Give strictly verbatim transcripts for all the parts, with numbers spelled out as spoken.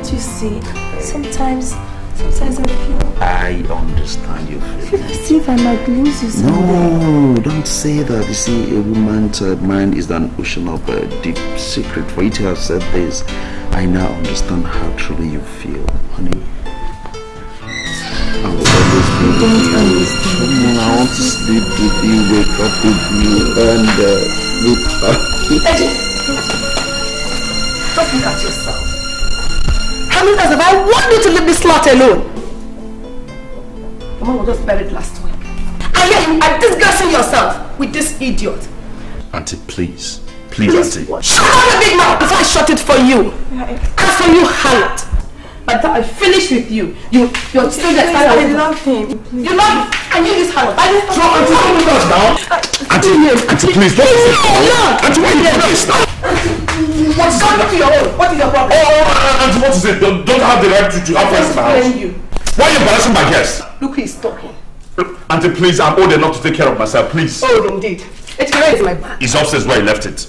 Can't you see? Sometimes, sometimes I feel... I understand your feelings. I feel as if I might lose you somewhere. No, don't say that. You see, a woman's uh, mind is an ocean of uh, deep secret. For you to have said this, I now understand how truly you feel, honey. I will always be with you. I want to sleep with you, wake up with you, and look up. Eddie, don't look at yourself. How many times have I warned you to leave this lot alone? Your mom was just buried last week. And yet you are disgusting yourself with this idiot. Auntie, please. Please, please Auntie. What? Shut up your big mouth before I shut it for you. As for you, harlot. But I finished with you. You, you're still that I, I love him. Please. You love him. I knew this hard. I just Drop Auntie, don't look down. Auntie, Auntie, please, don't say that. Auntie, why are you doing this now? What's going on to your own? What is your problem? Oh, Auntie, what is it? Don't, don't have the right to, to have friends in my house. You. Why are you embarrassing my guests? Look who is talking. Auntie, please, I'm old enough to take care of myself, please. Old indeed. It's where is my bag? It's upstairs where he left it.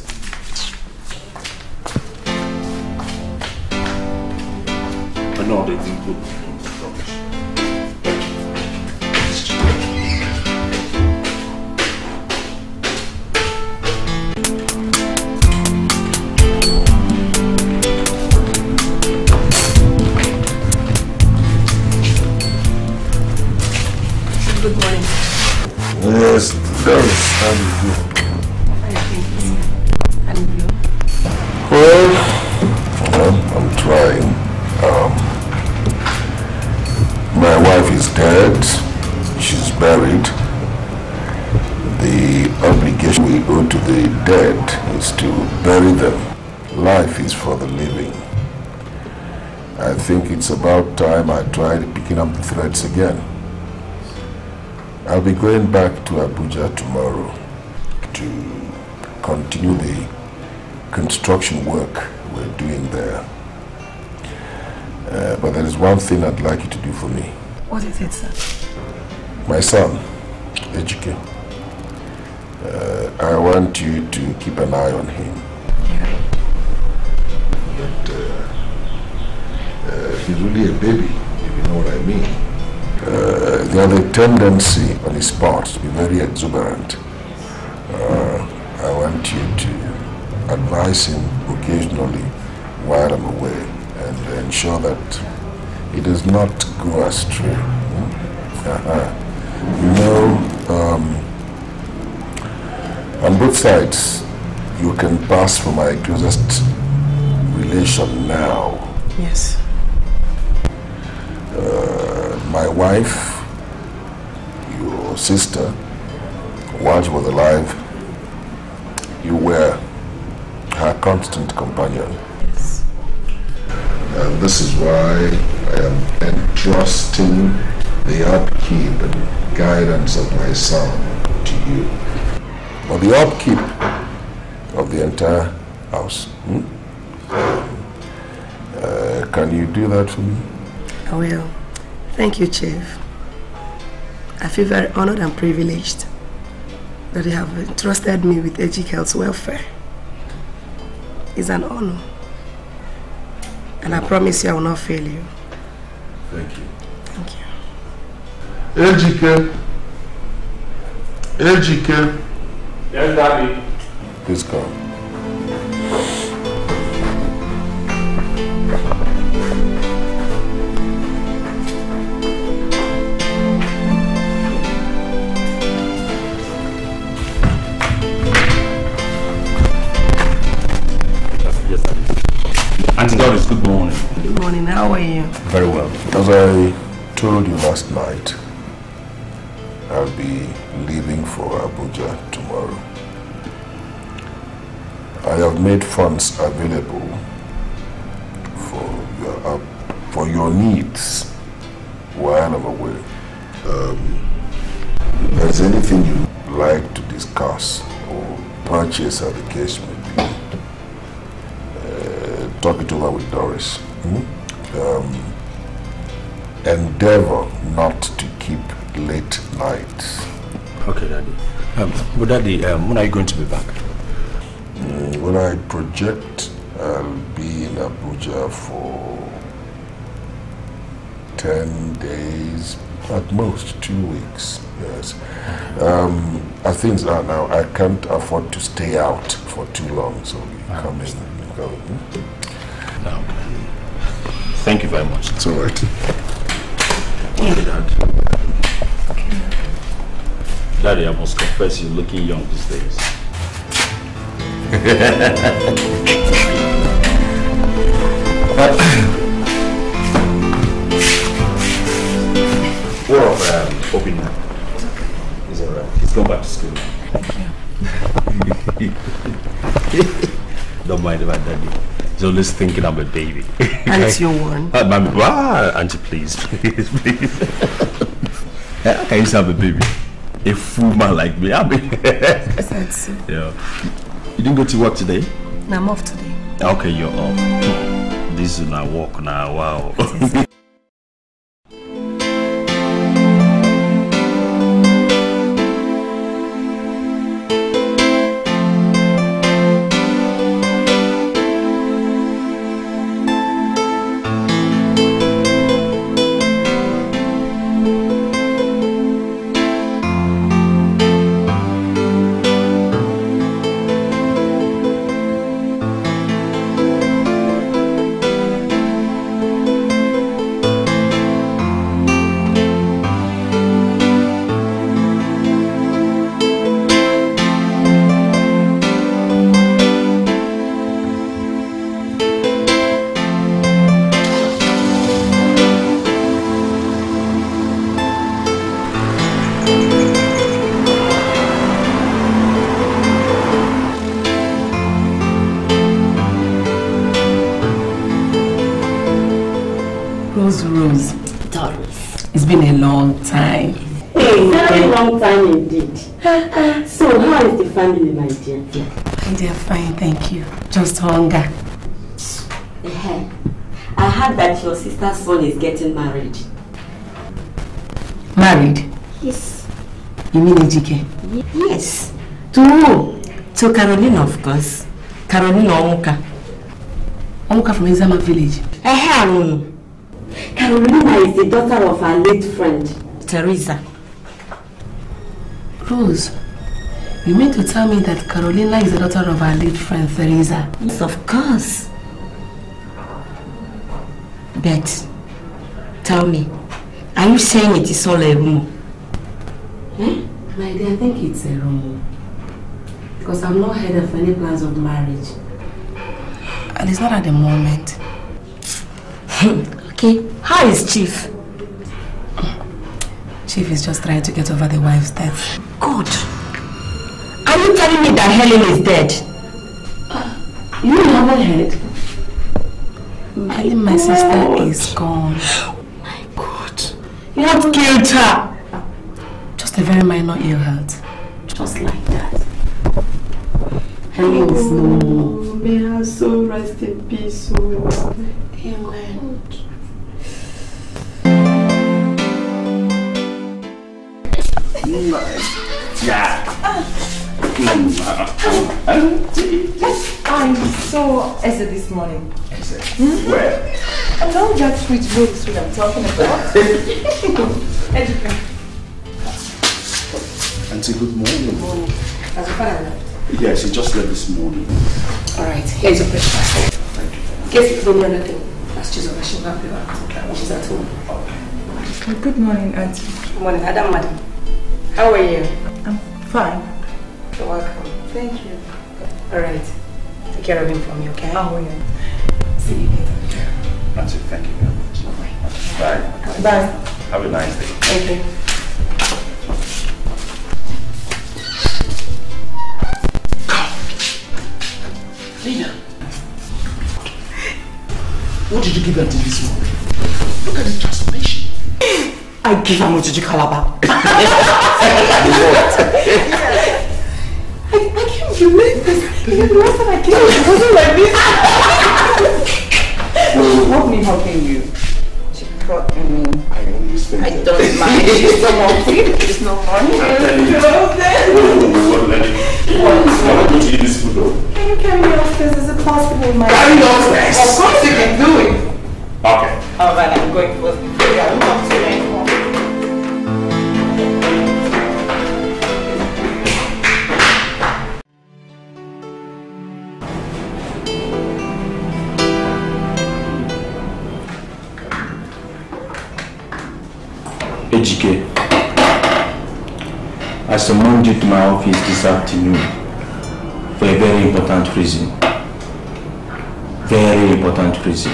I know they think good. Good morning. Yes, girls, and you. And you. Well, well, I'm trying. Um, my wife is dead. She's buried. The obligation we owe to the dead is to bury them. Life is for the living. I think it's about time I tried picking up the threads again. I'll be going back to Abuja tomorrow to continue the construction work we're doing there. Uh, but there is one thing I'd like you to do for me. What is it, sir? My son, Ejike. Uh, I want you to keep an eye on him. Yeah. But uh, uh, he's really a baby, if you know what I mean. Uh, they have a tendency on his part to be very exuberant. Uh, I want you to advise him occasionally while I'm away and ensure that he does not go astray. Hmm? Uh-huh. You know, um, on both sides, you can pass for my closest relation now. Yes. Uh, My wife, your sister, while she was alive, you were her constant companion. Yes. And this is why I am entrusting the upkeep and guidance of my son to you. For the upkeep of the entire house. Hmm? Uh, can you do that for me? I will. Thank you, Chief. I feel very honored and privileged that you have entrusted me with Ejike's welfare. It's an honor. And I promise you I will not fail you. Thank you. Thank you. Ejike. Ejike. Yes, Daddy. Please come. Auntie Doris, good morning. Good morning, how are you? Very well. As I told you last night, I'll be leaving for Abuja tomorrow. I have made funds available for your, uh, for your needs while I'm away. Um, if there's anything you'd like to discuss or purchase as the case may be, talk it over with Doris. Mm-hmm. um, endeavor not to keep late nights. Okay, Daddy. Um, but Daddy, um, when are you going to be back? Mm, when I project, I'll be in Abuja for ten days, at most two weeks, yes. Um, as things are now, I can't afford to stay out for too long, so we come in and go. No. Thank you very much. It's all right. Thank you, Dad. Daddy, I must confess you're looking young these days. More of um, opinion. It's okay. It's alright. He's gone back to school. Thank you. Don't mind about daddy. He's always thinking I'm a baby. And it's your one. Uh, my, ah, auntie, please, please, please. How can you say I'm a baby? A fool man like me. I'm a so. Yeah. You didn't go to work today? No, I'm off today. Okay, you're off. This is my work now. Wow. Hunger. I heard that your sister's son is getting married. Married? Yes. You mean Ejike? Yes. To who? To Carolina, of course. Carolina Omuka. Omuka from Izama village. Carolina is the daughter of our late friend, Teresa. Rose. You mean to tell me that Carolina is the daughter of our late friend, Teresa? Yes, of course. But, tell me, are you saying it is all a rumor? Eh? My dear, I think it's a rumor. Because I've not heard of any plans of marriage. At least not at the moment. Okay. How is Chief? Chief is just trying to get over the wife's death. Good. Are you telling me that Helen is dead? Uh, you haven't heard? Helen, my, my sister, is gone. My God. You have killed her. Just a very minor ill health. Just like that. Helen is no more. May her soul rest in peace. Amen. Yeah. I saw Eze this morning. Eze? Mm-hmm. Where? Along that sweet road is what I'm talking about. Ejike. Auntie, good morning. Good morning. Has your father left? Yeah, she just left this morning. Alright, here's your breakfast. Thank you. In case you don't know anything, ask Chizoba, she'll help you out. She's at home. Okay. Good morning, Auntie. Good morning, Adam, madam. How are you? I'm fine. You're welcome. Thank you. Alright. Take care of him for me, okay? Oh, yeah. See you later. That's it. Thank you very much. Bye. Bye. Bye. Have a nice day. Thank you. God. Lena. What did you give her to this morning? Look at the transformation. I give her much to Jikalaba. What? I, I can't believe this. Even the last time I came, it wasn't like this. What me helping you? She brought me. I understand. I don't mind. It's no money. It's no money. What do you do this food though? Can you carry me upstairs? Is it possible, my? Carry me upstairs. Of course you can do it. Okay. Alright, I'm going first. Yeah. Ejike, I summoned you to my office this afternoon for a very important reason. Very important reason.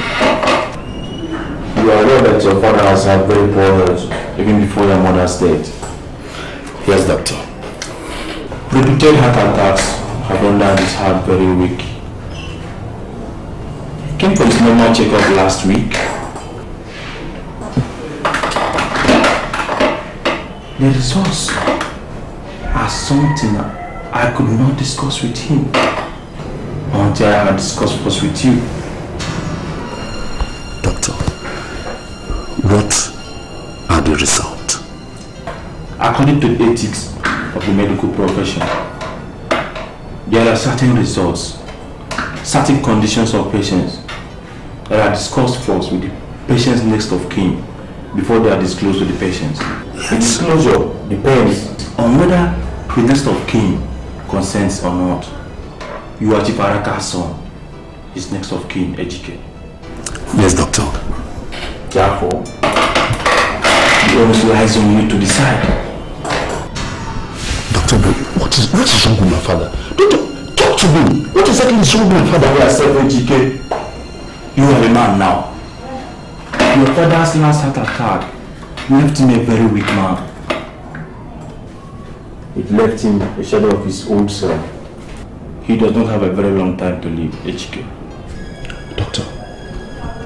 You are aware that your father has had very poor health even before your mother's death. Yes, doctor. Repeated heart attacks have rendered his heart very weak. He came for his normal checkup last week. The results are something I could not discuss with him until I had discussed first with you. Doctor, what are the results? According to the ethics of the medical profession, there are certain results, certain conditions of patients that are discussed first with the patient's next of kin before they are disclosed to the patients. The disclosure depends on whether the next of kin consents or not. You are Chief Araka's son, his next of kin, Ejike. Yes, doctor. Therefore, the onus lies on you to decide. Doctor, what is, what is wrong with my father? Doctor, talk to me. What exactly is wrong with my father? I said, Ejike, you are a man now. Your father's last heart attack left him a very weak man. It left him a shadow of his old self. He does not have a very long time to live, H K. Doctor,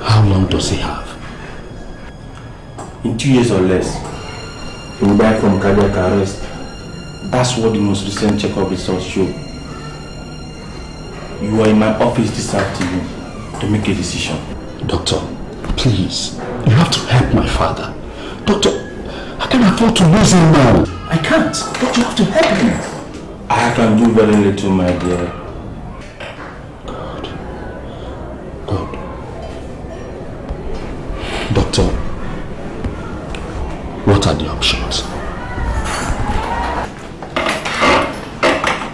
how long does he have? In two years or less, he will die from cardiac arrest. That's what the most recent checkup results show. You are in my office this afternoon to make a decision. Doctor, please, you have to help my father. Doctor, I can't afford to lose him now. I can't, but you have to help me. I can do very little, my dear. God. God. Doctor, what are the options?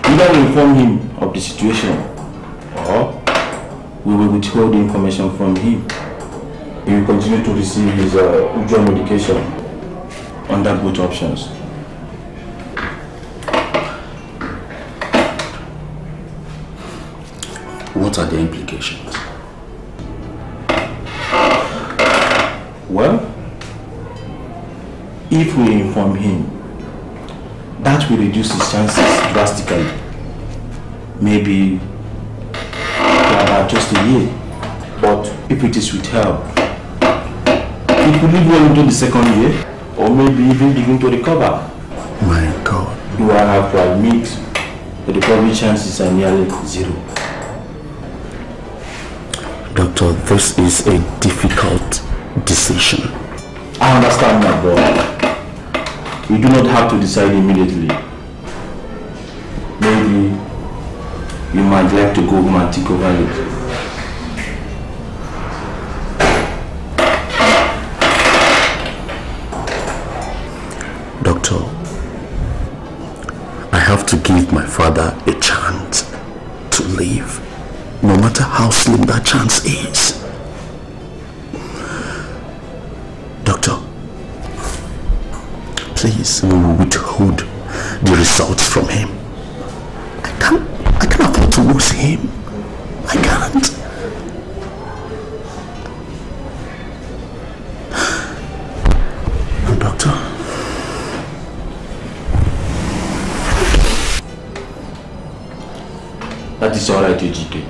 Either we inform him of the situation, or we will withhold the information from him. He will continue to receive his uh, usual medication under both options. What are the implications? Well, if we inform him, that will reduce his chances drastically. Maybe for about just a year. But if it is with help, it could lead well into the second year, or maybe even begin to recover. My God. You are have to admit the recovery chances are nearly zero. Doctor, this is a difficult decision. I understand, my brother. We do not have to decide immediately. Maybe you might like to go home and think over it. Doctor, I have to give my father a chance to live, no matter how slim that chance is. Doctor, please, we will withhold the results from him. I can't, I can't afford to lose him. I can't. That is all right, Ejike.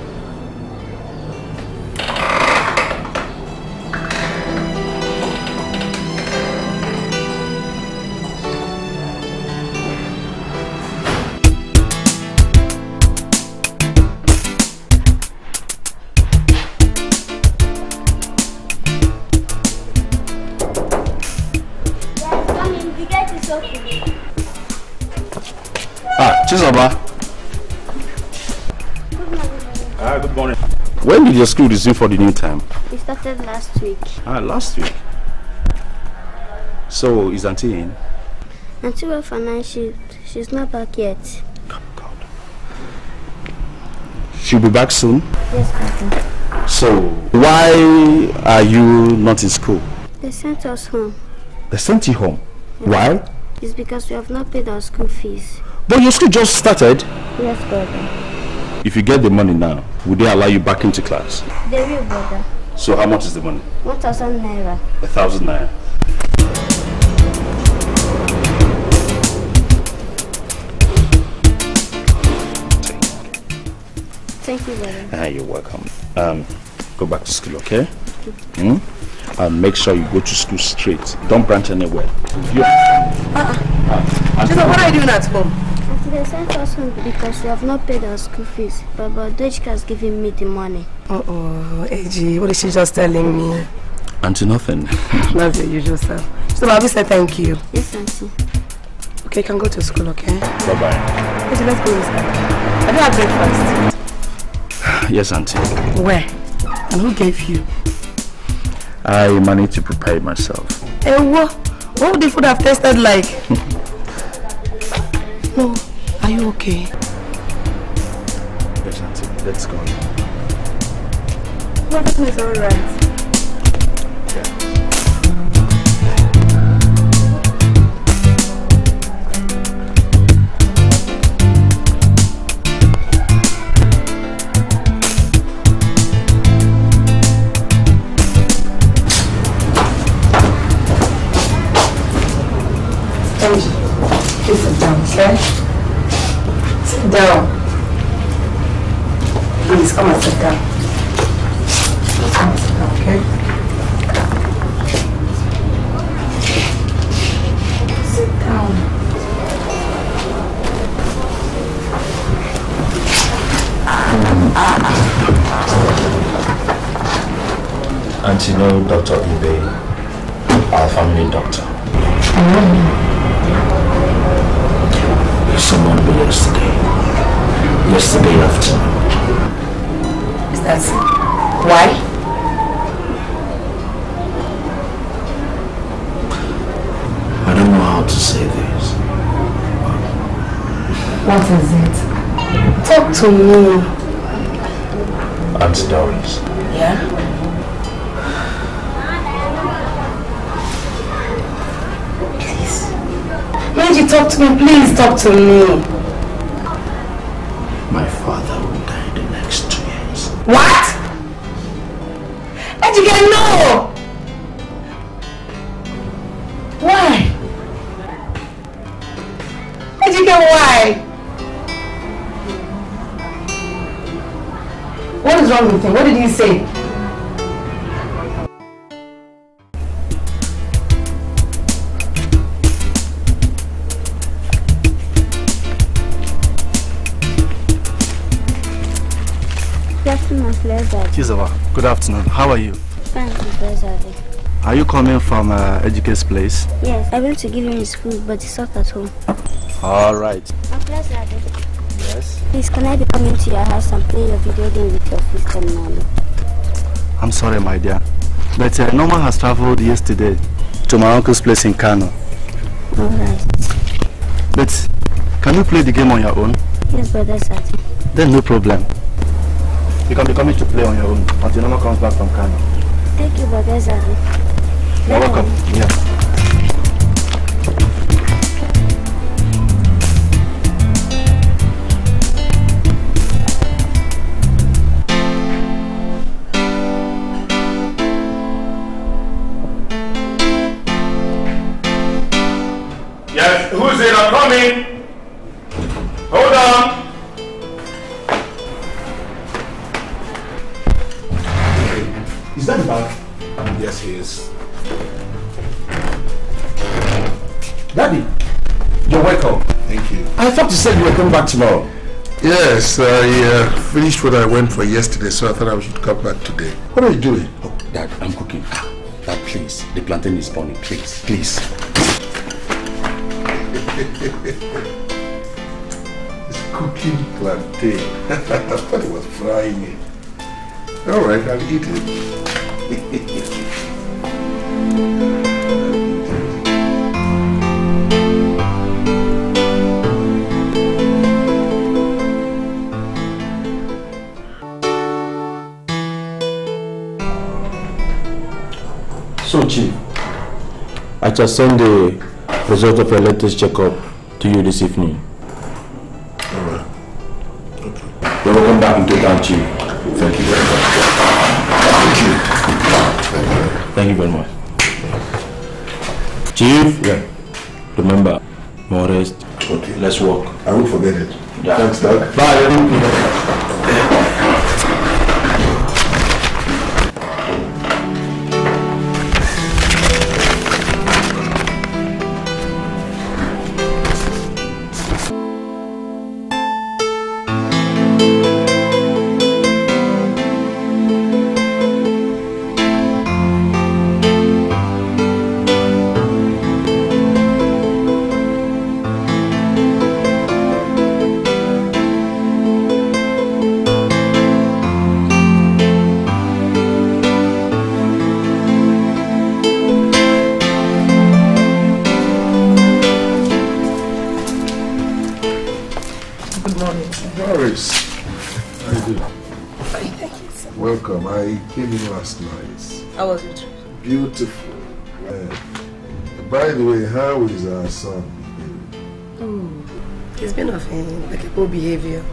Ah, Chizoba. When did your school resume for the new term? It started last week. Ah, last week. So, is Auntie in? Auntie Wafana, she, she's not back yet. God, God. She'll be back soon? Yes, Papa. So, why are you not in school? They sent us home. They sent you home? Yeah. Why? It's because we have not paid our school fees. But your school just started. Yes, brother. If you get the money now, will they allow you back into class? They will, brother. So how much is the money? One thousand naira. A thousand naira. Thank you, brother. Ah, you're welcome. Um, go back to school, okay? Mm? And make sure you go to school straight. Don't branch anywhere. You... Uh-uh. Uh, you know, what are you doing at home? They sent us home because we have not paid our school fees. But Ejike has given me the money. Uh-oh, Ejike, what is she just telling me? Auntie, nothing. That's the usual stuff. So, I'll say thank you. Yes, auntie. Okay, you can go to school, okay? Bye-bye. Ejike, let's go inside. I don't have breakfast. Yes, auntie. Where? And who gave you? I managed to prepare myself. Hey, what? What would the food have tasted like? No, are you okay? Yes, auntie. Let's go. Everything is all right. Okay? Sit down. Please, come and sit down. Come and sit down, okay? Sit down. Auntie, you know Doctor Ibe, our family doctor. Mm-hmm. Someone below yesterday. Yesterday afternoon. Is that so? Why? I don't know how to say this. What is it? Talk to me. Aunt Doris. Yeah? Please talk to me, please talk to me. My father will die the next two years. What? Ejike, no! Why? Ejike, why? What is wrong with him? What did he say? Chizoba, good afternoon. How are you? Fine, Professor. Are you coming from uh, Ejike's place? Yes, I went to give him his food, but he's not at home. All right. My pleasure. Yes? Please, can I be coming to your house and play your video game with your sister Mommy? I'm sorry, my dear, but uh, Norma has traveled yesterday to my uncle's place in Kano. All right. But can you play the game on your own? Yes, Brother Sati. Then no problem. You can be coming to play on your own until Norma comes back from Kano. Thank you, Brother Izadi. You're welcome. Yeah. Yes, who's it? I'm coming. Hold on. Yes, he is. Daddy, you're welcome. Thank you. I thought you said you were coming back tomorrow. Yes, I uh, finished what I went for yesterday, so I thought I should come back today. What are you doing? Oh, Dad, I'm cooking. Ah, Dad, please. The plantain is burning. Please, please. It's cooking plantain. I thought it was frying it. All right, I'll eat it. So, Chief, at your Sunday result of your latest checkup to you this evening. Alright. Okay. You're welcome back into town, Chief. Thank you very much. Thank you. Thank you very much. Chief? Yeah. Remember, more rest. Okay. Let's walk. I won't forget it. Yeah. Thanks, Doc. Bye. Beautiful. Uh, by the way, how is our son behaving? Mm. He's been of a impeccable behavior.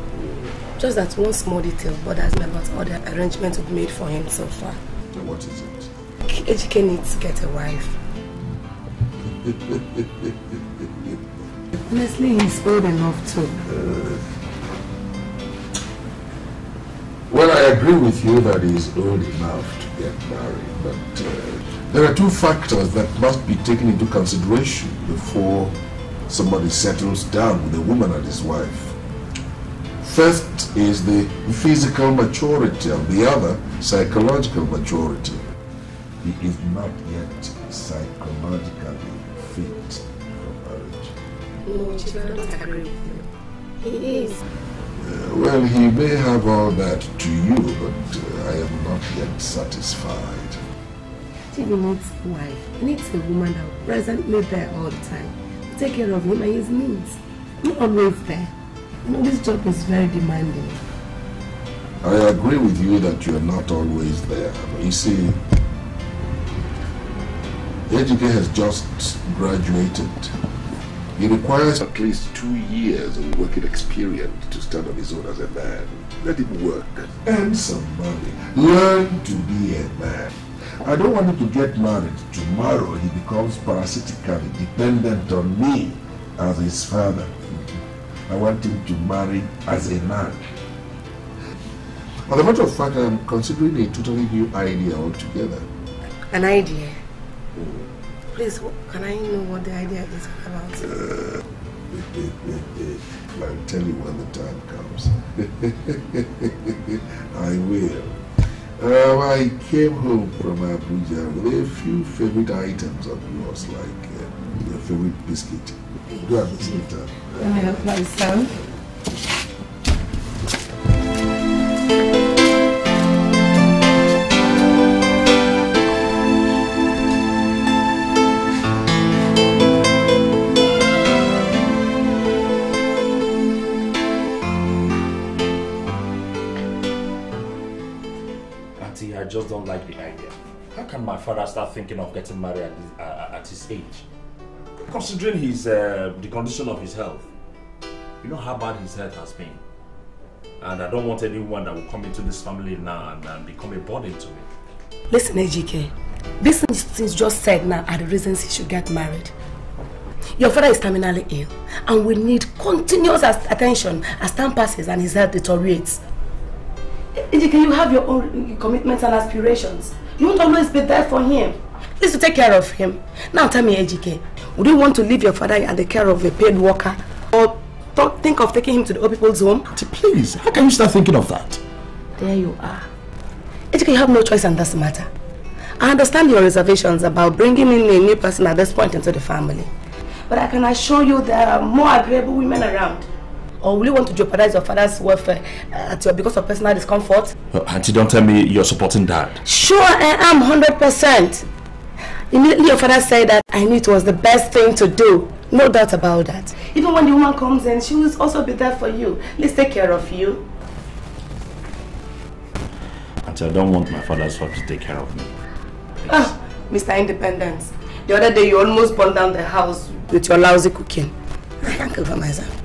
Just that one small detail bothers me about all the arrangements we've made for him so far. And what is it? Ejike needs to get a wife. Honestly, he's old enough too. Uh, well, I agree with you that he's old enough to get married, but... Uh, there are two factors that must be taken into consideration before somebody settles down with a woman and his wife. First is the physical maturity, and the other, psychological maturity. He is not yet psychologically fit for marriage. No, Chief, I don't agree with you. He is. Uh, well, he may have all that to you, but uh, I am not yet satisfied. He needs a wife. He needs a woman that will presently there all the time. Take care of him and his needs. Not always there. You know, this job is very demanding. I agree with you that you are not always there. You see, Ejike has just graduated. He requires at least two years of working experience to stand on his own as a man. Let him work. Earn some money. Learn to be a man. I don't want him to get married. Tomorrow he becomes parasitically dependent on me as his father. I want him to marry as a man. As a matter of fact, I am considering a totally new idea altogether. An idea? Please, can I know what the idea is about? Uh, I'll tell you when the time comes. I will. Um, I came home from Abuja with a few favorite items of yours, like uh, your favorite biscuit. Go have this later. Let me help myself. Just don't like the idea. How can my father start thinking of getting married at his, uh, at his age? Considering his, uh, the condition of his health. You know how bad his health has been. And I don't want anyone that will come into this family now and, and become a burden to me. Listen, Ejike. These things just said now are the reasons he should get married. Your father is terminally ill and will need continuous attention as time passes and his health deteriorates. Ejike, you have your own commitments and aspirations. You won't always be there for him. Please to take care of him. Now tell me, Ejike, would you want to leave your father at the care of a paid worker? Or talk, think of taking him to the old people's home? Please, how can you start thinking of that? There you are. Ejike, you have no choice on this matter. I understand your reservations about bringing in a new person at this point into the family. But I can assure you there are more agreeable women around. Or will you want to jeopardize your father's welfare at your, because of personal discomfort? Well, auntie, don't tell me you're supporting dad. Sure, I am, one hundred percent. Immediately your father said that I knew it was the best thing to do. No doubt about that. Even when the woman comes in, she will also be there for you. Let's take care of you. Auntie, I don't want my father's help to take care of me. Please. Oh, Mister Independence. The other day you almost burned down the house with your lousy cooking. I can cook for myself.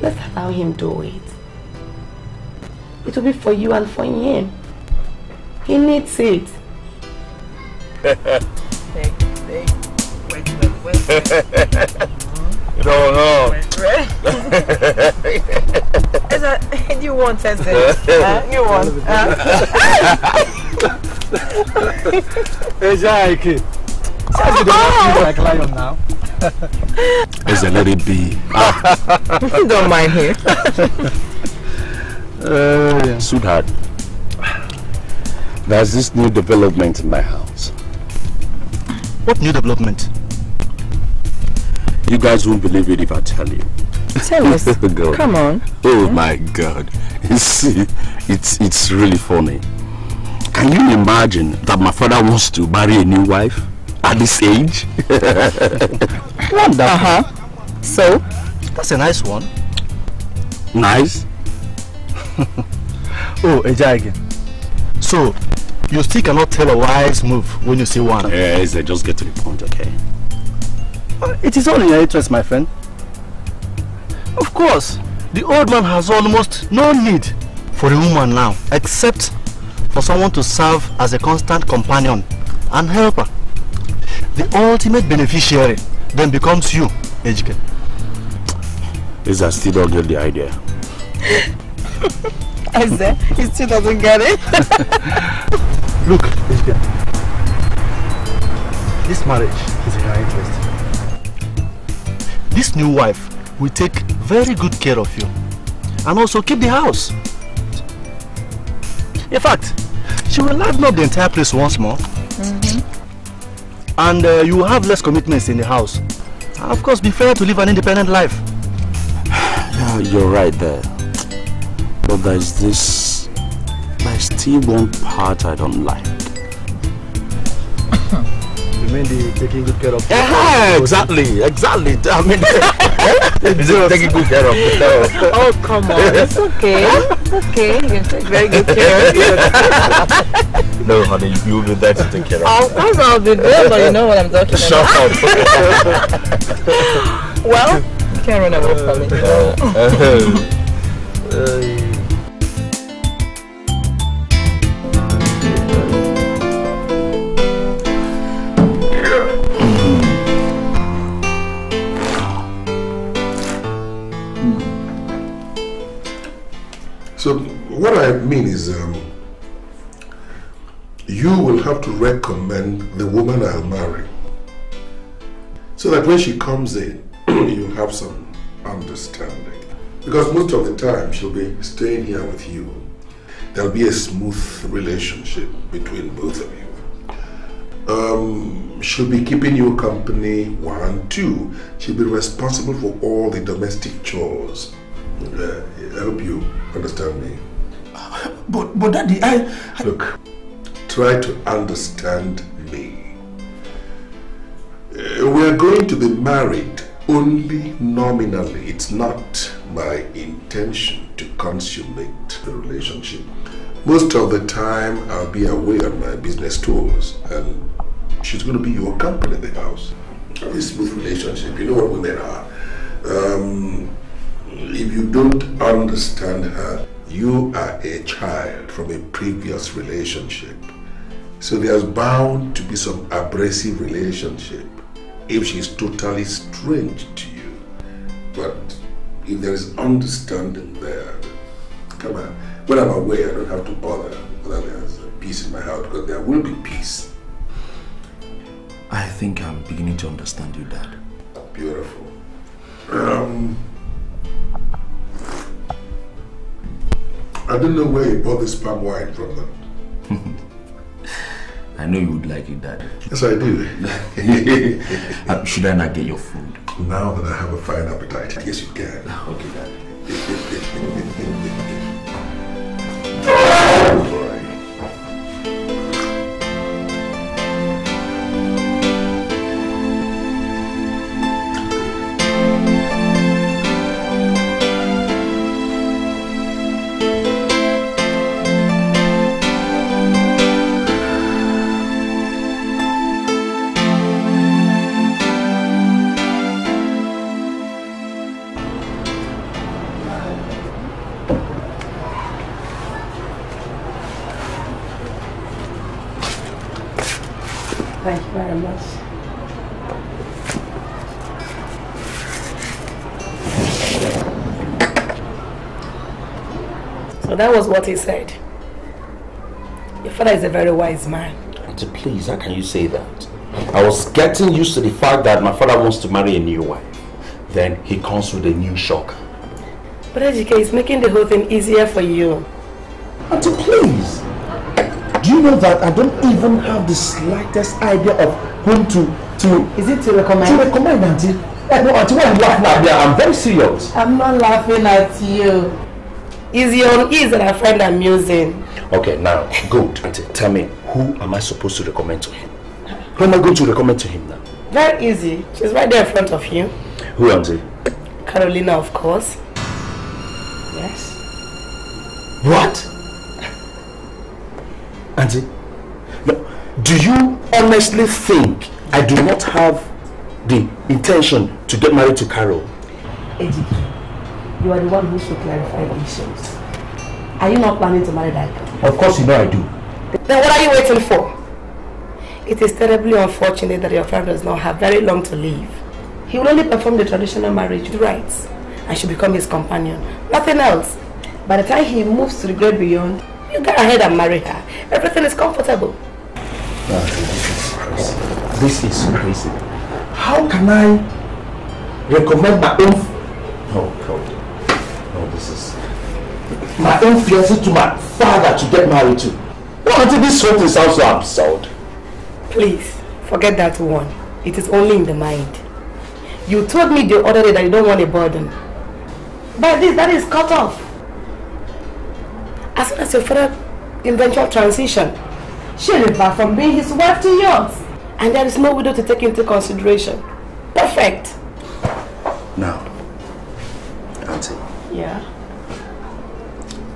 Let's allow him do it. It will be for you and for him. He needs it. You don't know. Eza, you want Eze? Uh, you want? Eza, Ike. You don't want to like lion now. Eze, let it be. Ah. Don't mind him. uh, yeah. Sweetheart, there's this new development in my house. What new development? You guys won't believe it if I tell you. Tell us. Come on. Oh my God. You see, it's, it's really funny. Can you imagine that my father wants to marry a new wife at this age? Wonderful. Uh-huh. So? That's a nice one. Nice? Oh, Ejike. So, you still cannot tell a wise move when you see one. Yes, they just get to the point, okay? It is all in your interest, my friend. Of course, the old man has almost no need for a woman now, except for someone to serve as a constant companion and helper. The ultimate beneficiary then becomes you, Ejike. Eze still don't get the idea. Eze, he still doesn't get it. Look, Ejike, this marriage is in your interest. This new wife will take very good care of you and also keep the house. In fact, she will liven up the entire place once more. Mm-hmm. And uh, you will have less commitments in the house. And of course, be fair to live an independent life. Yeah, you're right there. But there's this... There's still one part I don't like. I mean, the taking good care of people. Uh-huh, exactly, exactly. I mean, taking good care of people. Oh, come on. It's okay. It's okay. You can take very good care of you. No, honey, you will be there to take care of me. Of course I'll be there, but you know what I'm talking about. Shut up. Well, you can't run away from me. Uh, uh, uh, So what I mean is, um, you will have to recommend the woman I'll marry, so that when she comes in, you'll have some understanding. Because most of the time she'll be staying here with you. There'll be a smooth relationship between both of you. Um, she'll be keeping you company, one and two. She'll be responsible for all the domestic chores. Uh, I hope you understand me. But, but Daddy, I, I... Look, try to understand me. Uh, we are going to be married only nominally. It's not my intention to consummate the relationship. Most of the time, I'll be away on my business tours, and she's going to be your company in the house. A smooth relationship. You know what women are. Um... If you don't understand her, you are a child from a previous relationship. So there's bound to be some abrasive relationship if she's totally strange to you. But if there is understanding there, come on. When I'm away, I don't have to bother whether there's peace in my heart, because there will be peace. I think I'm beginning to understand you, Dad. Beautiful. Um, I don't know where you bought this palm wine from them. I know you would like it, Dad. Yes, I do. uh, should I not get your food? Now that I have a fine appetite, I guess you can. Okay, Dad. Oh, Thank you very much. So that was what he said. Your father is a very wise man. Auntie, please, how can you say that? I was getting used to the fact that my father wants to marry a new wife. Then he comes with a new shock. But Ejike is making the whole thing easier for you. Auntie, please. Do you know that I don't even have the slightest idea of whom to... to is it to recommend? To recommend, Auntie. No, Auntie, why are you laughing at me? I'm very serious. I'm not laughing at you. It's your ease that I find amusing. Okay, now, good. Auntie, tell me, who am I supposed to recommend to him? Who am I going to recommend to him now? Very easy. She's right there in front of you. Who, Auntie? Carolina, of course. Yes. What? Auntie, no, do you honestly think I do not have the intention to get married to Carol? Eddie, you are the one who should clarify the issues. Are you not planning to marry that girl? Of course you know I do. Then what are you waiting for? It is terribly unfortunate that your father does not have very long to live. He will only perform the traditional marriage rites and should become his companion. Nothing else. By the time he moves to the great beyond, you go ahead and marry her. Everything is comfortable. Uh, this is crazy. How can I recommend my own... Oh, God. Oh, this is... My own fiancé to my father to get married to. No, Auntie, this whole thing sounds so absurd. Please, forget that one. It is only in the mind. You told me the other day that you don't want a burden. But this, that is cut off. As soon as your father eventual transition, she'll revert from being his wife to yours. And there is no widow to take into consideration. Perfect. Now, Auntie. Yeah?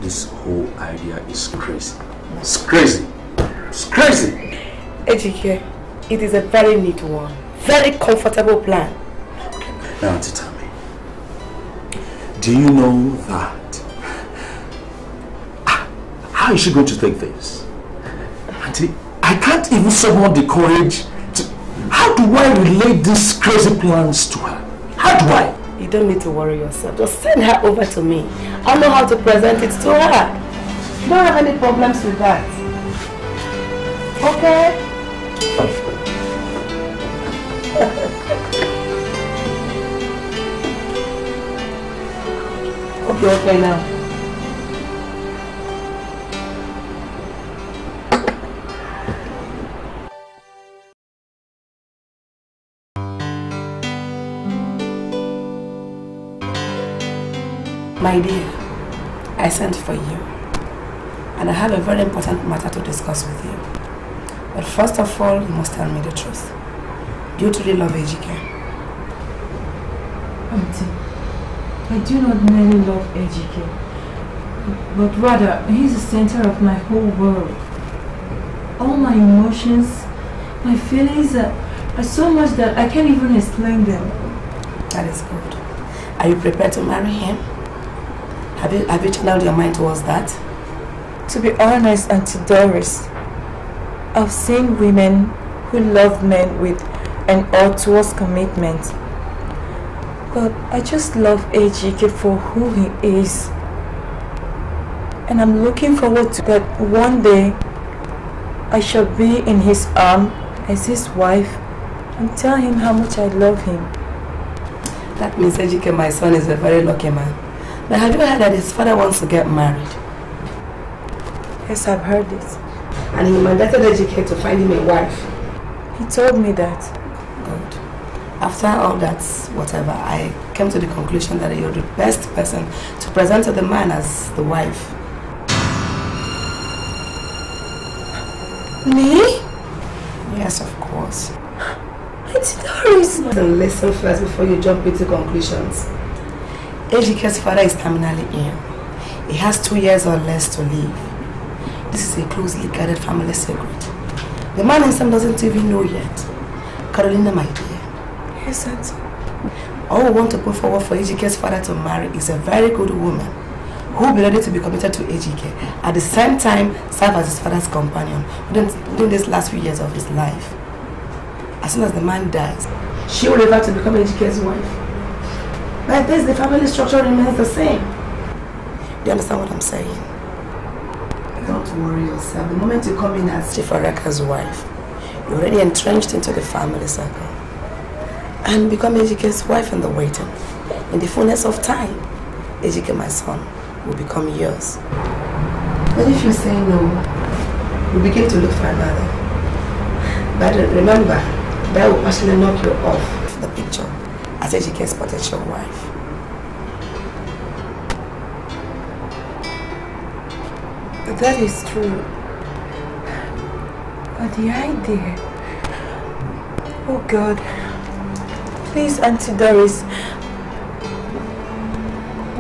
This whole idea is crazy. It's crazy. It's crazy. Ejike, it is a very neat one. Very comfortable plan. Okay. Now, Auntie, tell me. Do you know that? How is she going to take this? Auntie, I can't even summon the courage to... How do I relate these crazy plans to her? How do I? You don't need to worry yourself. Just send her over to me. I know how to present it to her. You don't have any problems with that. Okay? Okay, okay now. My dear, I sent for you, and I have a very important matter to discuss with you. But first of all, you must tell me the truth. Do you truly love Ejike? Auntie, I do not merely love Ejike, but rather, he is the center of my whole world. All my emotions, my feelings are, are so much that I can't even explain them. That is good. Are you prepared to marry him? Have you, have you channeled your mind towards that? To be honest, Auntie Doris, I've seen women who love men with an ought towards commitment. But I just love Ejike for who he is. And I'm looking forward to that one day I shall be in his arm as his wife and tell him how much I love him. That means Ejike, my son, is a very lucky man. But have you heard that his father wants to get married? Yes, I've heard it. And he mandated Ejike to find him a wife. He told me that. Good. After all that, whatever, I came to the conclusion that you're the best person to present to the man as the wife. Me? Yes, of course. It's Doris. Listen, listen first before you jump into conclusions. Ejike's father is terminally ill. He has two years or less to live. This is a closely guarded family secret. The man himself doesn't even know yet. Carolina, my dear. Yes, Auntie. All we want to put forward for Ejike's father to marry is a very good woman who will be ready to be committed to Ejike. At the same time, serve as his father's companion during these last few years of his life. as soon as the man dies, she will revert to become Ejike's wife. By this, the family structure remains the same. Do you understand what I'm saying? Don't worry yourself. The moment you come in as Chief Araka's wife, you're already entrenched into the family circle. And become Ejike's wife in the waiting. In the fullness of time, Ejike, my son, will become yours. But if you say no, you begin to look for another. But remember, that will actually knock you off the picture as Ejike's potential wife. That is true. But the idea... Oh God. Please, Auntie Doris.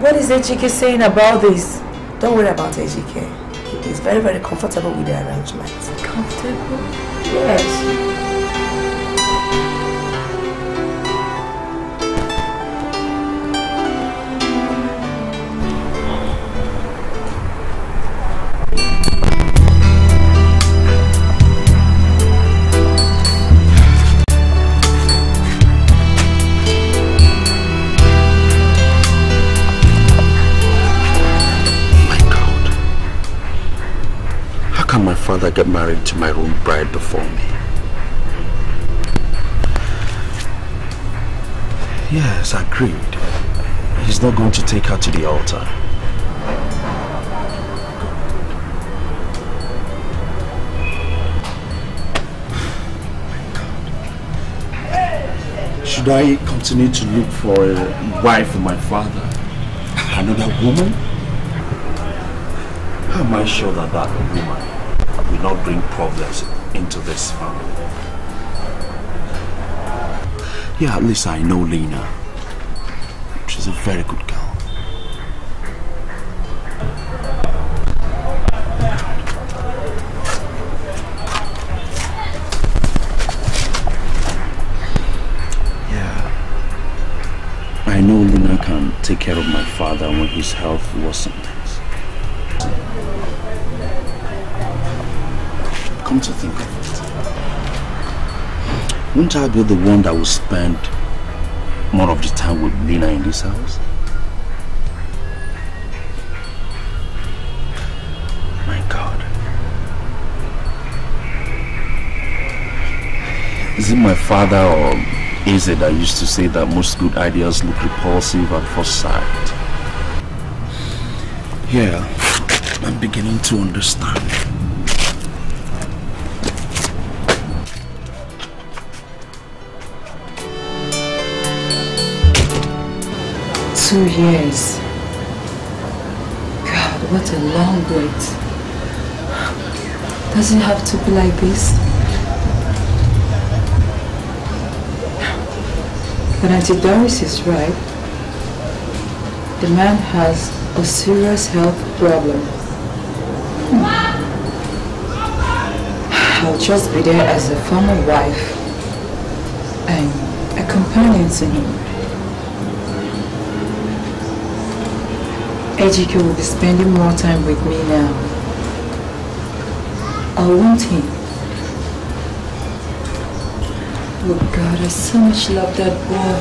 What is Ejike saying about this? Don't worry about Ejike. He is very, very comfortable with the arrangement. Comfortable? Yes. Father get married to my own bride before me. Yes, agreed. He's not going to take her to the altar. Should I continue to look for a wife for my father? Another woman? How am I sure that that woman will not bring problems into this family? Yeah, at least I know Lena. She's a very good girl. Yeah. I know Lena can take care of my father when his health wasn't. Come to think of it, won't I be the one that will spend more of the time with Lena in this house? My God. Is it my father or Eze that used to say that most good ideas look repulsive at first sight? Yeah, I'm beginning to understand. Two years. God, what a long wait. Does it have to be like this? But Auntie Doris is right. The man has a serious health problem. Hmm. I'll just be there as a former wife and a companion to him. Ejike will be spending more time with me now. I want him. Oh God, I so much love that boy.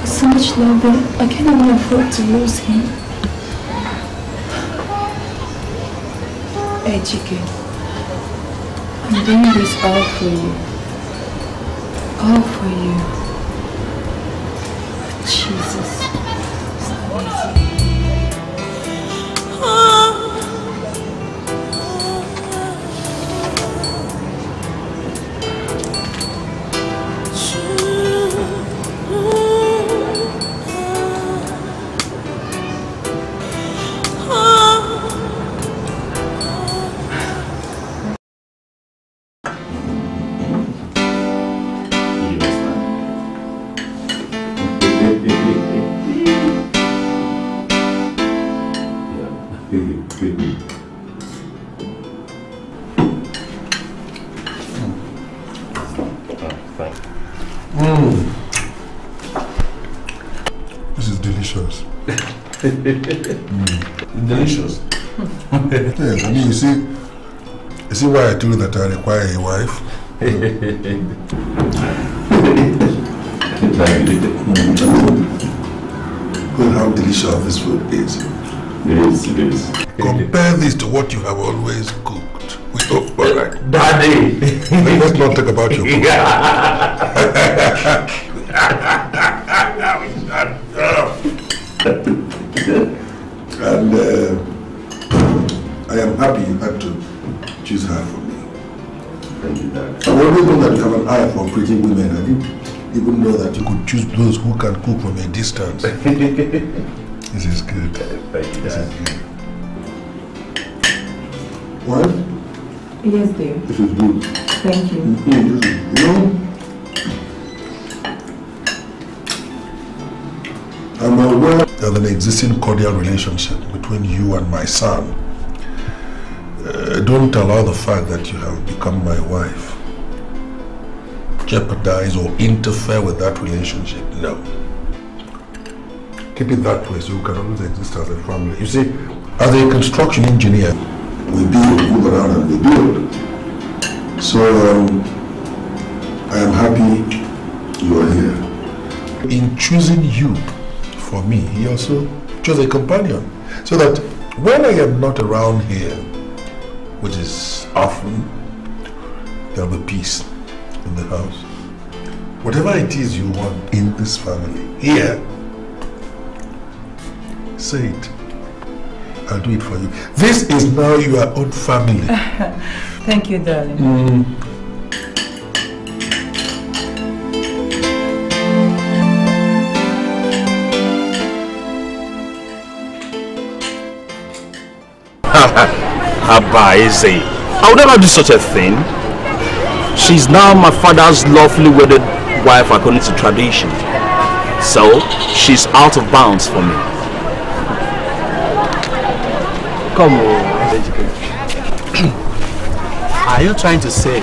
I so much love him. I cannot even afford to lose him. Ejike, I'm doing this all for you. All for you. Jesus. Mm. Delicious. Yes, I mean, you see, you see why I told you that I require a wife. Like well, how delicious this food is. It is, it is. Compare this to what you have always cooked. We hope, all right. Daddy! Let's not talk about your food. And uh, I am happy you had to choose her for me. Thank you, Dad. I've always known that you have an eye for pretty women, have you? Even know that you could choose those who can cook from a distance. This is good. Thank you. This is good. What? Yes, dear. This is good. Thank you. Mm-hmm. You know, I'm aware of an existing cordial relationship between you and my son. Uh, don't allow the fact that you have become my wife jeopardize or interfere with that relationship. No. Keep it that way so we can always exist as a family. You see, as a construction engineer, we build, move around and we build. So, um, I am happy you are here. In choosing you for me, he also chose a companion. So that when I am not around here, which is often, there will be peace in the house. Whatever it is you want in this family, here, say it. I'll do it for you. This is now your own family. Thank you, darling. Mm. Abba, Eze, I would never do such a thing. She's now my father's lawfully wedded wife according to tradition. So, she's out of bounds for me. Come on, Ejike. Are you trying to say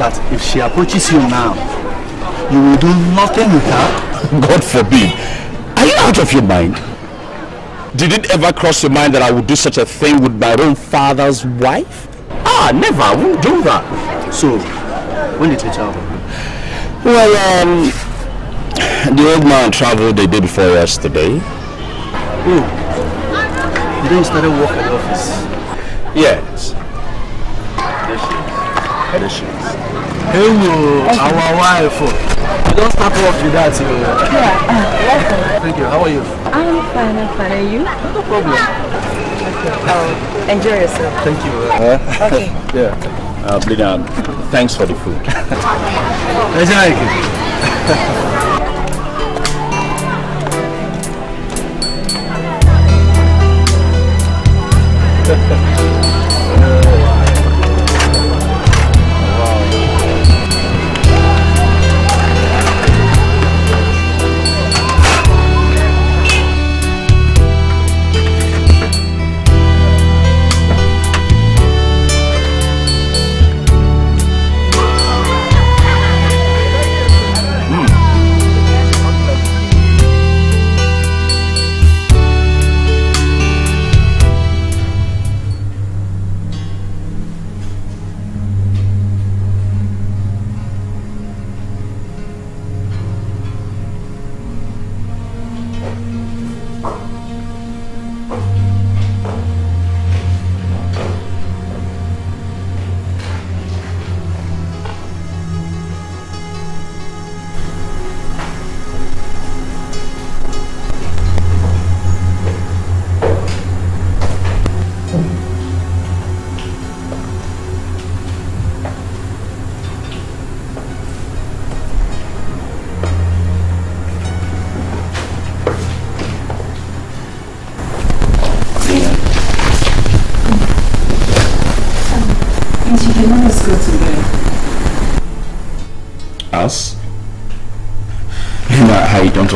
that if she approaches you now, you will do nothing with her? God forbid. Are you out of your mind? Did it ever cross your mind that I would do such a thing with my own father's wife? Ah, never. I wouldn't do that. So, when did you travel? Well, um, the old man traveled the day before yesterday. Oh, you didn't start work at the office? Yes. There she is. Hello, our wife. You don't start work with that. You know. Yeah, thank you. How are you? I'm fine, I'm fine. Are you? No problem. Okay. Oh, enjoy yourself. Thank you. Uh, okay. Yeah. Uh, Lena, thanks for the food.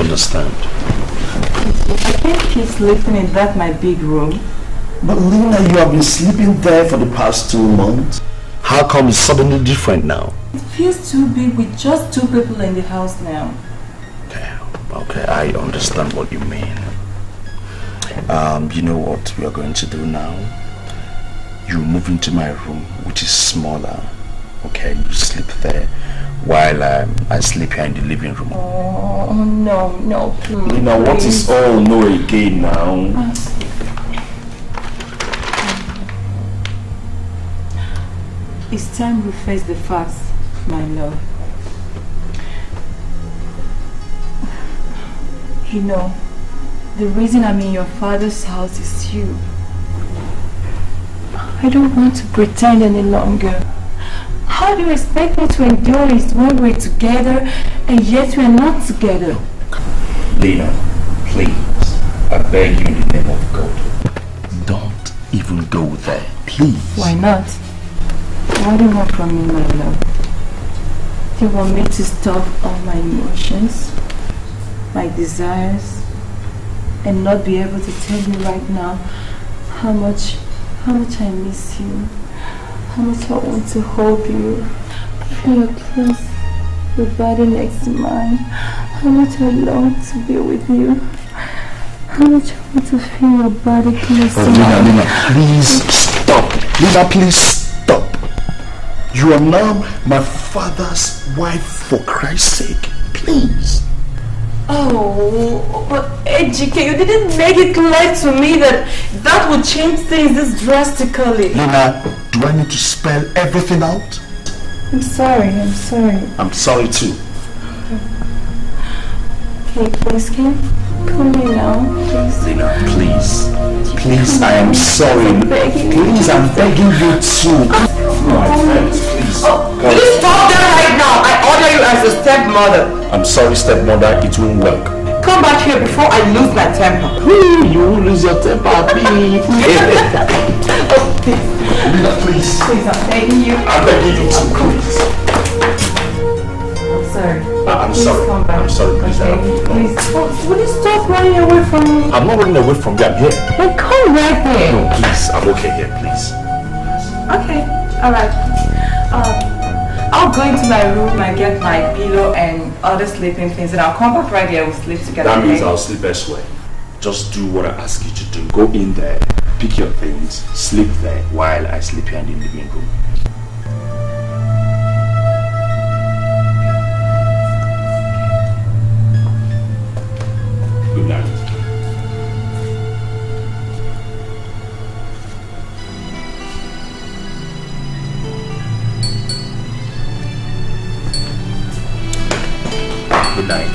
Understand. I can't keep sleeping in that my big room. But Lena, you have been sleeping there for the past two months. How come it's suddenly different now? It feels too big with just two people in the house now. Okay, okay, I understand what you mean. Um, you know what we are going to do now? You move into my room, which is smaller. Okay, you sleep there while um, I sleep here in the living room. Oh, no, no, please. Lena, what is all no again now? Uh, it's time we face the facts, my love. You know, the reason I'm in your father's house is you. I don't want to pretend any longer. How do you expect me to endure this when we're together and yet we're not together? Lena, please, I beg you in the name of God, don't even go there, please. Why not? What do you want from me, my love? Do you want me to stop all my emotions, my desires, and not be able to tell you right now how much, how much I miss you? How much I want to hold you, feel your kiss, your body next to mine. How much I long to be with you. How much I want to feel your body close to mine. Lena, Lena, please stop. Lena, please stop. You are now my father's wife, for Christ's sake. Please. Oh, but Ejike, you didn't make it clear to me that that would change things this drastically. Lena, do I need to spell everything out? I'm sorry, I'm sorry. I'm sorry too. Okay, please, can you call me now, please? Lena, please. Please, I am sorry. I'm begging you. Please, I'm begging you too. Oh, my friends, please. Oh, please stop that right now. I order you as a stepmother. I'm sorry, stepmother, it won't work. Come back here before I lose my temper. You won't lose your temper, please. Oh, please. Lena, please. Please, I'm begging you. I'm begging you to please. I'm sorry. Uh, I'm please sorry. Come back. I'm sorry, please. Okay. Please. Oh, will you stop running away from me? I'm not running away from you. I'm here. Then come right here. No, please. I'm okay here, please. Okay. All right. Uh, I'll go into my room and get my pillow and other sleeping things, and I'll come back right here. We'll sleep together. That means I'll sleep elsewhere. Just do what I ask you to do. Go in there, pick your things, sleep there while I sleep here in the living room. Good night. Good night.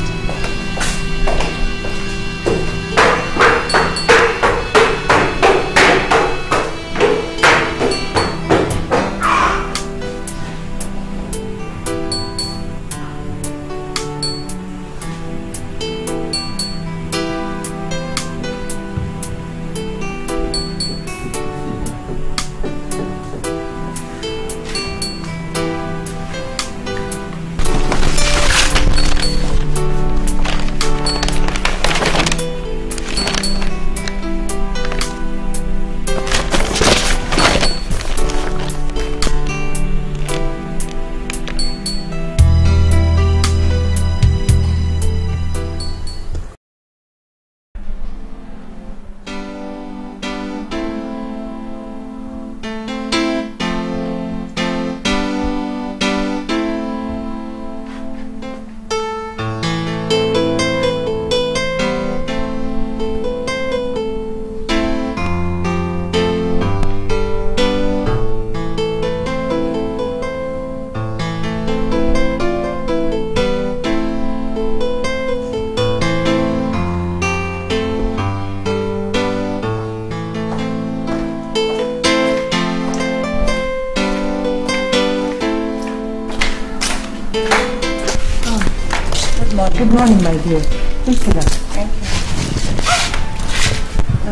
Good morning, my dear. Please sit down. Thank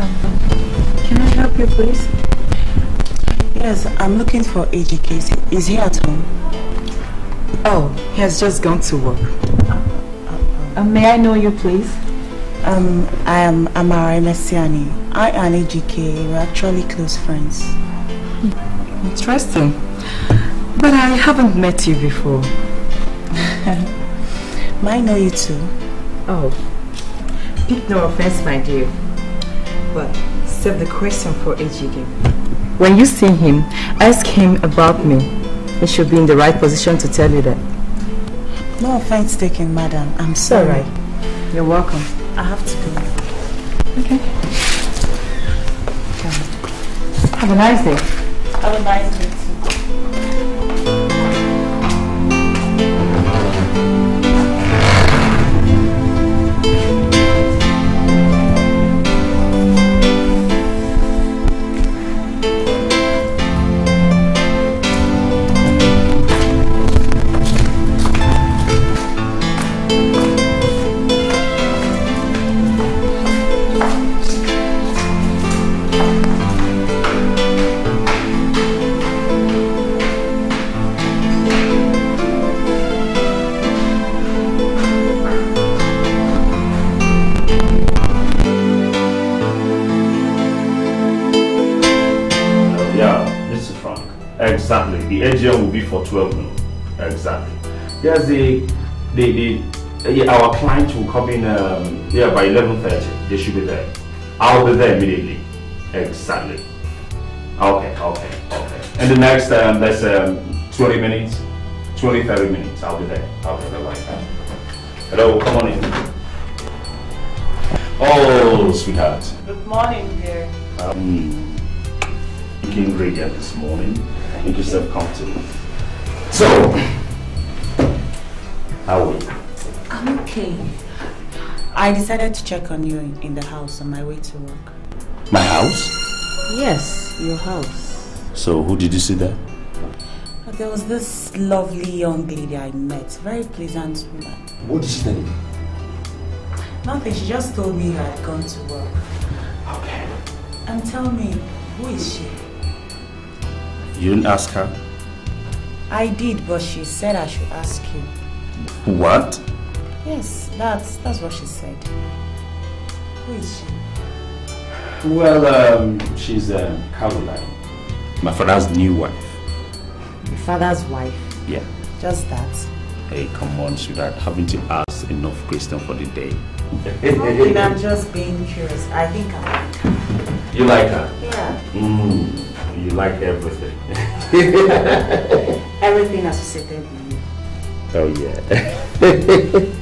you. Um, can I help you, please? Yes, I'm looking for Ejike. Is he at home? Oh, he has just gone to work. Uh, uh, may I know you, please? Um, I am Amara Messiani. I and Ejike were actually close friends. Hmm. Interesting. But I haven't met you before. I know you too. Oh, pick no offense, my dear, but save the question for Ejike. When you see him, ask him about me. He should be in the right position to tell you that. No offense taken, madam. I'm sorry. Right. You're welcome. I have to go. Okay. Okay. Have a nice day. Have a nice day. Exactly. The A G M will be for twelve noon. Exactly. There's the, the, the yeah, our client will come in um, yeah, by eleven thirty. They should be there. I'll be there immediately. Exactly. Okay, okay, okay. And the next, um, there's um, twenty minutes. twenty, thirty minutes. I'll be there. I'll be there like that. Hello, come on in. Oh, sweetheart. Good morning, dear. Um, looking radiant this morning. Make yourself comfortable. So, how are you? I'm okay. I decided to check on you in the house on my way to work. My house? Yes, your house. So, who did you see there? There was this lovely young lady I met. Very pleasant woman. What did she tell you? Nothing. She just told me I had gone to work. Okay. And tell me, who is she? You didn't ask her? I did, but she said I should ask you. What? Yes, that's that's what she said. Who is she? Well, um, she's um, Caroline. My father's new wife. Your father's wife? Yeah. Just that? Hey, come on, sweetheart. Haven't you asked enough questions for the day? Okay, I'm just being curious. I think I like her. You like her? Yeah. Mm. You like everything. Everything associated with you. Oh yeah.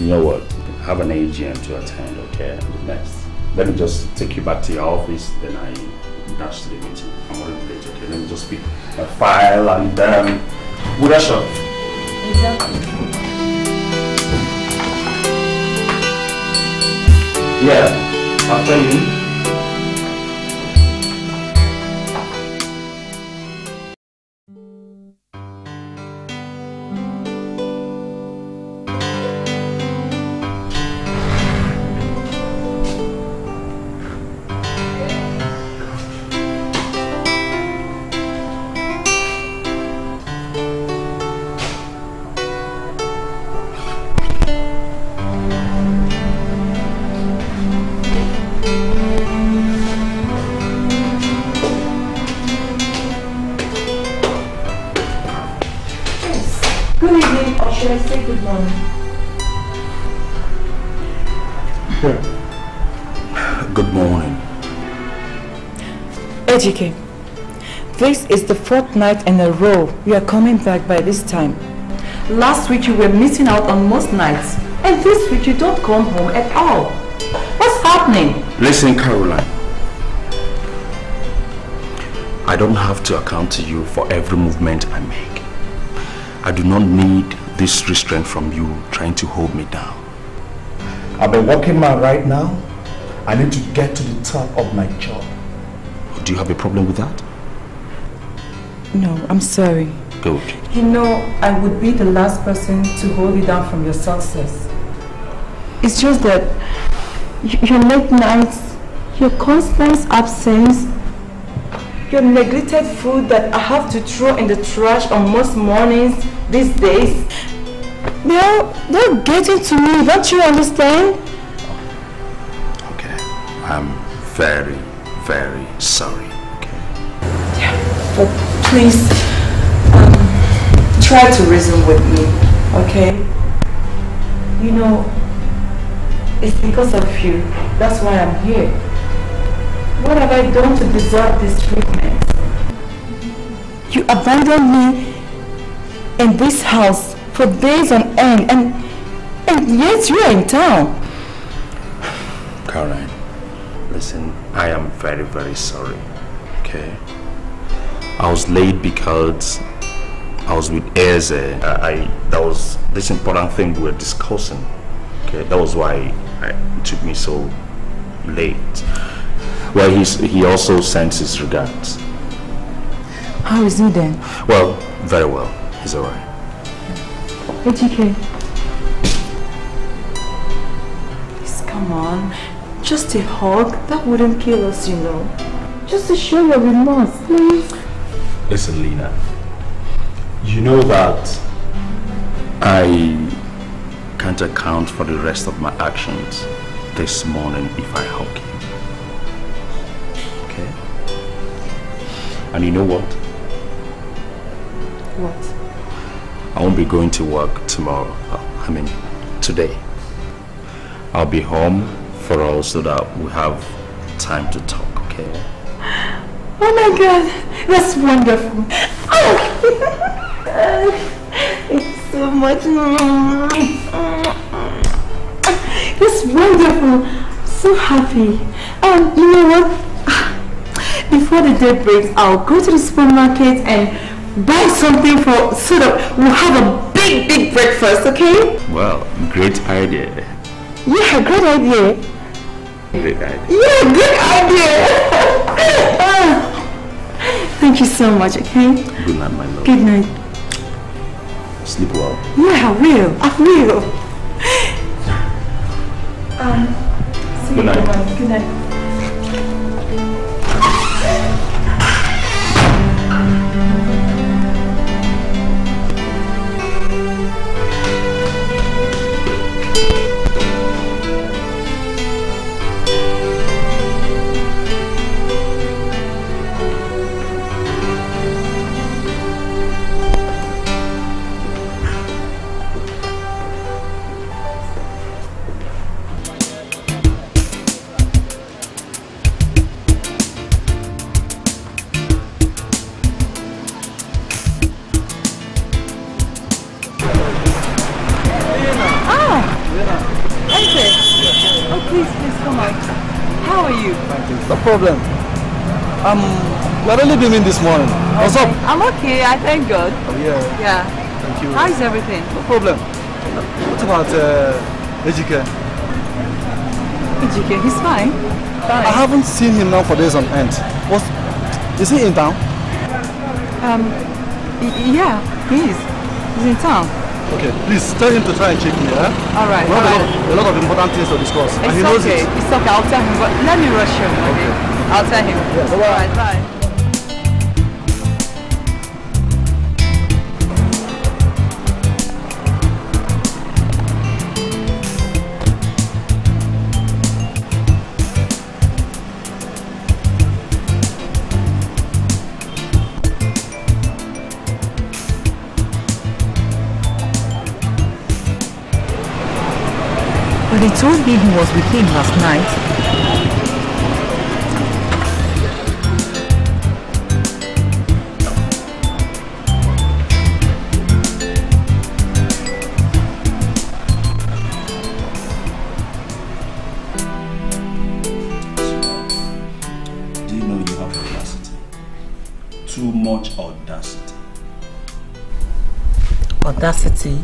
You know what? Have an A G M to attend, okay? Next. Let me just take you back to your office, then I dash to the meeting. I'm already late, okay? Let me just pick a file and then um, we'll dash off. Exactly. Yeah, after you. Ejike, this is the fourth night in a row you are coming back by this time. Last week you were missing out on most nights, and this week you don't come home at all. What's happening? Listen, Caroline. I don't have to account to you for every movement I make. I do not need this restraint from you trying to hold me down. I'm a working man right now. I need to get to the top of my job. Do you have a problem with that? No, I'm sorry. Good. You know, I would be the last person to hold you down from your success. It's just that your late nights, your constant absence, your neglected food that I have to throw in the trash on most mornings these days, they're, they're getting to me, don't you understand? Okay, I'm very... very sorry, okay? Yeah, but please um, try to reason with me, okay? You know, it's because of you. That's why I'm here. What have I done to deserve this treatment? You abandoned me in this house for days on end, and, and yet you are in town. Karen, listen, I am very, very sorry, okay? I was late because I was with Eze. I, I that was this important thing we were discussing, okay? That was why I, it took me so late. Well, he's, he also sends his regards. How is he then? Well, very well. He's all right. Ejike. Please, come on. Just a hug. That wouldn't kill us, you know. Just to show your remorse, please. Listen, Lena. You know that I can't account for the rest of my actions this morning if I hug you. And you know what? What? I won't be going to work tomorrow. I mean, today. I'll be home for us so that we have time to talk, okay? Oh my God, that's wonderful. Oh! It's so much. That's wonderful. I'm so happy. Um, you know what? Before the day breaks, I'll go to the supermarket and buy something for so that we'll have a big, big breakfast, okay? Well, great idea. Yeah, great idea. Great idea. Yeah, good idea. Oh, thank you so much, okay? Good night, my love. Good night. Sleep well. Yeah, I will. I will. Um, see good night. You tomorrow. Good night. Problem. Um, we're only beaming this morning. Okay. What's up? I'm okay. I thank God. Oh, yeah. Yeah. Thank you. How is everything? No problem. What about uh, Ejike? Ejike, he's fine. Fine. I haven't seen him now for days on end. What's, is he in town? Um, yeah, he is. He's in town. Okay, please tell him to try and check me, eh? All right, all right. A lot of important things to discuss. It's and he knows okay. It. It's okay, I'll tell him, but let me rush him, okay? okay. I'll tell him. Yes. All right, bye. They told me he was with him last night. Do you know you have audacity? Too much audacity. Audacity?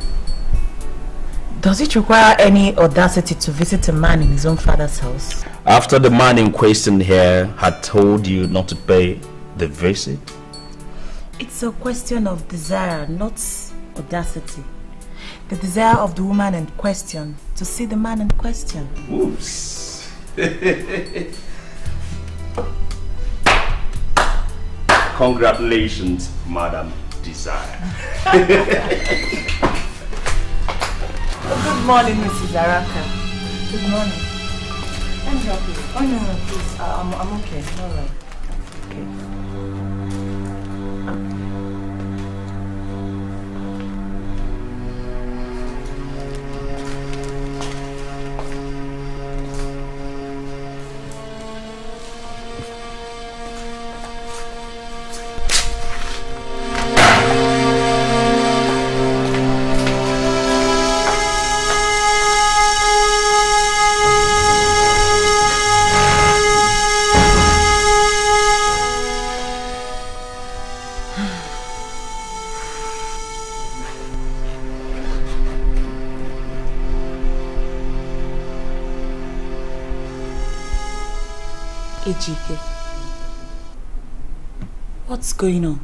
Does it require any audacity to visit a man in his own father's house? After the man in question here had told you not to pay the visit? It's a question of desire, not audacity. The desire of the woman in question to see the man in question. Oops. Congratulations, Madam Desire. Good morning, Missus Araka. Good morning. I'm happy. Oh, no, no, please. Uh, I'm, I'm okay. All right. Okay. Ejike, what's going on?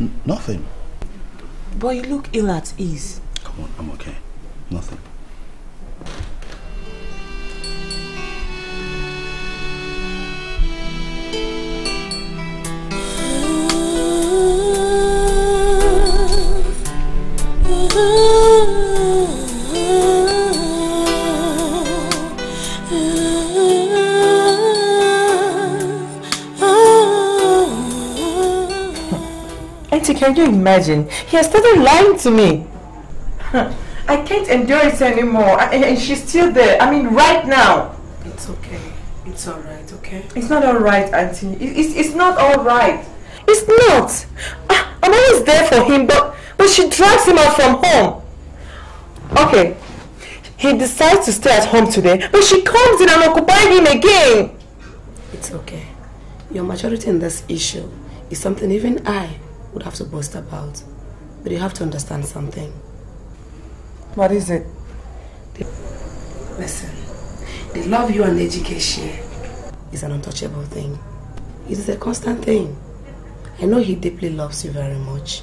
N nothing. But you look ill at ease. Come on, I'm okay. Nothing. Can you imagine? He has started lying to me. I can't endure it anymore. I, and she's still there. I mean, right now. It's okay. It's alright, okay? It's not alright, Auntie. It, it's, it's not alright. It's not. I, I'm always there for him, but, but she drives him out from home. Okay. He decides to stay at home today, but she comes in and occupies him again. It's okay. Your maturity in this issue is something even I would have to boast about, but you have to understand something. What is it? The, listen, the love you and Ejike share is an untouchable thing. It is a constant thing. I know he deeply loves you very much,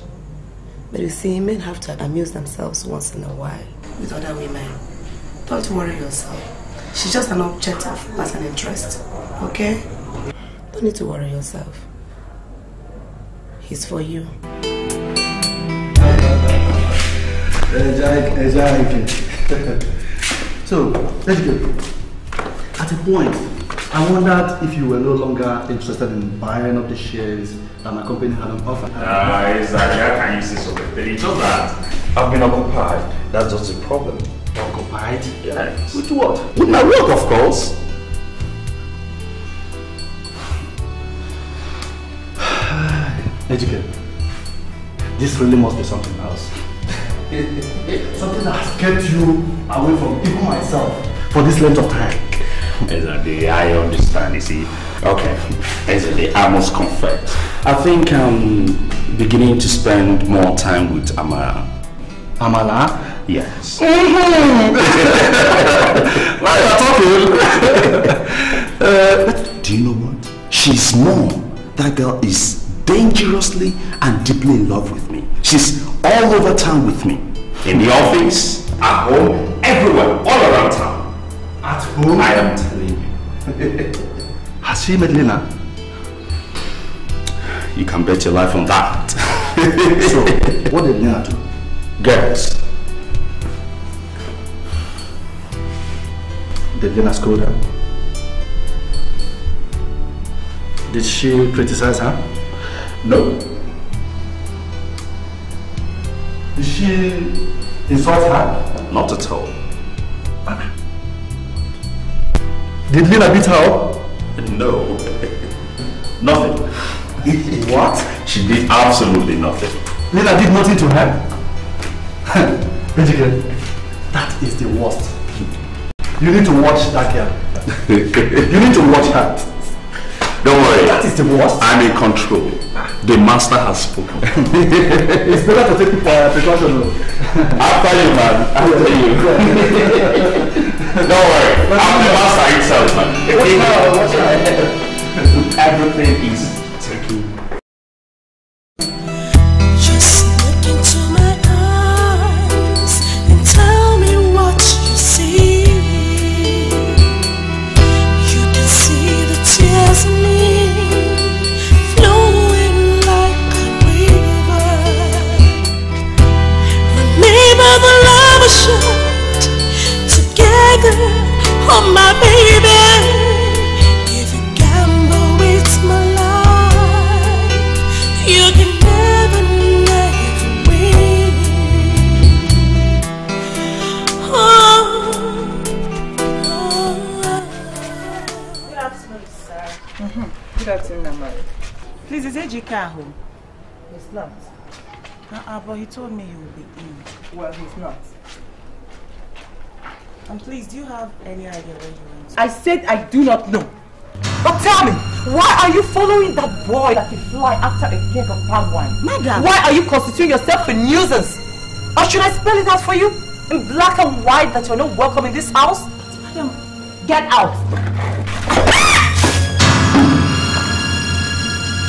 but you see, men have to amuse themselves once in a while with other women. Don't worry yourself. She's just an object of personal interest, okay? Don't need to worry yourself. It's for you. So, let's go. At a point, I wondered if you were no longer interested in buying up the shares that my company had on offer. Ah, exactly. How can you say so? But it's just that I've been occupied. That's just the problem. Occupied? Yeah. With what? With my work, of course. Ejike, this really must be something else. Something that has kept you away from even myself for this length of time. Izadi, I understand, you see. Okay, Izadi, I must confess. I think I'm beginning to spend more time with Amara. Amara? Yes. Mm-hmm. Why are you talking? uh, but do you know what? She's more. That girl is dangerously and deeply in love with me. She's all over town with me. In the office, at home, everywhere, all around town. At home? I am telling you. Has she met Lena? You can bet your life on that. So, what did Lena do? Girls. Did Lena scold her? Did she criticize her? No. Did she insult her? Not at all. Did Lena beat her up? No. Nothing. What? She did absolutely nothing. Lena did nothing to her? Ejike, that is the worst. You need to watch that girl. You need to watch her. Don't worry. That is the worst. I'm in control. The master has spoken. It's better to take precaution. After you, man. After you. Don't worry. I'm the master itself, man. Watch out. Watch out. Everything is taken. Just look into my eyes and tell me what you see. You can see the tears in me. Together, oh my baby, if you gamble with my life, you can never, never win. Oh, oh. Good afternoon, sir. Mm-hmm. Good afternoon, Amara. Please, is Ejike home? It's not. Uh-uh, but he told me he would be in. Well, he's not. And please, do you have any idea where you went to? I said I do not know. But tell me, why are you following that boy that can fly after a keg of palm wine? Madam! Why are you constituting yourself a nuisance? Or should I spell it out for you? In black and white that you're not welcome in this house? Adam, get out!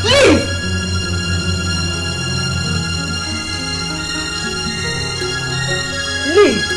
Please! Leave!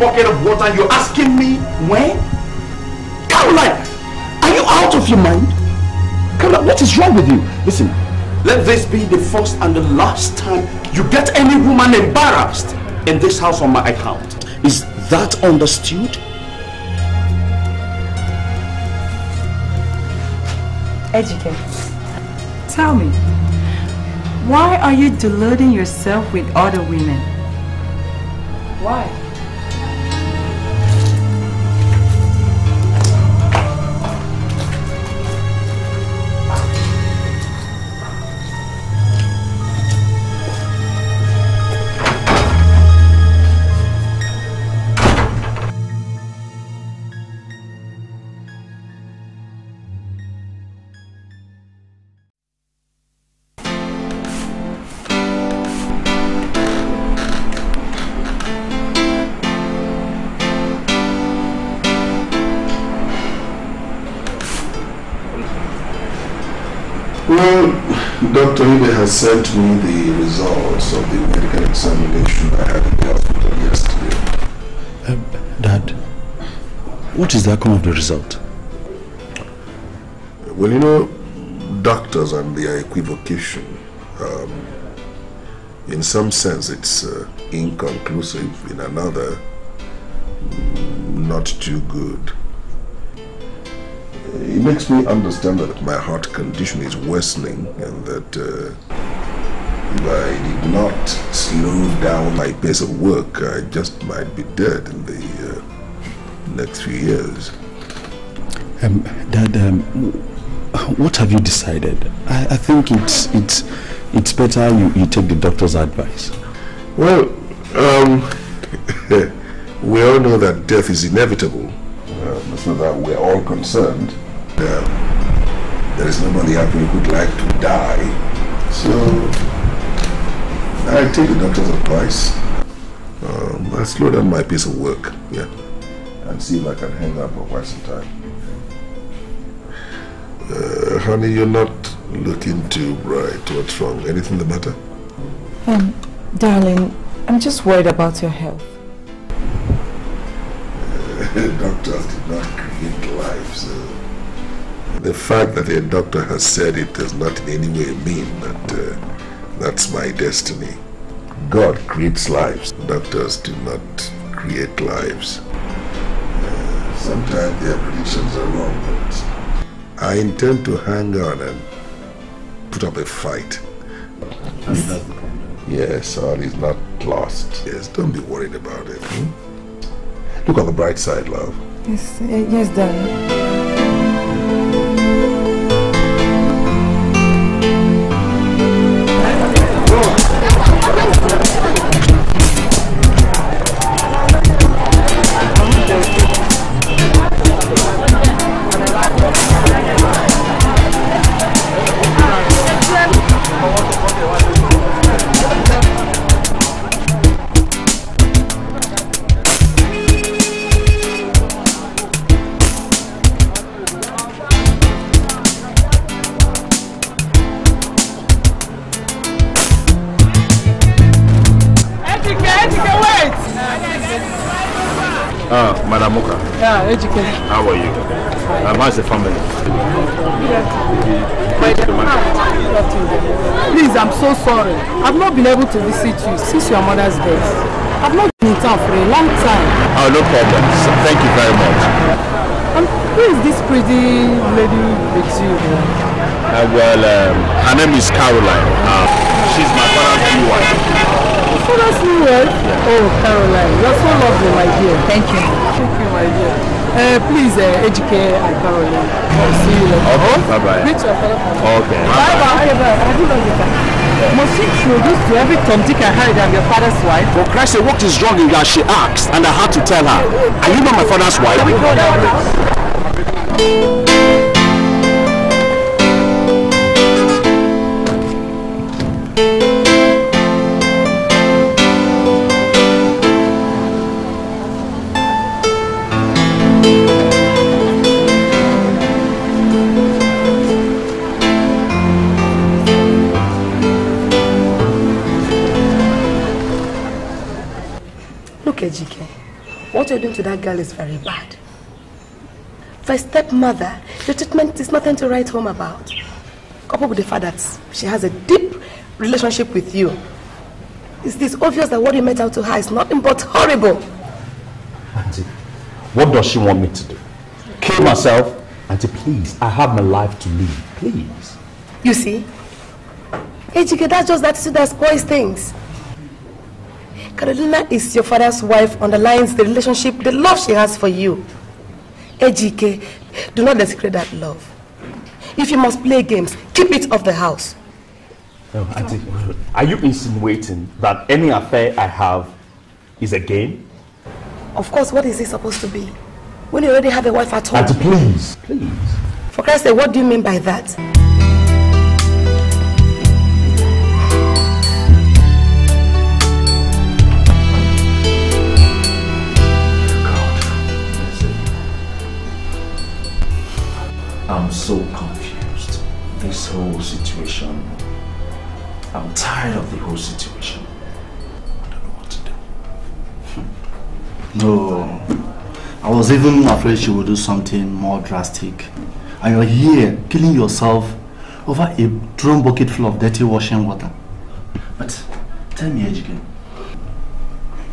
Bucket of water, you're asking me when? Caroline, are you out of your mind? Caroline, what is wrong with you? Listen, let this be the first and the last time you get any woman embarrassed in this house on my account. Is that understood? Ejike, tell me, why are you deluding yourself with other women? Why? Doctor Ibe has sent me the results of the medical examination I had in the hospital yesterday. Um, Dad, what is the outcome of the result? Well, you know, doctors and their equivocation, um, in some sense it's uh, inconclusive, in another, not too good. It makes me understand that my heart condition is worsening and that uh, if I did not slow down my pace of work, I just might be dead in the uh, next few years. Um, Dad, um, what have you decided? I, I think it's, it's, it's better you, you take the doctor's advice. Well, um, we all know that death is inevitable. Uh, so that we're all concerned. Uh, there is nobody out there who would like to die. So, I take the doctor's advice. Um, I slow down my piece of work, yeah, and see if I can hang out for quite some time. Uh, honey, you're not looking too bright. What's wrong? Anything the matter? Um, darling, I'm just worried about your health. Doctors did not create life, so the fact that a doctor has said it does not in any way mean that uh, that's my destiny. God creates lives. Doctors do not create lives. Uh, sometimes their predictions are wrong, but I intend to hang on and put up a fight. Yes, all is not lost. Yes, don't be worried about it. Hmm? Look on the bright side, love. Yes, uh, yes, darling. Ah, Madam Omuka. Yeah, Ejike. How are you? Um, how's the family? Yeah. Please, I'm so sorry. I've not been able to visit you since your mother's death. I've not been in town for a long time. Oh, no problem. So, thank you very much. And who is this pretty lady with you? Uh, well, um, her name is Caroline. Uh, she's my father's new wife. Oh, that's new, right? Yeah. Oh, Caroline, you're so lovely, my dear. Thank you. Thank you, my dear. Uh, please, uh, educate and Caroline. I'll see you later. Okay, bye-bye. Reach your telephone. Okay. Bye-bye. Have you done your time? Must you introduce to every tomtic I heard I'm your father's wife? For Christ's sake, what is wrong in that she asked, and I had to tell her, are you not my father's wife? Can we go down? What you're doing to that girl is very bad. For a stepmother, your treatment is nothing to write home about. Coupled with the fact that she has a deep relationship with you, it's this obvious that what you meant out to her is nothing but horrible. Auntie, what does she want me to do? Kill myself? Auntie, please, I have my life to live, please. You see, Ejike, that's just that attitude that spoils things. Carolina is your father's wife, underlines the relationship, the love she has for you. Ejike, do not desecrate that love. If you must play games, keep it off the house. No, auntie, are you insinuating that any affair I have is a game? Of course, what is it supposed to be? When you already have a wife at home. Auntie, please, please. For Christ's sake, what do you mean by that? I'm so confused. This whole situation. I'm tired of the whole situation. I don't know what to do. No. I was even afraid she would do something more drastic. And you're here killing yourself over a drum bucket full of dirty washing water. But tell me, Ejike,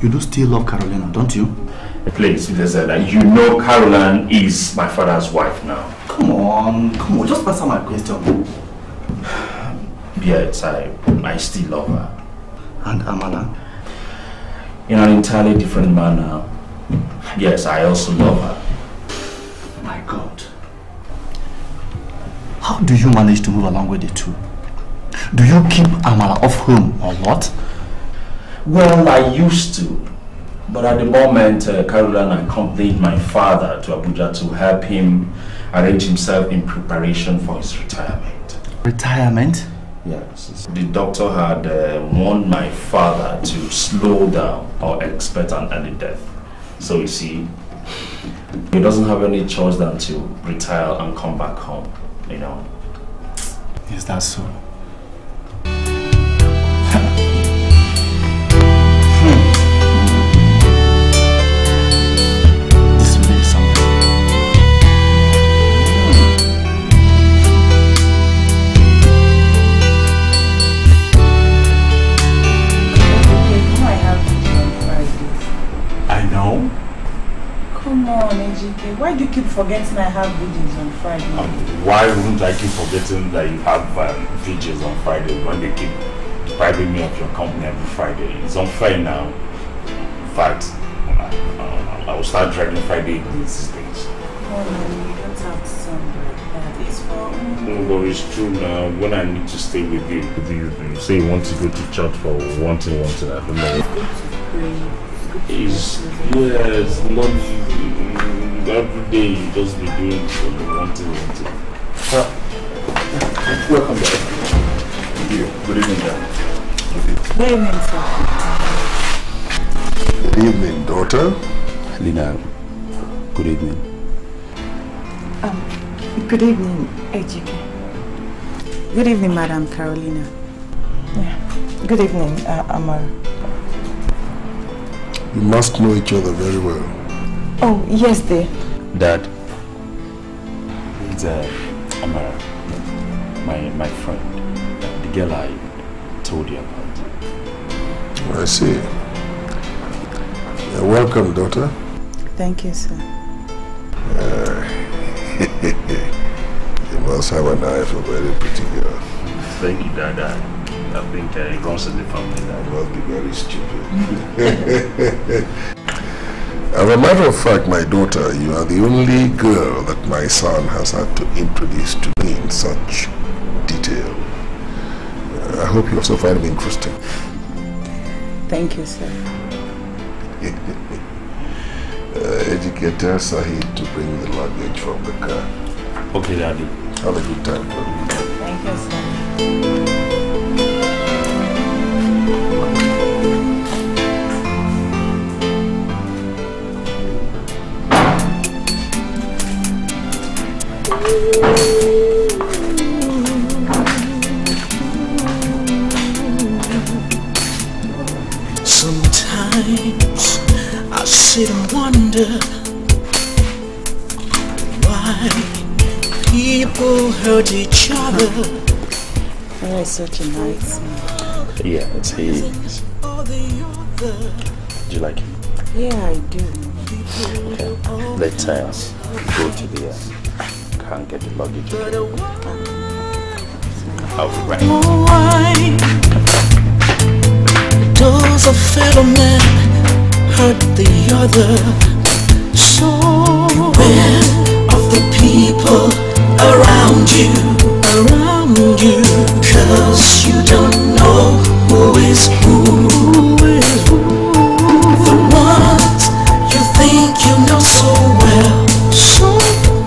you do still love Carolina, don't you? Please, Eze, you know Caroline is my father's wife now. Come on, come on, just answer my question. Yes, I, I still love her. And Amara? In an entirely different manner. Yes, I also love her. My God. How do you manage to move along with the two? Do you keep Amara off home or what? Well, I used to. But at the moment, uh, Carolina accompanied my father to Abuja to help him arrange himself in preparation for his retirement. Retirement? Yes. The doctor had uh, warned my father to slow down or expect an early death. So you see, he doesn't have any choice than to retire and come back home, you know. Is that so? Why do you keep forgetting I have videos on Friday? Um, why wouldn't I keep forgetting that you have um, videos on Friday when they keep depriving me of your company every Friday? It's unfair now. In fact, I, I, I will start dreading Friday these days. Oh no, you don't have to sound like that. It's for me. No, but it's true now. When I need to stay with you, you say you want to go to church for one thing, one thing, I don't know. It's good to pray. It's good to pray. It's not... Every day you just be doing what you want to, want to. Ah. Welcome back. Thank you. Good evening, Dad. Good evening, sir. Good evening, daughter. Lena, good evening. Um, good evening, Ejike. Good evening, Madam Carolina. Yeah. Good evening, uh, Amara. You must know each other very well. Oh, yes, dear. Dad, it's uh, Amara, my, my friend, uh, the girl I told you about. I see. You're welcome, daughter. Thank you, sir. Uh, you must have an eye for very pretty girl. Thank you, Dada. I think uh, it runs in the family. That must be very stupid. As a matter of fact, my daughter, you are the only girl that my son has had to introduce to me in such detail. Uh, I hope you also find me interesting. Thank you, sir. uh, Ejike, tell Sahid to bring the luggage from the car. Okay, Daddy. Have a good time, buddy. Thank you, sir. Sometimes I sit and wonder why people hurt each other. Oh, it's such a nice man. Yeah, it's he. Do you like him? Yeah, I do. Okay, let's uh, go to the uh, car and get the luggage. I'll be right. Does a fellow man hurt the other? So beware of the people around you, around you, cause you don't know who is who, who is who. The ones you think you know so well, so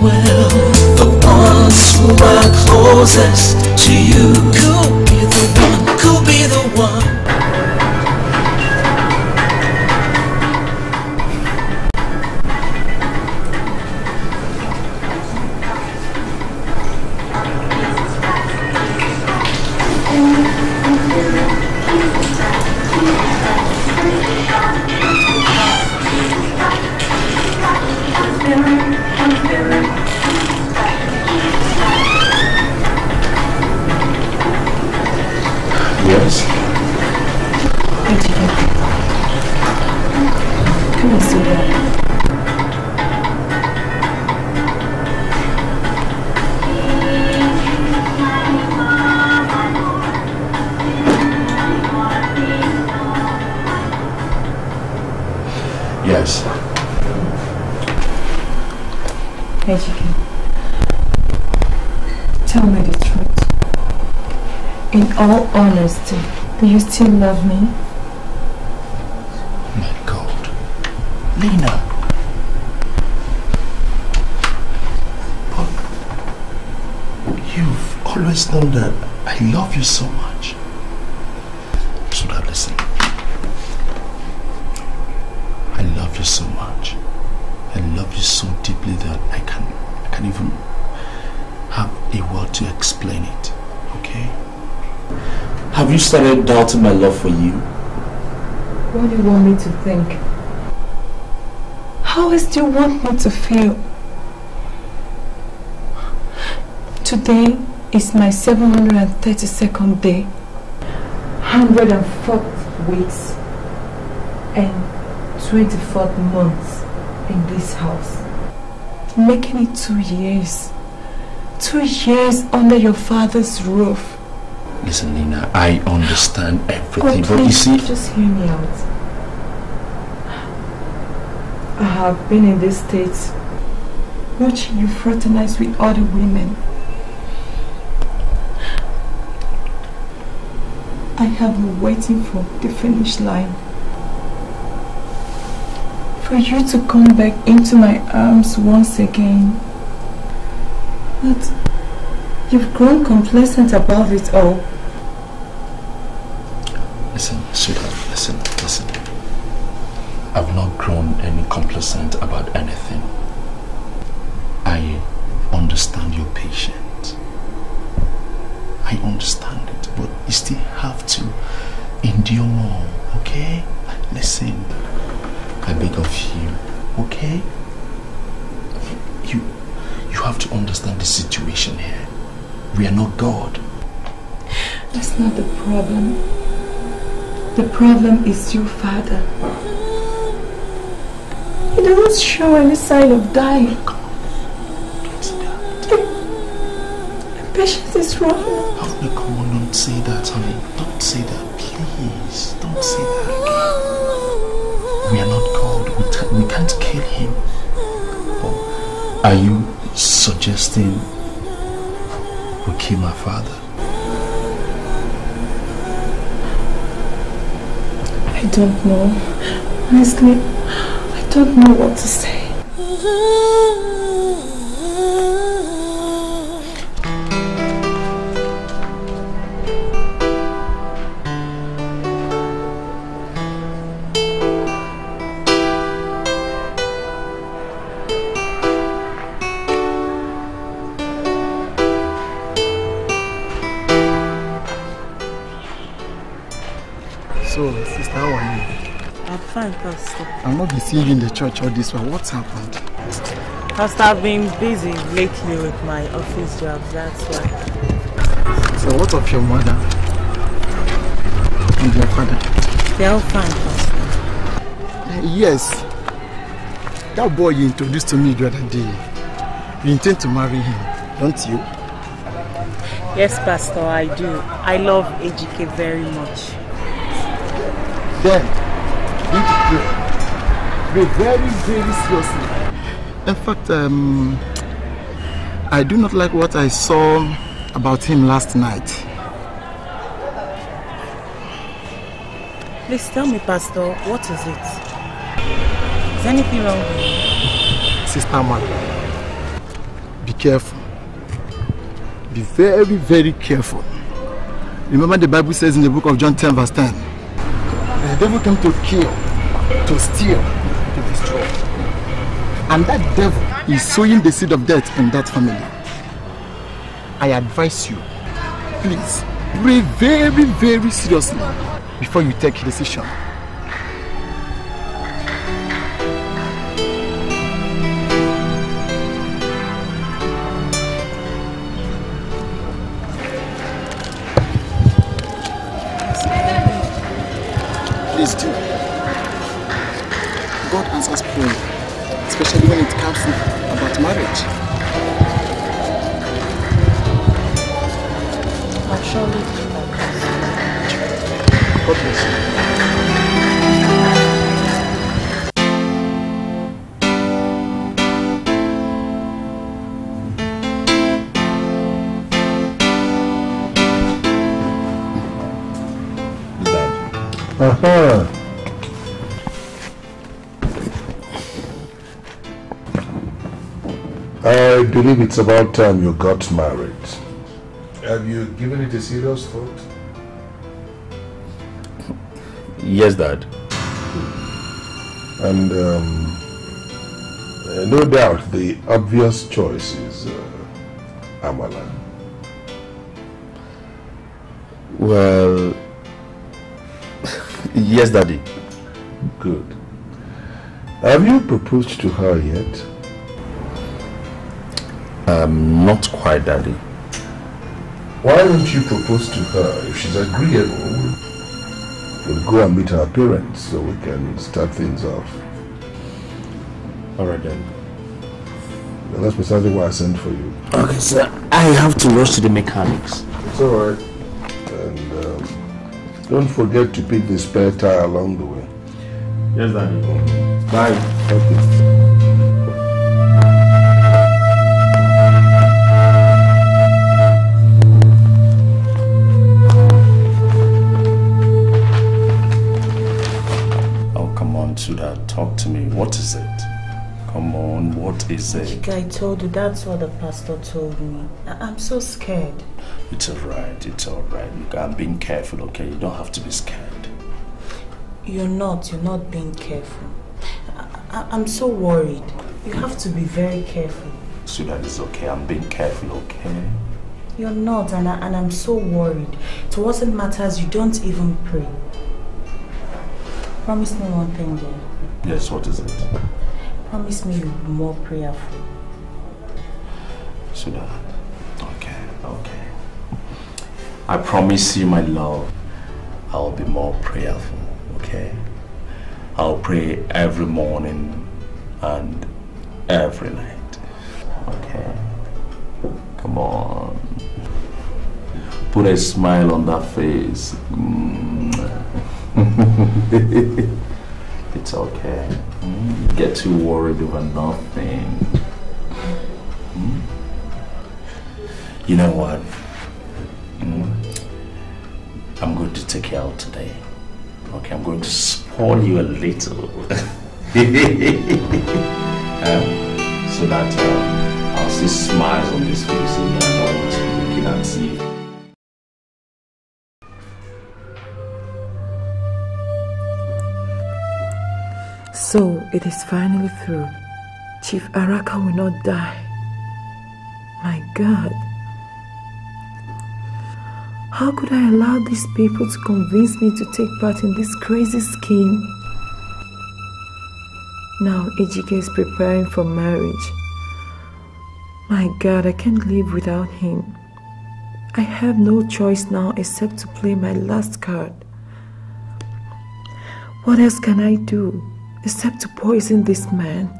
well, the ones who are closest to you could be the one, could be the one. All honesty, do you still love me? My God, Lena. But you've always known that I love you so much. So now listen, I love you so much. I love you so deeply that I can, I can't even have a word to explain it. Okay? Have you started doubting my love for you? What do you want me to think? How else do you want me to feel? Today is my seven hundred thirty-second day, one hundred fourth weeks and twenty-fourth months in this house. Making it two years. Two years under your father's roof. Listen, Lena, I understand everything, oh, but you see... just hear me out. I have been in this state watching you fraternize with other women. I have been waiting for the finish line. For you to come back into my arms once again. But you've grown complacent about it all. Listen, sweetheart, listen, listen. I've not grown any complacent about anything. I understand your patience. I understand it, but you still have to endure more, okay? Listen, I beg of you, okay? You, you have to understand the situation here. We are not God. That's not the problem. The problem is you, Father. He doesn't show any sign of dying. Come on, don't say that. Patience is wrong. Oh, no, come on, don't say that, honey. Don't say that, please. Don't say that again. We are not called. We, we can't kill him. Oh, are you suggesting we kill my father? I don't know. Honestly, I don't know what to say. I've not been seeing you in the church all this while. What's happened? Pastor, I've been busy lately with my office jobs, that's why. So what of your mother and your father? They're all fine, Pastor. Uh, yes. That boy you introduced to me the other day, you intend to marry him, don't you? Yes, Pastor, I do. I love Ejike very much. Then, be very, very seriously. In fact, um, I do not like what I saw about him last night. Please tell me, Pastor, what is it? Is anything wrong with you? Sister Amara, be careful. Be very, very careful. Remember the Bible says in the book of John ten verse ten, the devil came to kill, to steal, to destroy. And that devil is sowing the seed of death in that family. I advise you, please, pray very, very seriously before you take a decision. Please do. God answers prayer, especially when it comes to about marriage. I surely do that. God bless you. Uh-huh. I believe it's about time you got married. Have you given it a serious thought? Yes, Dad. And um, no doubt the obvious choice is uh, Amara. Well... Yes, Daddy. Good. Have you proposed to her yet? Um, not quite, Daddy. Why don't you propose to her? If she's agreeable, we'll go and meet her parents so we can start things off. Alright, then. Well, that's precisely why I sent for you. Okay, sir. I have to rush to the mechanics. It's alright. And, um... don't forget to pick the spare tire along the way. Yes, Daddy. Bye. Okay. Oh, come on, Suda. Talk to me. What is it? Come on, what is it? I told you, that's what the pastor told me. I I'm so scared. It's alright, it's alright. Look, I'm being careful, okay? You don't have to be scared. You're not, you're not being careful. I, I, I'm so worried. You have to be very careful. So that is okay, I'm being careful, okay? You're not, and, I, and I'm so worried. Towards it matters, you don't even pray. Promise me one thing, dear. Yes, what is it? Promise me you'll be more prayerful. to that. Okay, okay. I promise you, my love, I'll be more prayerful, okay? I'll pray every morning and every night. Okay? Come on. Put a smile on that face. Mm. It's okay. Mm. Get too worried over nothing. Mm. You know what? Mm. I'm going to take you out today. Okay, I'm going to spoil you a little. um, so that uh, I'll see smiles on this face and I don't want to be looking at you. So it is finally through. Chief Araka will not die. My God. How could I allow these people to convince me to take part in this crazy scheme? Now Ejike is preparing for marriage. My God, I can't live without him. I have no choice now except to play my last card. What else can I do except to poison this man?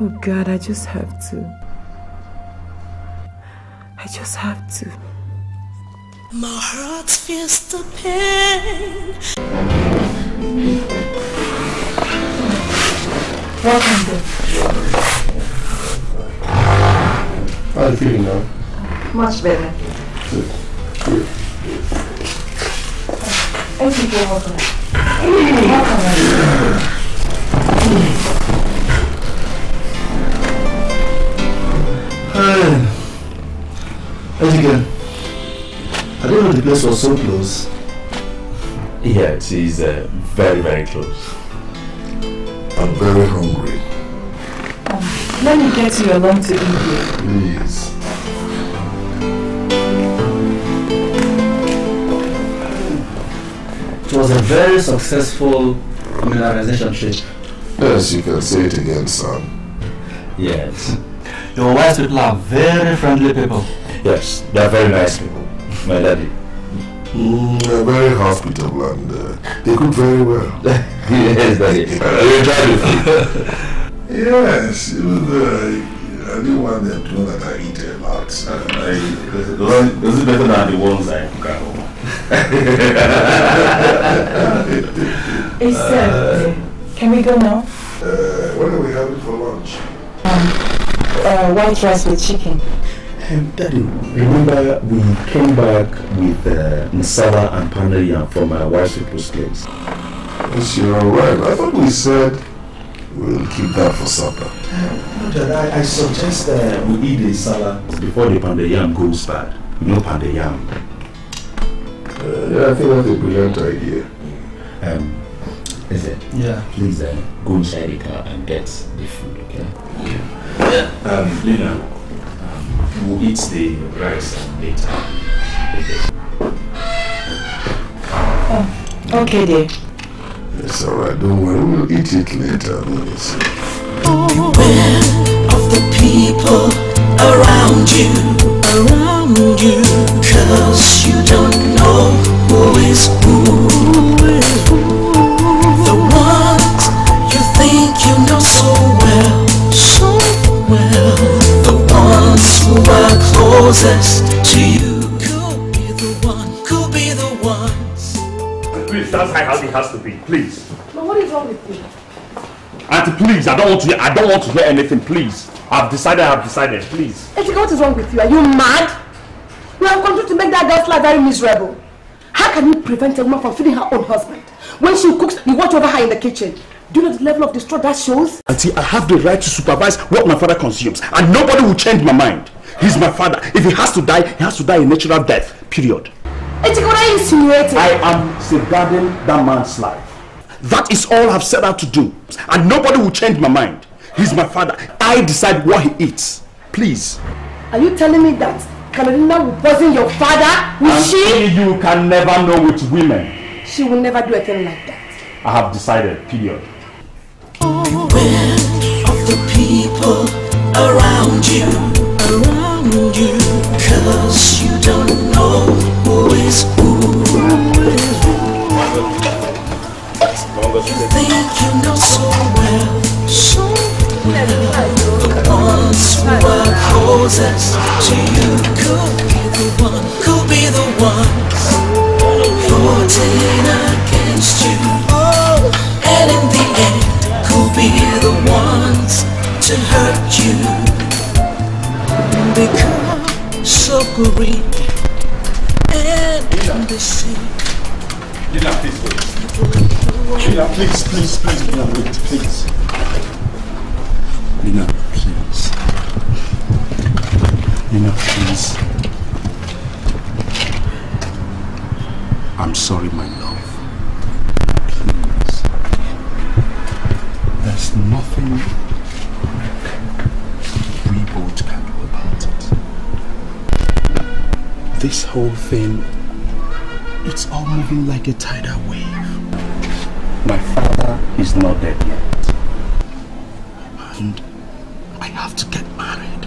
Oh God, I just have to. I just have to. My heart feels the pain. What happened? How are you feeling now? Much better. Good. Good. Everything over. Hey, how's it going? I didn't know the place was so close. Yeah, it is uh, very, very close. I'm very hungry. Um, let me get you along to Igwe. Please. It was a very successful familiarization trip. Yes, you can say it again, son. Yes. Your wise people are very friendly people. Yes, they are very nice people. My daddy. Mm, they're very hospitable and uh, they cook very well. Yes, daddy. Yes, you know, I didn't want them to know that I eat a lot. Those are better than the ones I cook at home. It's uh, can we go now? Uh, what are we having for lunch? Um, uh, white rice with chicken. Um, Daddy, remember we came back with uh, Nsala and Pandaya from our wife's people's place. Yes, you're right. I thought we said we'll keep that for supper. Uh, Dad, I, I suggest that uh, we eat the Nsala before the Pandayam goes bad. No Pandayam. Uh, yeah, I think that's a brilliant idea. Um, is it? Yeah. Please uh, go inside the car and get the food, okay? Yeah. Um, Lena. We'll eat the rice and later. Oh, okay, dear. It's alright, don't worry, we'll eat it later. Beware of the people around you, around you, cause you don't know who is who. The ones you think you know so well, so well. Who are closest to you could be the one, could be the ones. Please, that's how it has to be, please. But what is wrong with me? Auntie, please, I don't want to hear, I don't want to hear anything, please. I've decided, I've decided, please. Ejike, what is wrong with you? Are you mad? You have come to make that girl's life very miserable. How can you prevent a woman from feeding her own husband? When she cooks, you watch over her in the kitchen. Do you know the level of distraught that shows? Auntie, I have the right to supervise what my father consumes, and nobody will change my mind. He's my father. If he has to die, he has to die a natural death. Period. Ejike, what are you insinuating? I am safeguarding that man's life. That is all I've set out to do, and nobody will change my mind. He's my father. I decide what he eats. Please. Are you telling me that Carolina will poison your father? Will Auntie, she? You can never know with women. She will never do a thing like that. I have decided. Period. Beware of the people around you, around Thing, it's all moving like a tidal wave. My father is not dead yet. And I have to get married.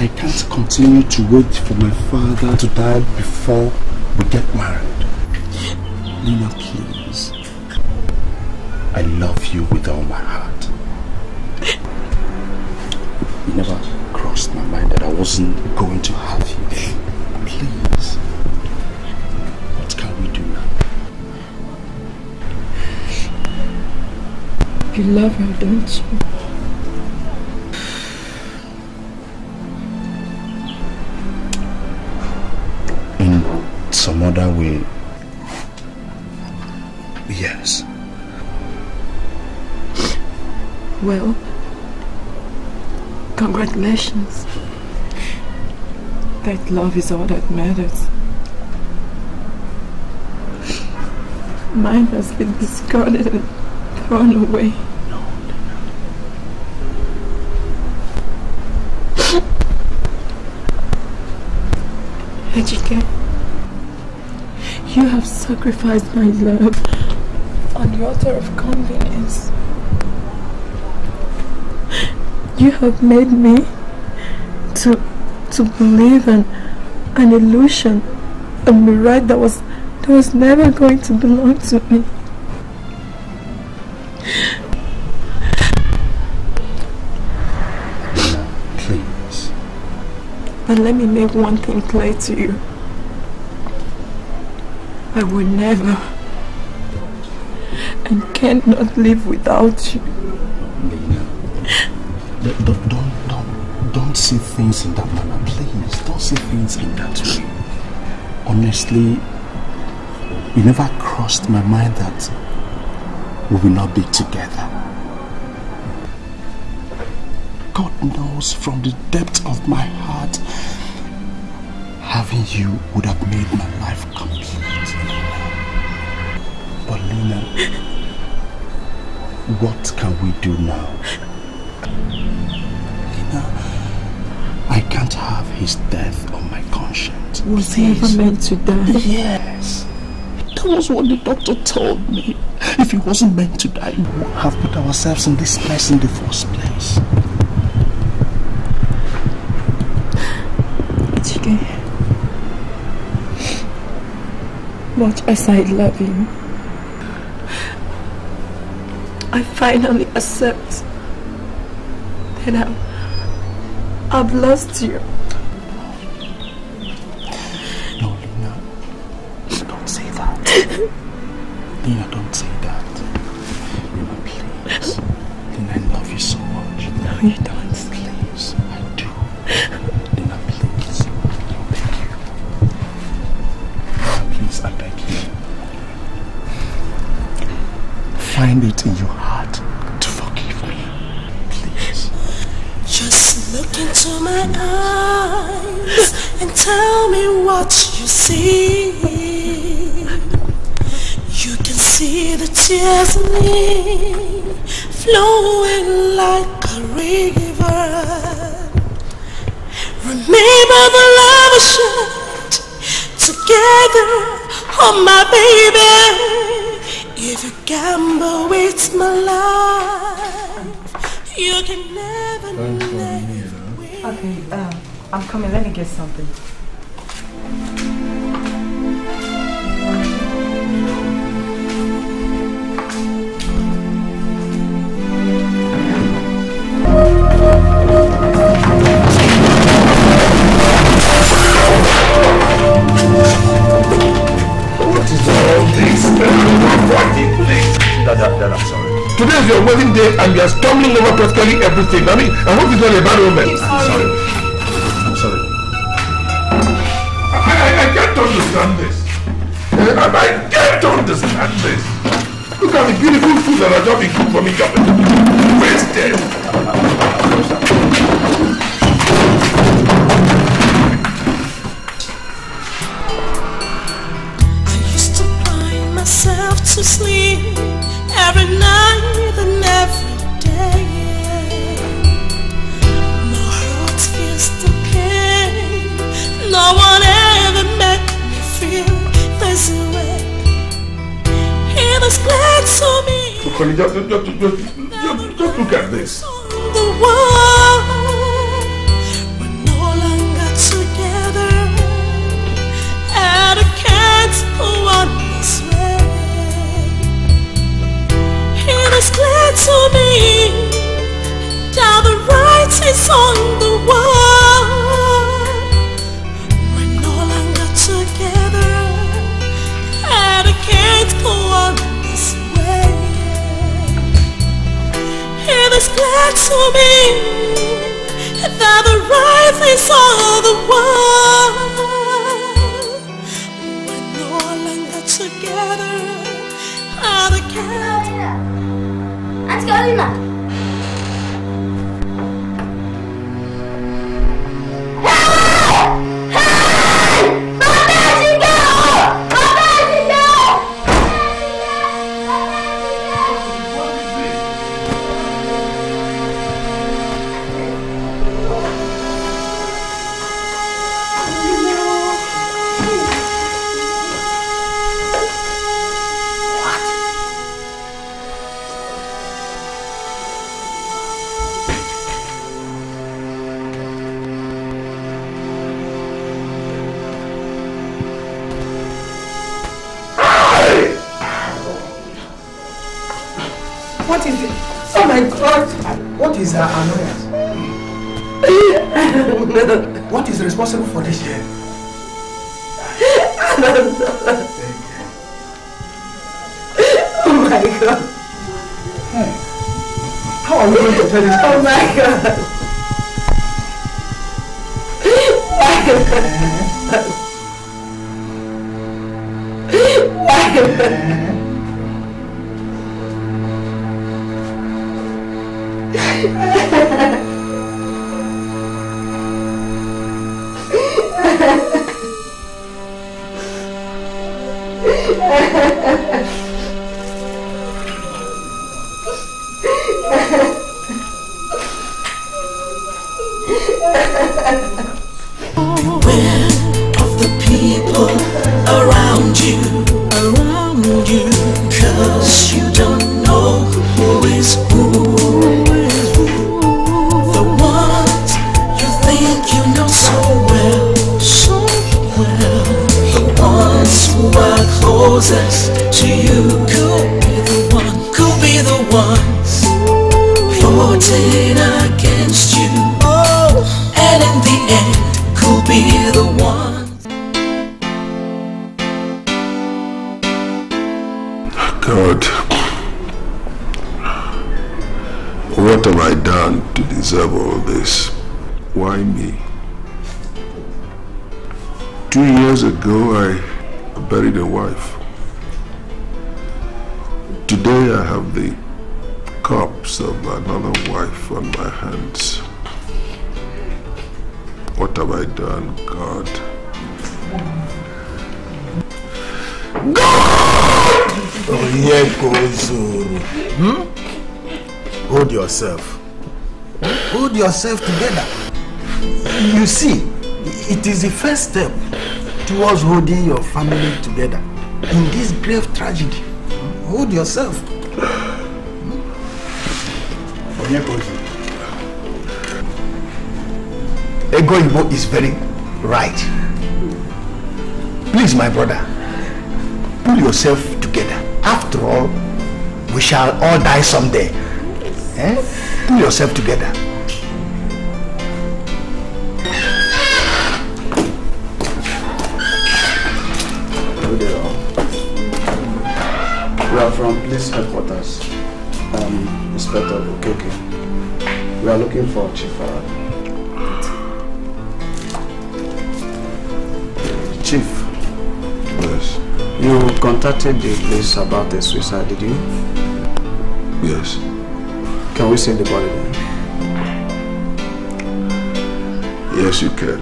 I can't continue to wait for my father to die before we get married. Lena, please. I love you with all my heart. It never crossed my mind that I wasn't going to have you. Please. What can we do now? You love her, don't you? In some other way, yes. Well, congratulations. That love is all that matters. Mine has been discarded and thrown away. No, Ejike, you have sacrificed my love on the altar of convenience. You have made me to to believe in an illusion, a mirage that was that was never going to belong to me. Please. But let me make one thing clear to you. I will never and cannot live without you. Don't, don't, don't, don't see things in that manner. Don't say things in that way. Honestly, it never crossed my mind that we will not be together. God knows from the depth of my heart, having you would have made my life complete. But Lena, what can we do now? I can't have his death on my conscience. Was he ever meant to die? Yes. That was what the doctor told me. If he wasn't meant to die, we would have put ourselves in this mess in the first place. It's okay. Much as I love you, I finally accept that I'm I've lost you. No, Lena. Don't say that. Lena, don't say that. Lena, please. Lena, I love you so much. No, you don't. Please, I do. Lena, please. I beg you. Lena, please, I beg you. Find it in your heart. Look into my eyes and tell me what you see. You can see the tears in me flowing like a river. Remember the love we shared together, oh my baby. If you gamble with my life, you can never know. Okay, um, I'm coming, let me get something. What is all this? What is this? Dada, Dada, I'm sorry. Today is your wedding day and you are stumbling over practically everything. I mean, I hope it's not a bad woman. I'm sorry. I'm sorry. I, I, I can't understand this. I, I can't understand this. Look at the beautiful food that has not been cooked for me. Wasted. To sleep every night and every day. My heart feels the pain. No one ever made me feel this way. It was glad to me. Okay, just, just, just, just, just look at this. The world, we're no longer together, and I can't go on. It is clear to me that the writing's on the wall. We're no longer together, and I can't go on this way. It is clear to me that the writing's on the wall. We're no longer together, and I can't. Auntie Carolina! Hey! Hey! Mama, she go! Mama, she go! Is her annoyance? What is responsible for this year? I don't know. Oh my God! Hey. How are we going to tell this? Oh my God! Why? Why? Together. You see, it is the first step towards holding your family together in this grave tragedy. Hold yourself. Ego Igbo is very right. Please, my brother, pull yourself together. After all, we shall all die someday. Eh? Pull yourself together. We are from police headquarters. Um, Inspector Bukake. We are looking for Chief Araka. Chief. Yes. You contacted the police about the suicide, did you? Yes. Can we see the body then? Yes, you can.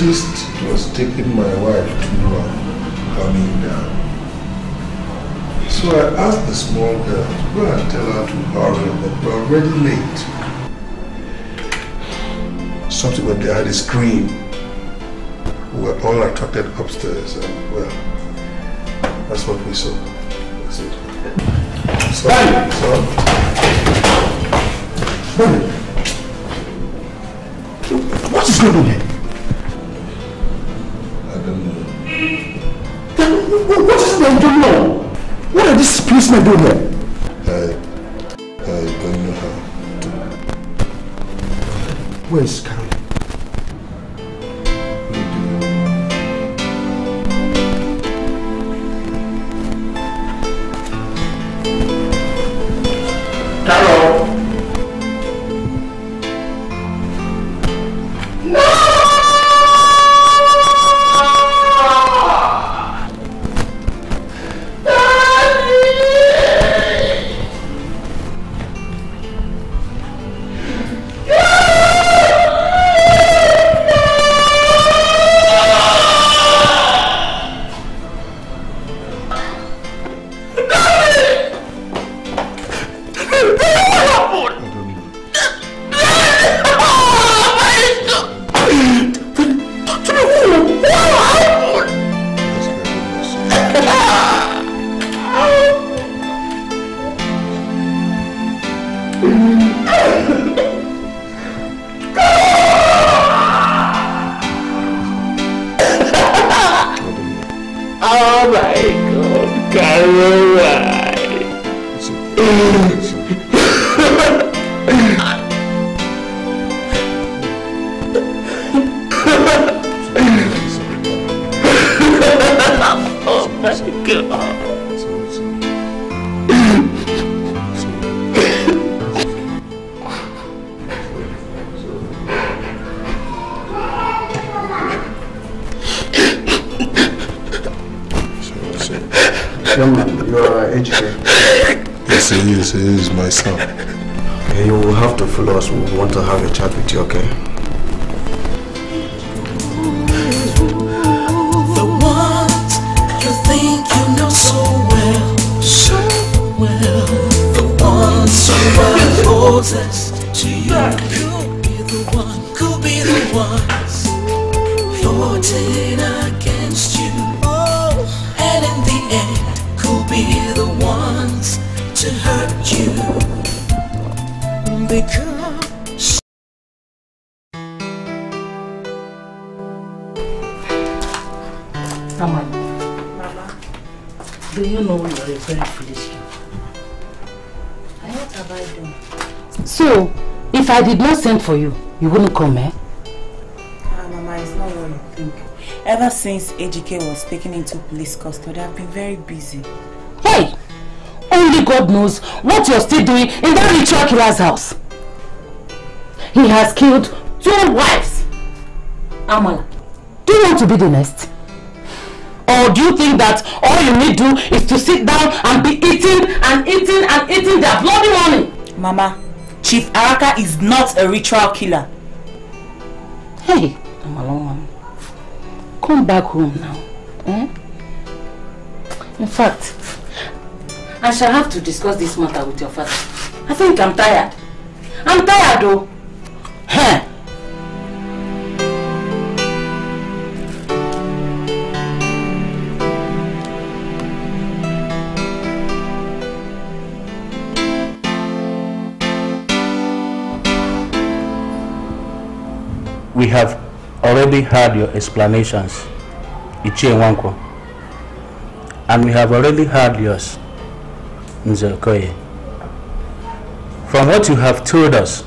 It was taking my wife too long coming down. So I asked the small girl to go and tell her to hurry, but we're already late. Subsequently, I had a scream. We were all attracted upstairs, and well, that's what we saw. That's it. Sorry, sorry. What is going on here? Please, my brother. I, I don't know how to. Where is Carolina? Carol! I did not send for you. You wouldn't come, eh? Ah, Mama, it's not what you think. Ever since Ejike was taken into police custody, I've been very busy. Hey! God knows what you're still doing in that ritual killer's house. He has killed two wives. Amara, do you want to be the next? Or do you think that all you need to do is to sit down and be eating and eating and eating their bloody money? Mama, Chief Araka is not a ritual killer. Hey, I'm alone. Come back home now. Eh? In fact, I shall have to discuss this matter with your father. I think I'm tired. I'm tired though. Huh. We have already heard your explanations, Ichie Nwankwo, and we have already heard yours, Nzeokoye. From what you have told us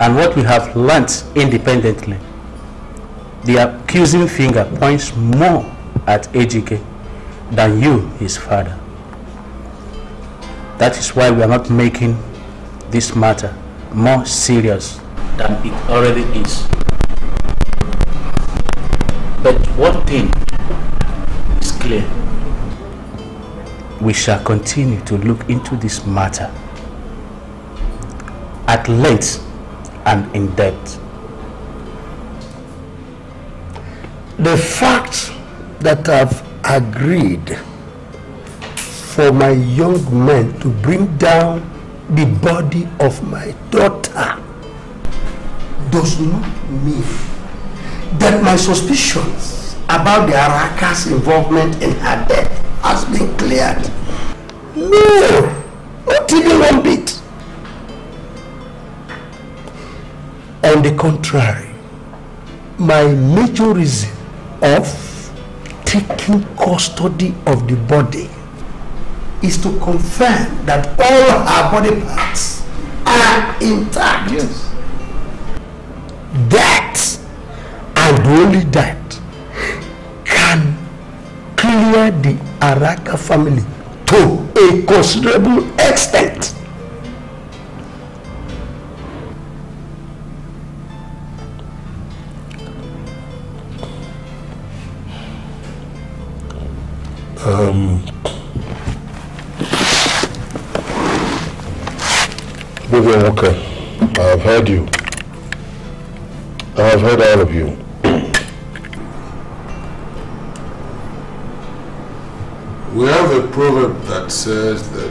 and what we have learnt independently, the accusing finger points more at Ejike than you, his father. That is why we are not making this matter more serious than it already is. But one thing is clear. We shall continue to look into this matter at length and in depth. The fact that I've agreed for my young men to bring down the body of my daughter does not mean that my suspicions about the Araka's involvement in her death has been cleared. No, not even one bit. On the contrary, my major reason of taking custody of the body is to confirm that all her body parts are intact. Yes. That, and only that, can clear the Araka family to a considerable extent. Um, Vivian Walker, I have heard you. I have heard all of you. We have a proverb that says that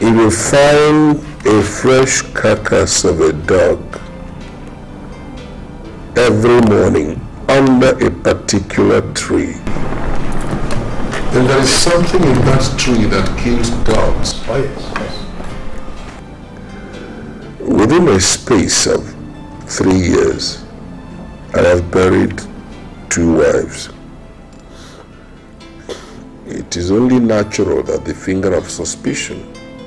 if you find a fresh carcass of a dog every morning under a particular tree, then there is something in that tree that kills dogs. Oh, yes, yes. Within a space of three years, I have buried two wives. It is only natural that the finger of suspicion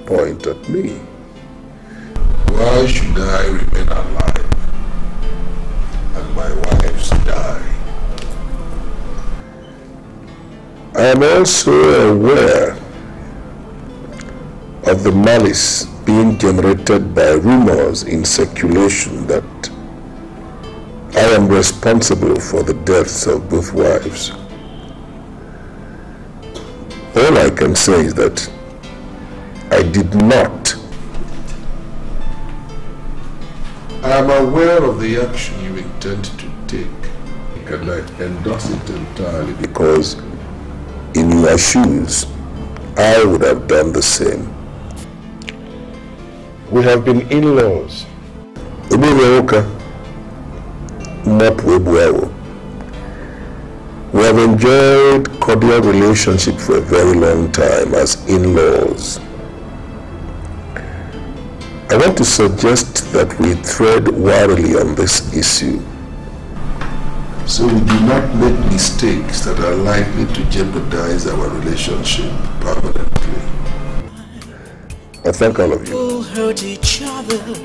point at me. Why should I remain alive and my wives die? I am also aware of the malice being generated by rumors in circulation that I am responsible for the deaths of both wives. All I can say is that I did not. I am aware of the action you intend to take, and I endorse it entirely because in your shoes, I would have done the same. We have been in-laws. We have enjoyed cordial relationship for a very long time as in-laws. I want to suggest that we tread warily on this issue, so we do not make mistakes that are likely to jeopardize our relationship permanently. I thank all of you. People hurt each other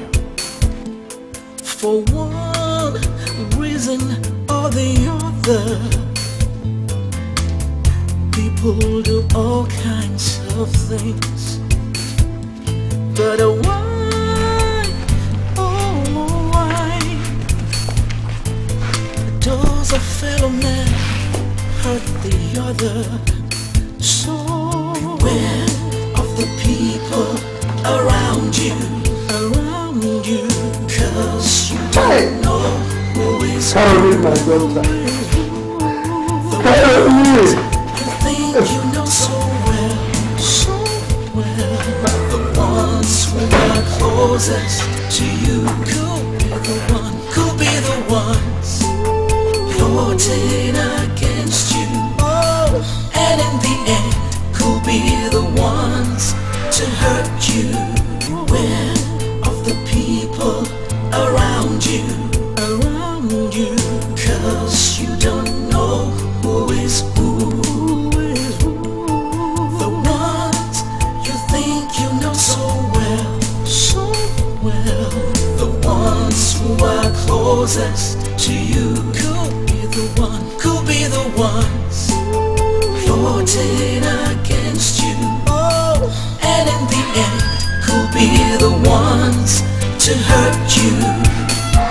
for one reason or the other. People do all kinds of things, but why, oh why, does a fellow man hurt the other? So beware of the people around you, around you, cause you don't know who is hurting my daughter. You know so well, so well, the ones who are closest to you could be the one, could be the ones plotting against you, and in the end, could be the ones to hurt you. Beware of the people around you, around you, cause you don't know who is who. Who are closest to you could be the one, could be the ones plotting against you, and in the end could be the ones to hurt you.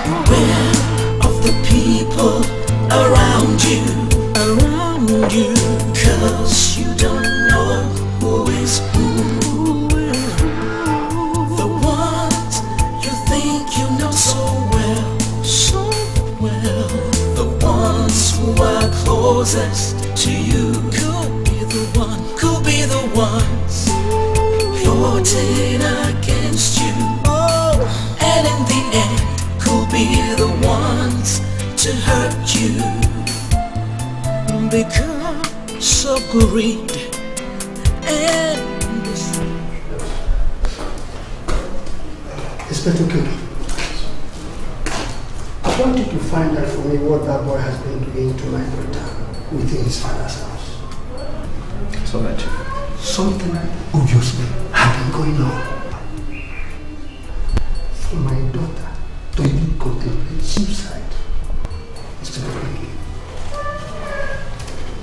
Beware of the people around you, around you, cause you don't know who is who. The ones you think you know so well, who are closest to you could be the one, could be the ones plotting against you, and in the end could be the ones to hurt you. Because of greed and it's better good. I want you to find out for me what that boy has been doing to my daughter within his father's house. So much. Something obviously has been going on. For my daughter to even contemplate suicide instead of me.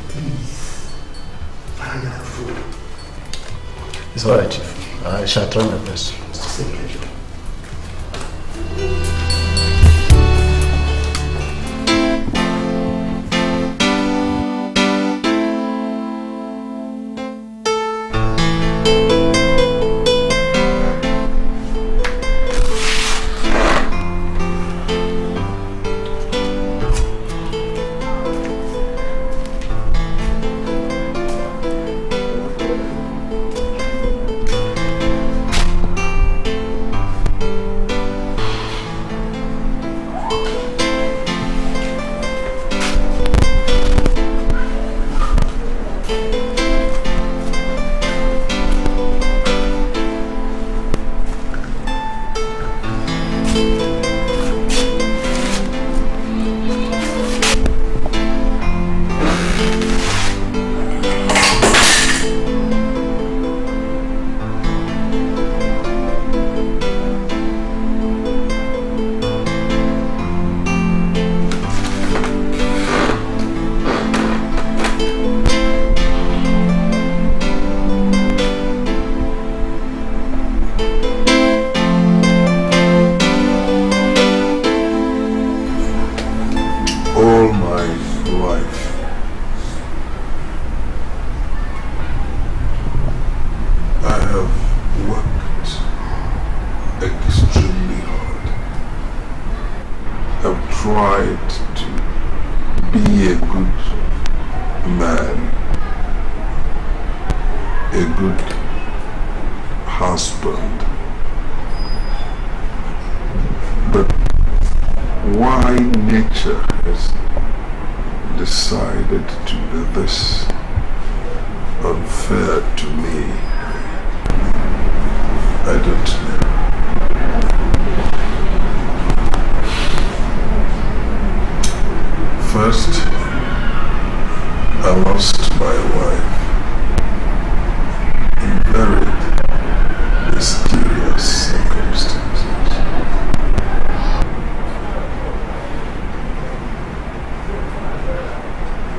Please, find out for me. It's alright, Chief. I shall try my best. It's a pleasure.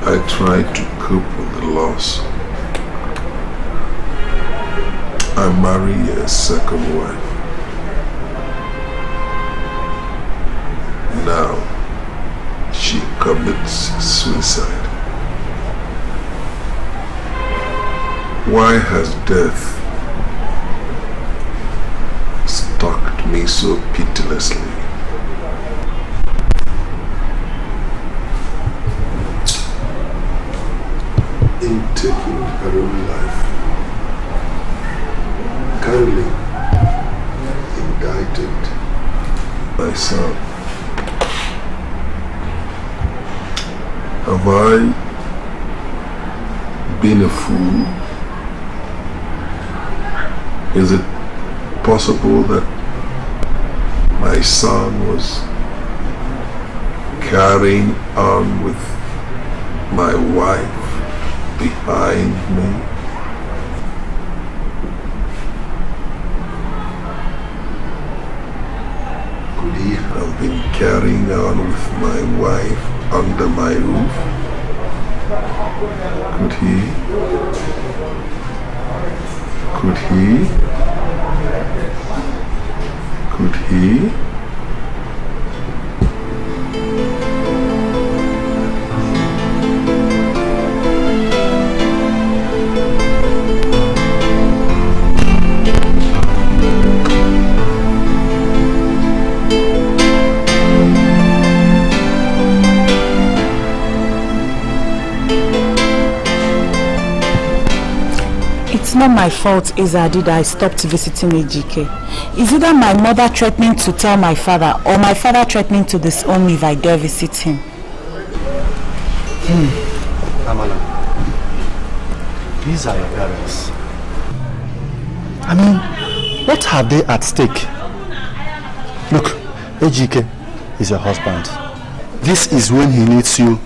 I tried to cope with the loss and marry a second wife. Now, she commits suicide. Why has death stalked me so pitilessly? In taking her own life, kindly indicted my son. Have I been a fool? Is it possible that my son was carrying on with my wife behind me? Could he have been carrying on with my wife under my roof? Could he? Could he? Could he? Could he? It's not my fault, Izadi, that I stopped visiting Ejike. It's either my mother threatening to tell my father or my father threatening to disown me if I dare visit him. Hmm. Amara, these are your parents. I mean, what have they at stake? Look, Ejike is your husband. This is when he needs you.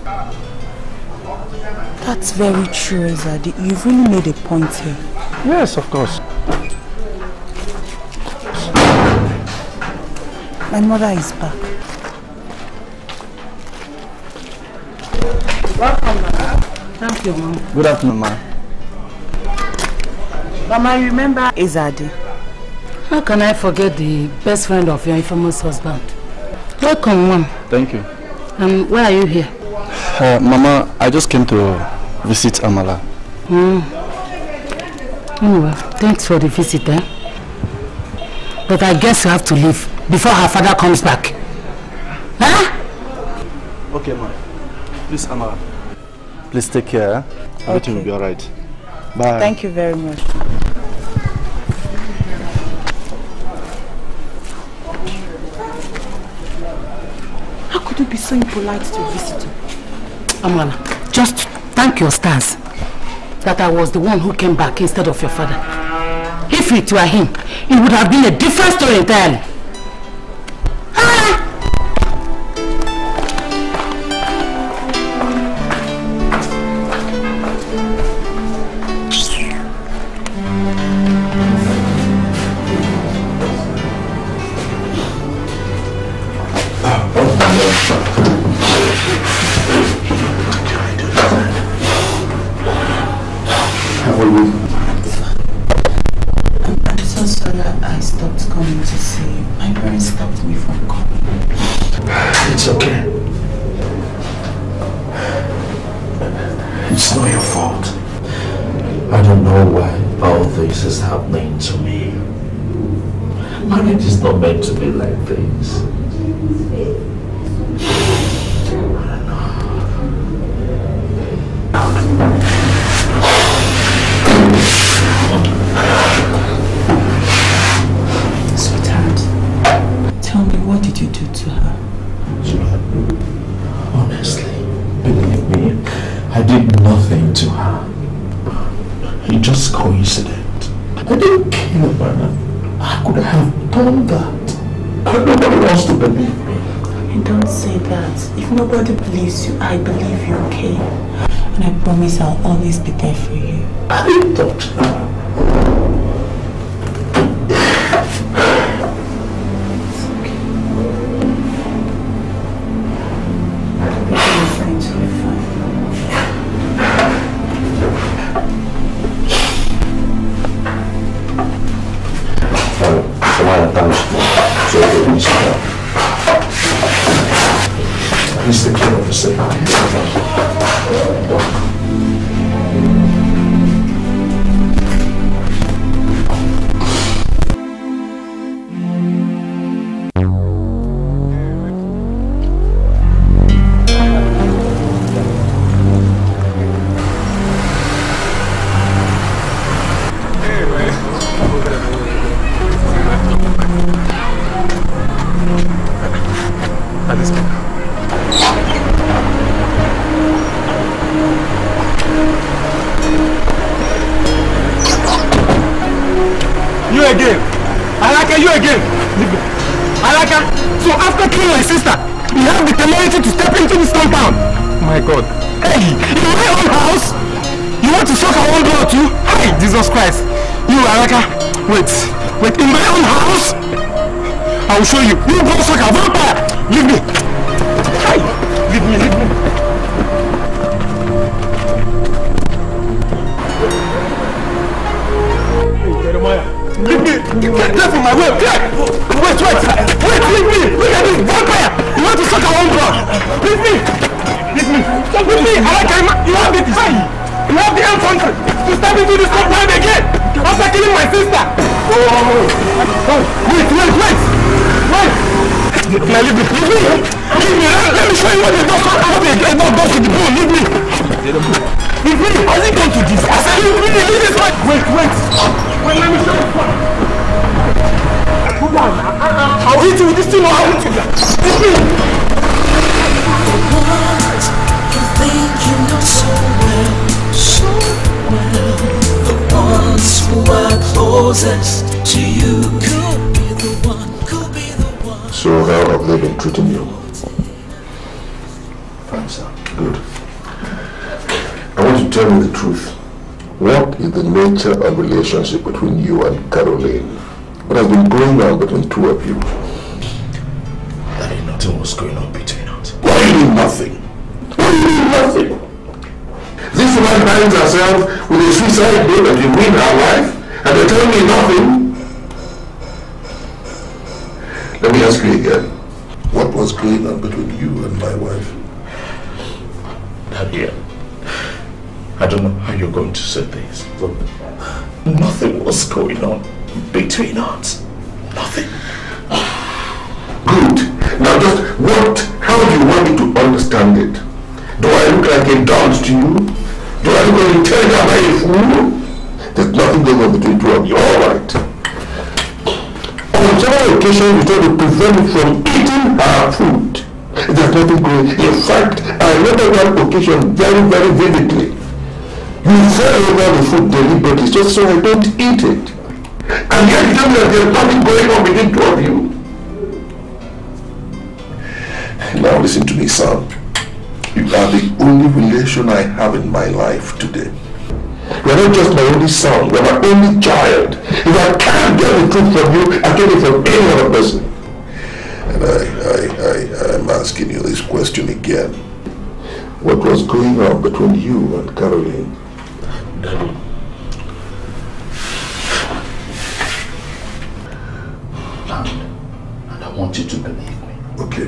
That's very true, Izadi. You've really made a point here. Yes, of course. My mother is back. Welcome, Mama. Thank you, Mama. Good afternoon, Mama. Mama, you remember Izadi? How can I forget the best friend of your infamous husband? Welcome, Mama. Thank you. Um, why are you here? Uh, Mama, I just came to visit Amara. Mm. Anyway, thanks for the visit, eh? But I guess you have to leave before her father comes back. Huh? Okay, ma. Please, Amara. Please take care. Okay. Everything will be alright. Bye. Thank you very much. How could you be so impolite to a visitor? Amara, just thank your stars that I was the one who came back instead of your father. If it were him, it would have been a different story entirely. Please take care of yourself. Relationship between you and Caroline. What has been going on between two of you? I mean, nothing was going on between us. Why do you mean nothing? Why do you mean nothing? This woman binds herself with a suicide note that you win her life, and they tell me nothing. Let me ask you again. What was going on between you and my wife? Nadia, I don't know how you're going to say this. Nothing was going on between us. Nothing. Good. Now just what, how do you want me to understand it? Do I look like a dunce to you? Do I look like a intelligent by a fool? There's nothing going on between two of you. All right. On whichever occasion you try to prevent me from eating our food, there's nothing going on. In fact, I remember that occasion very, very vividly. You throw over the food deliberately just so I don't eat it. And yet you tell me that there's nothing going on between two of you. Now listen to me, son. You are the only relation I have in my life today. You are not just my only son, you are my only child. If I can't get the truth from you, I get it from any other person. And I, I, I, I'm asking you this question again. What was going on between you and Caroline? Daddy. And, and I want you to believe me. Okay.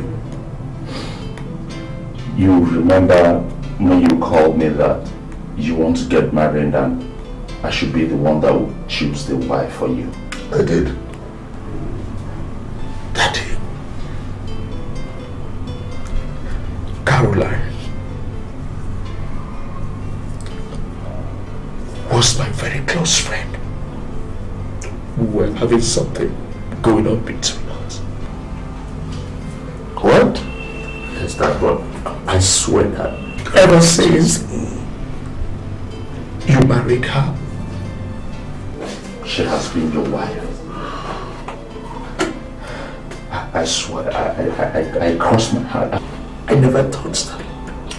You remember when you called me that you want to get married and I should be the one that would choose the wife for you? I did. Daddy. Caroline was my very close friend. We were having something going on between us. What? Is that what? I swear that ever since you married her, she has been your wife. I, I swear, I, I, I, I crossed my heart. I never touched her.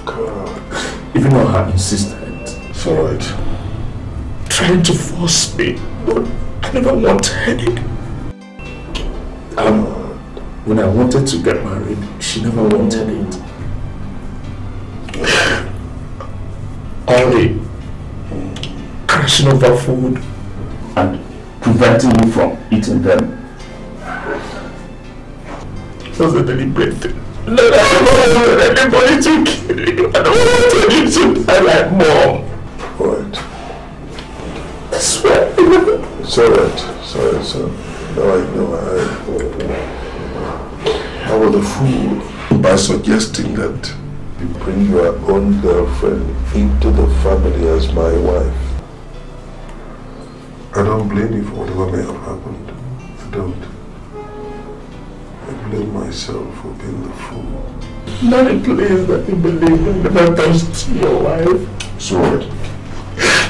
God. Even though her insistence. It's alright. Trying to force me, but I never wanted it. Um, when I wanted to get married, she never wanted it. All the crashing over food and preventing me from eating them. It was a deliberate thing. No, I don't want to do politics. I don't want to do it. I like more. What? I swear. It's alright. Sorry, son. No, I know. I, I was a fool by suggesting that you bring your own girlfriend into the family as my wife. I don't blame you for whatever may have happened. I don't. I blame myself for being the fool. Not a place that you believe in never touched your wife. So what?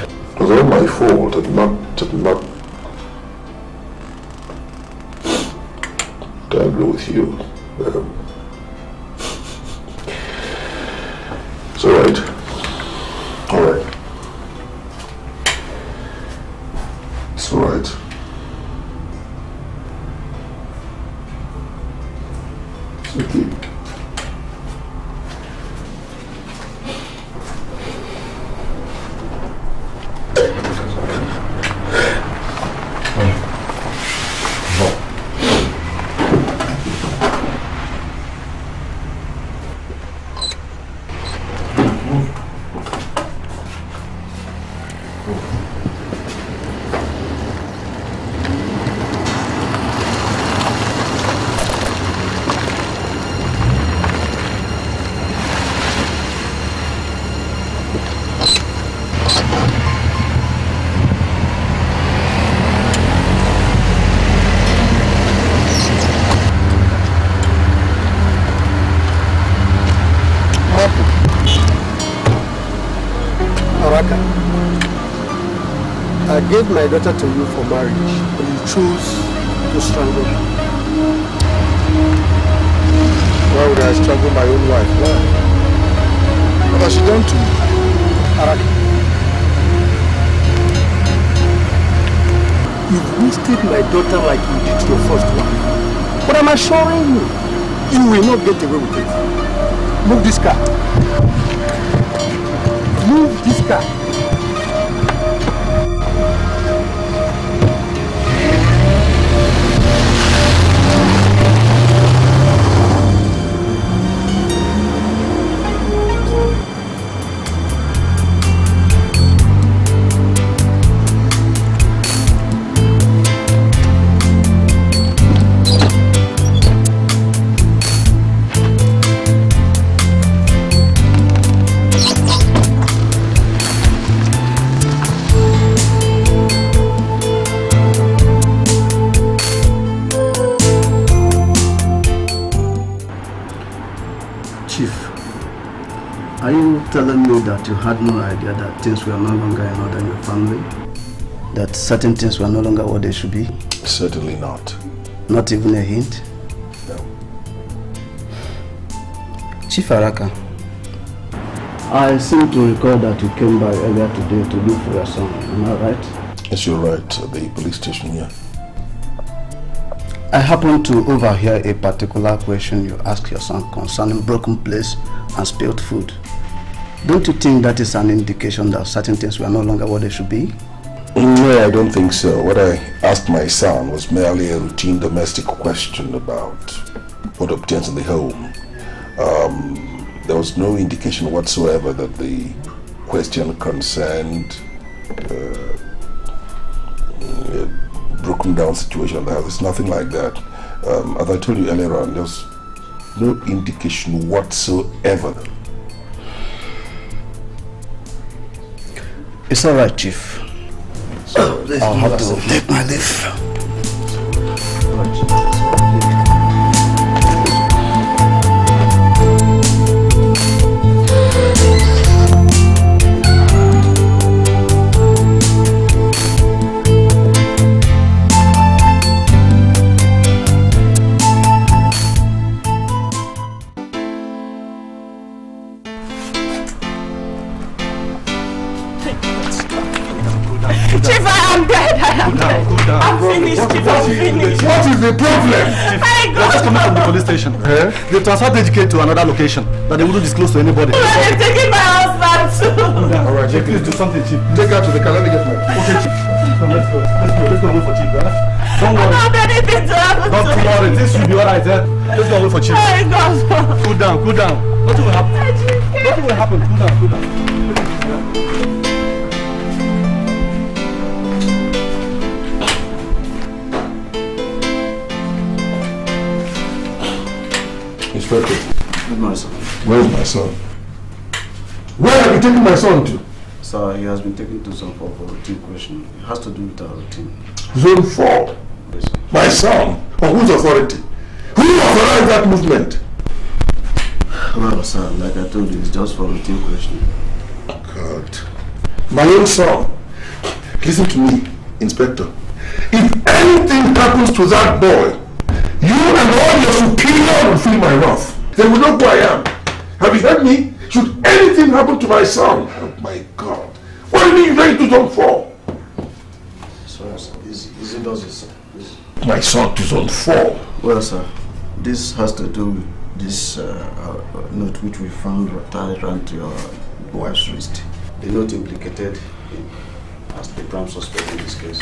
It was all my fault and not, and not. I agree with you. Um, it's alright. Alright. It's alright. Okay. I gave my daughter to you for marriage, and you chose to strangle her. Why would I strangle my own wife? Why? What has she done to me? Araka. You've wasted my daughter like you did your first wife. But I'm assuring you, you will not get away with it. Move this car. Move this car. Telling me that you had no idea that things were no longer in order in your family? That certain things were no longer what they should be? Certainly not. Not even a hint? No. Chief Araka, I seem to recall that you came by earlier today to look for your son, am I right? Yes, you're right, at the police station here. Yeah. I happened to overhear a particular question you asked your son concerning broken plates and spilled food. Don't you think that is an indication that certain things were no longer what they should be? No, I don't think so. What I asked my son was merely a routine domestic question about what obtains in the home. Um, there was no indication whatsoever that the question concerned uh, a broken down situation. There's nothing like that. Um, as I told you earlier on, there was no indication whatsoever. It's all right, Chief. It's all right. I'll have to take my leave. The problem. I go. Let us come out from the police station. Eh? They transferred Ejike to another location that they wouldn't disclose to anybody. Well, they've taken my husband too. Alright, please do something, Chief. Take her to the car. Let me get my. Okay, Chief. go, let's go, let's go, let's go wait for Chief. Eh? Don't worry. I don't have anything to happen to me. Don't worry, this should be alright. Eh? Let's go wait for Chief. Oh, God. Cool down, cool down. Nothing will happen. Nothing will happen. Cool down, cool down. Inspector. Where's my son? Where's my son? Where are you taking my son to? Sir, he has been taken to zone four for a routine question. It has to do with our routine. Zone four? Yes. My son? On whose authority? Who authorized that movement? Well, sir, like I told you, it's just for routine question. God. My own son. Listen to me, Inspector. If anything happens to that boy, you and all your superior will feel my wrath. They will know who I am. Have you heard me? Should anything happen to my son? Oh my God. What do you mean ready to zone four? Sorry, sir. Is, is it does it, sir? Is... My son is on four. Well, sir, this has to do with this uh, uh, note which we found tied around to your wife's wrist. The note implicated him as the prime suspect in this case.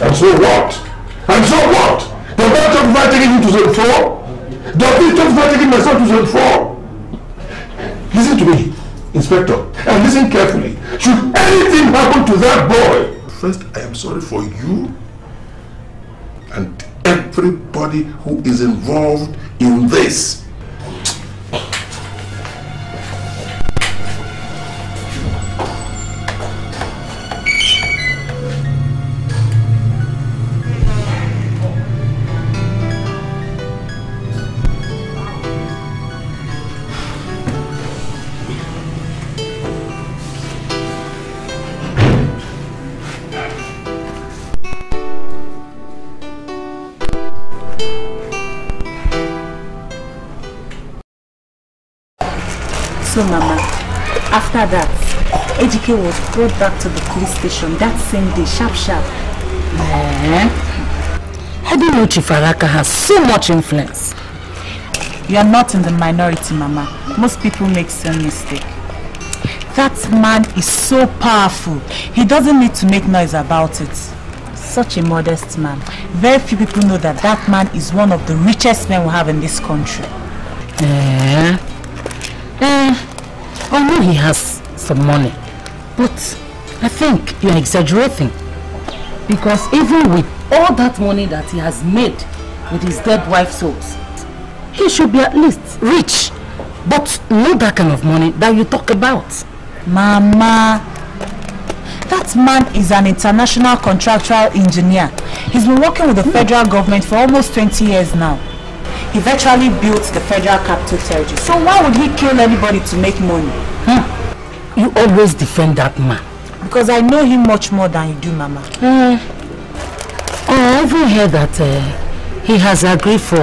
And so what? And so what? The man talking about taking him to zone four? The man talking about taking myself to zone four? Listen to me, Inspector, and listen carefully. Should anything happen to that boy, first, I am sorry for you and everybody who is involved in this. So, Mama, after that, Ejike was brought back to the police station that same day, sharp, sharp. I don't know Chief Araka has so much influence. You are not in the minority, Mama. Most people make some mistake. That man is so powerful. He doesn't need to make noise about it. Such a modest man. Very few people know that that man is one of the richest men we have in this country. Eh? Eh, I know he has some money, but I think you're exaggerating. Because even with all that money that he has made with his dead wife's souls, he should be at least rich, but not that kind of money that you talk about. Mama, that man is an international contractual engineer. He's been working with the federal government for almost twenty years now. He virtually built the federal capital territory. So why would he kill anybody to make money? Hmm. You always defend that man. Because I know him much more than you do, Mama. Uh, I even heard that uh, he has agreed for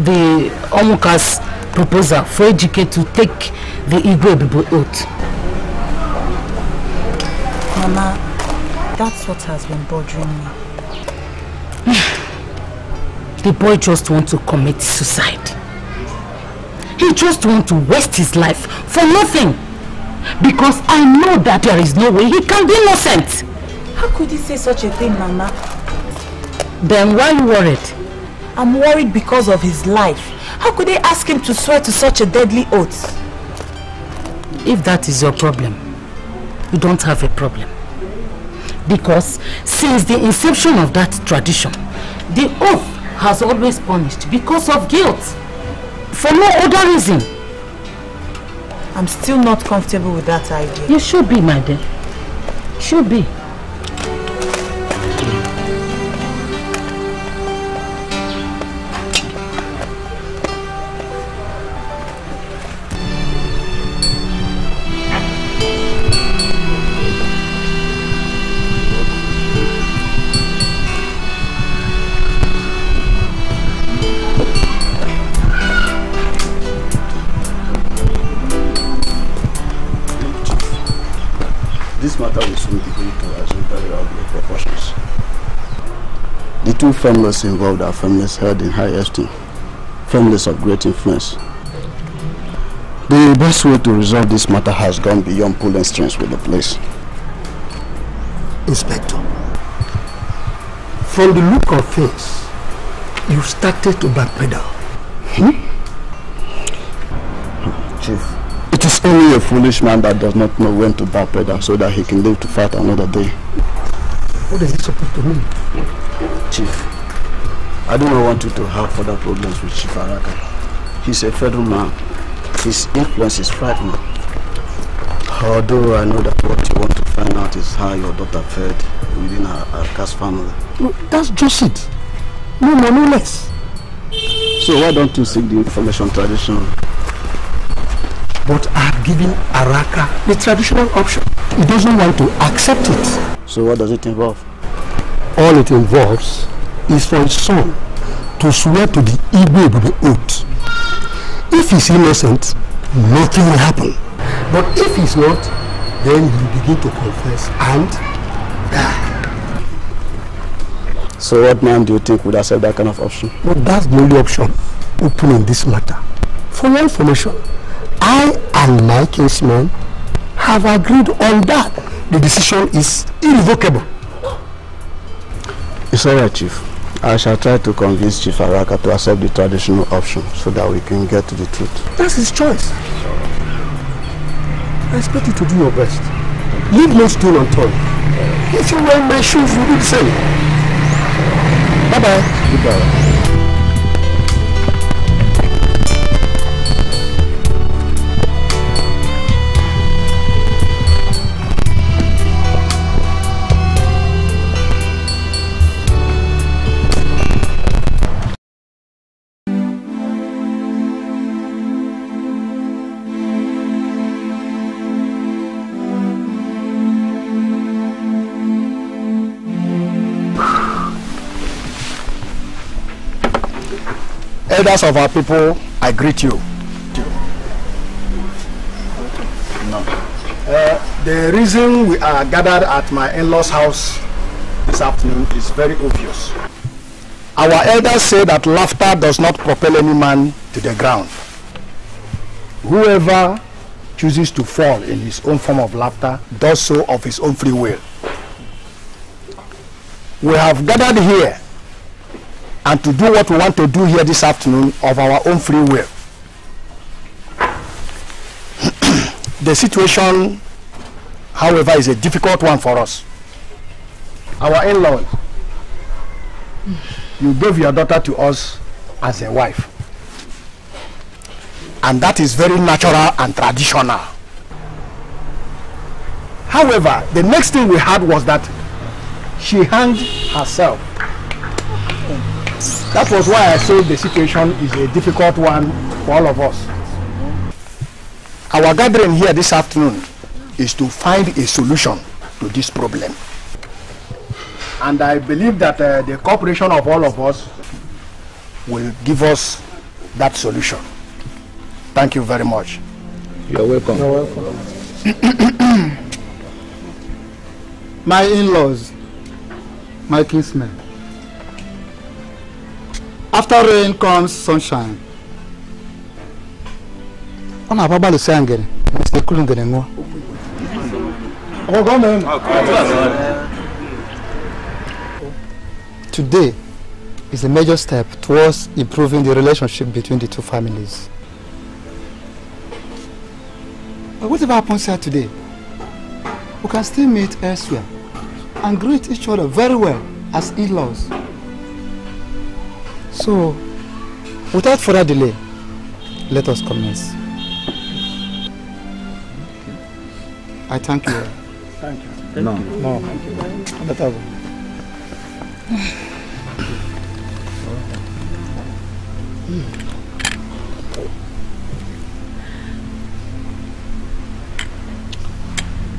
the Omuka's proposal for Ejike to take the Igwe people out. Mama, that's what has been bothering me. The boy just wants to commit suicide. He just wants to waste his life for nothing. Because I know that there is no way he can be innocent. How could he say such a thing, Mama? Then why are you worried? I'm worried because of his life. How could they ask him to swear to such a deadly oath? If that is your problem, you don't have a problem. Because since the inception of that tradition, the oath has always punished because of guilt, for no other reason. I'm still not comfortable with that idea. You should be, my dear. Should be. Two families involved are families held in high esteem, families of great influence. The best way to resolve this matter has gone beyond pulling strings with the police. Inspector, from the look of things, you started to backpedal. Hmm? Chief, it is only a foolish man that does not know when to backpedal so that he can live to fight another day. What is this supposed to mean? Chief, I do not want you to have further problems with Chief Araka. He's a federal man. His influence is frightening. Although I know that what you want to find out is how your daughter fared within her, her caste family. No, that's just it. No more, no less. So why don't you seek the information traditionally? But I have given Araka the traditional option. He doesn't want to accept it. So what does it involve? All it involves is for his son to swear to the Igwe with the oath. If he's innocent, nothing will happen. But if he's not, then you begin to confess and die. So what man do you think would accept that kind of option? Well, that's the only option open in this matter. For your information, I and my kinsmen have agreed on that. The decision is irrevocable. It's alright, Chief. I shall try to convince Chief Araka to accept the traditional option so that we can get to the truth. That's his choice. I expect you to do your best. Leave no stone unturned. If you wear my shoes, you will do the same. Bye bye. Goodbye. Elders of our people, I greet you. No. Uh, the reason we are gathered at my in-laws' house this afternoon is very obvious. Our elders say that laughter does not propel any man to the ground. Whoever chooses to fall in his own form of laughter does so of his own free will. We have gathered here and to do what we want to do here this afternoon of our own free will. The situation, however, is a difficult one for us. Our in-laws, you gave your daughter to us as a wife. And that is very natural and traditional. However, the next thing we had was that she hanged herself. That was why I say the situation is a difficult one for all of us. Our gathering here this afternoon is to find a solution to this problem. And I believe that uh, the cooperation of all of us will give us that solution. Thank you very much. You're welcome. You're welcome. My in-laws, my kinsmen, after rain comes sunshine. Today is a major step towards improving the relationship between the two families. But whatever happens here today, we can still meet elsewhere and greet each other very well as in-laws. So, without further delay, let us commence. I thank you. Thank you. Thank no, you. no. Thank you. Thank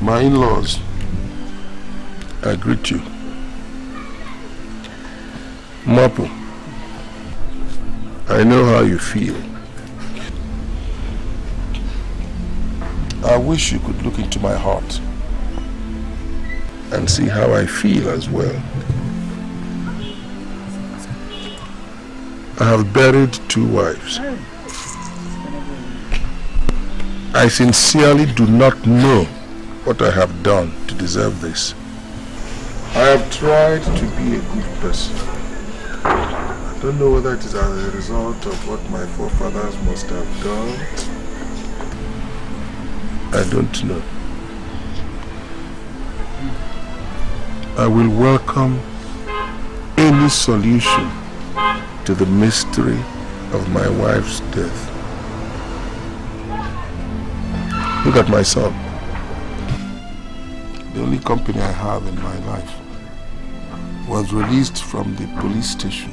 you. My in-laws, I greet you. Mapo, I know how you feel. I wish you could look into my heart and see how I feel as well. I have buried two wives. I sincerely do not know what I have done to deserve this. I have tried to be a good person. I don't know whether it is as a result of what my forefathers must have done. I don't know. I will welcome any solution to the mystery of my wife's death. Look at my son. The only company I have in my life was released from the police station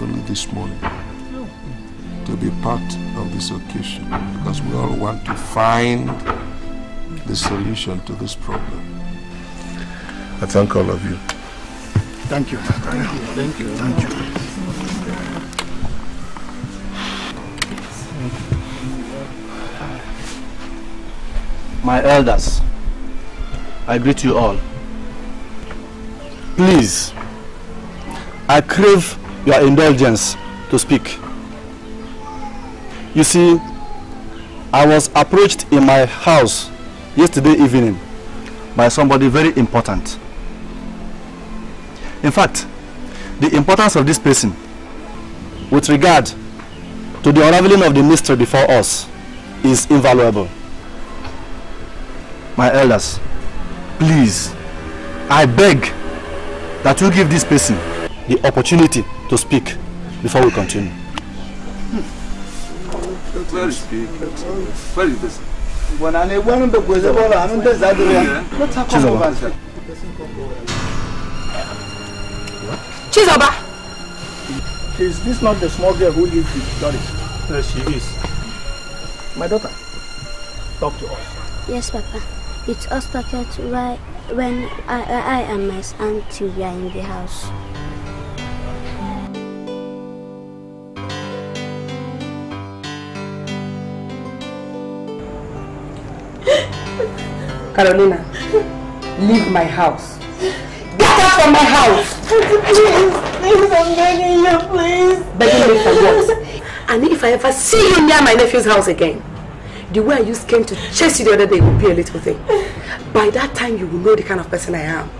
only this morning to be part of this occasion, because we all want to find the solution to this problem. I thank all of you. Thank you. Thank you. Thank you. Thank you. Thank you. My elders, I greet you all. Please, I crave your indulgence to speak. You see, I was approached in my house yesterday evening by somebody very important. In fact, the importance of this person with regard to the unraveling of the mystery before us is invaluable. My elders, please, I beg that you give this person the opportunity to speak before we continue. Very speak. Very busy. When I want to go to the ball, I don't deserve it. Let's have a conversation. Chizoba! Is this not the small girl who lives with Doris? Yes, she is. My daughter, talk to us. Yes, Papa. It's us packet right when I, I and my auntie were in the house. Carolina, leave my house. Get out from my house! Please, please, I'm begging you, please. Begging me for what? And if I ever see you near my nephew's house again, the way I used came to chase you the other day will be a little thing. By that time, you will know the kind of person I am.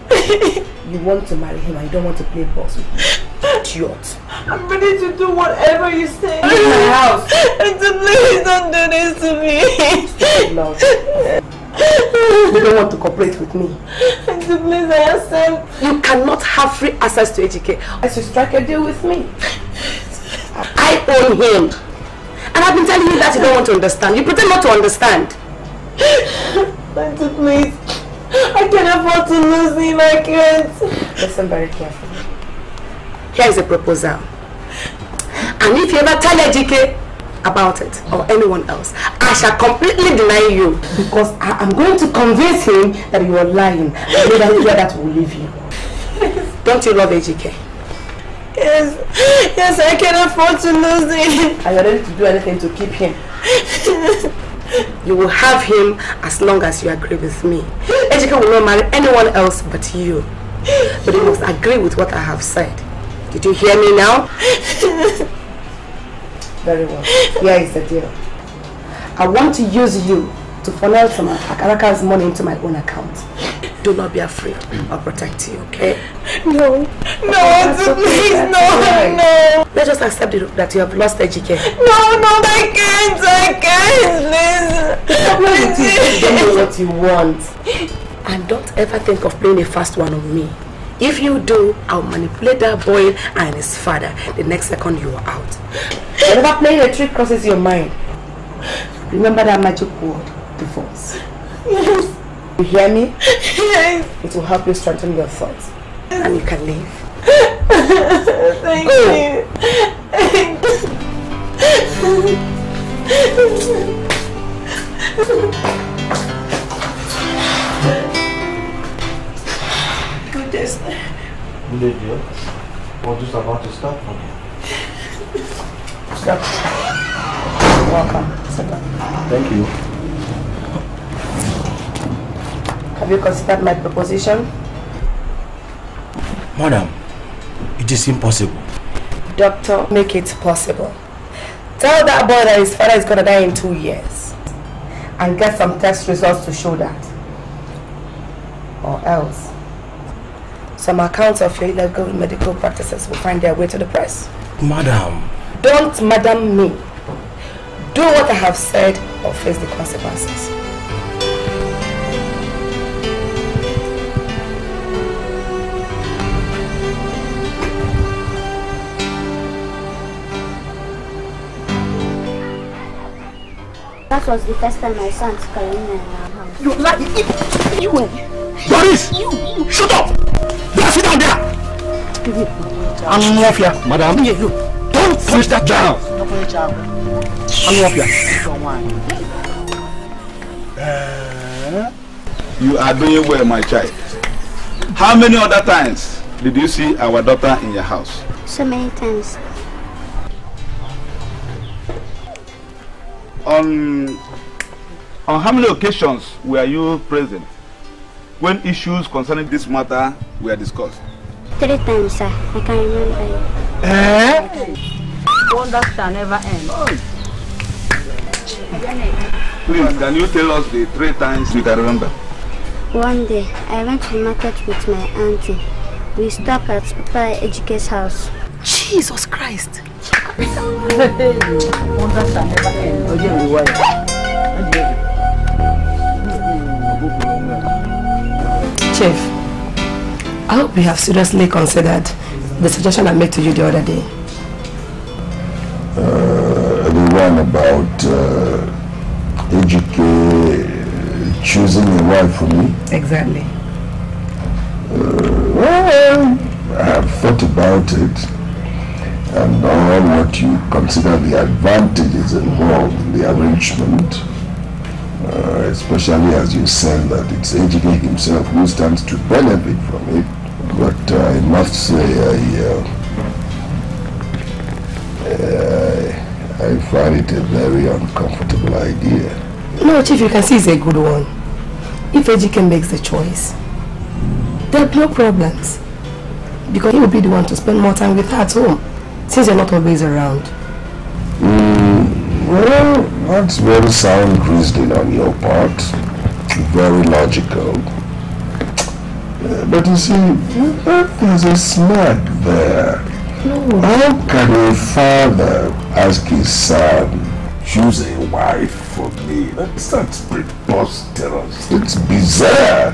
You want to marry him and you don't want to play boss. Idiot. I'm ready to do whatever you say. Leave my house. Please don't do this to me. Stupid love. You don't want to cooperate with me. Please, I accept. You cannot have free access to Ejike. I should strike a deal with me. I own him. And I've been telling you that you don't want to understand. You pretend not to understand. Please. I can't afford to lose him. I can't. Listen very carefully. Here is a proposal. And if you ever tell Ejike about it or anyone else, I shall completely deny you. Because I am going to convince him that you are lying. I know that fear that will leave you. Yes. Don't you love Ejike? Yes. Yes, I can afford to lose him. Are you ready to do anything to keep him? You will have him as long as you agree with me. Ejike will not marry anyone else but you. But you must agree with what I have said. Did you hear me now? Very well. Here is the deal. I want to use you to funnel some of Araka's money into my own account. Do not be afraid. I'll protect you, okay? No. No, okay, please, okay. no, right. no. Let's just accept it, that you have lost Ejike. No, no, I can't, I can't, please. Please. Please. Don't know what you want. And don't ever think of playing a fast one on me. If you do, I'll manipulate that boy and his father. The next second, you are out. Whenever playing a trick crosses your mind, remember that magic word, divorce. Yes. You hear me? Yes. It will help you strengthen your thoughts. And you can leave. Thank oh. you. Yes. Lydia, what is about to start from here? Stop. Welcome. Sit down. Thank you. Have you considered my proposition? Madam, it is impossible. Doctor, make it possible. Tell that boy that his father is going to die in two years. And get some test results to show that. Or else. Some accounts of your illegal medical practices will find their way to the press. Madam. Don't madam me. Do what I have said or face the consequences. That was the first time I saw Aunt Carolina in our house. You like it? You! Doris! You! You! Shut up! Don't sit down there! I'm off here, madam. Don't push that child! I'm off here. You are doing well, my child. How many other times did you see our daughter in your house? So many times. On, on how many occasions were you present when issues concerning this matter were discussed? Three times, sir. I can remember it. Eh? Wonders shall never end. Oh. Please, can you tell us the three times you can remember? One day, I went to the market with my auntie. We stopped at Papa Ejike's house. Jesus Christ! Chief, I hope you have seriously considered the suggestion I made to you the other day. Uh, the one about uh, Ejike choosing a wife for me? Exactly. Uh, well, I have thought about it. And all what you consider the advantages involved in the arrangement, uh, especially as you said that it's Ejike himself who stands to benefit from it. But uh, I must say, I, uh, uh, I find it a very uncomfortable idea. No, Chief, you can see it's a good one. If Ejike makes the choice, there are no problems, because he will be the one to spend more time with her at home, since you're not always around. Mm, well, that's very sound reasoning on your part. Very logical. Uh, but you see, there's a snag there. No. How can a father ask his son, choose a wife for me? That's, that's preposterous. It's bizarre.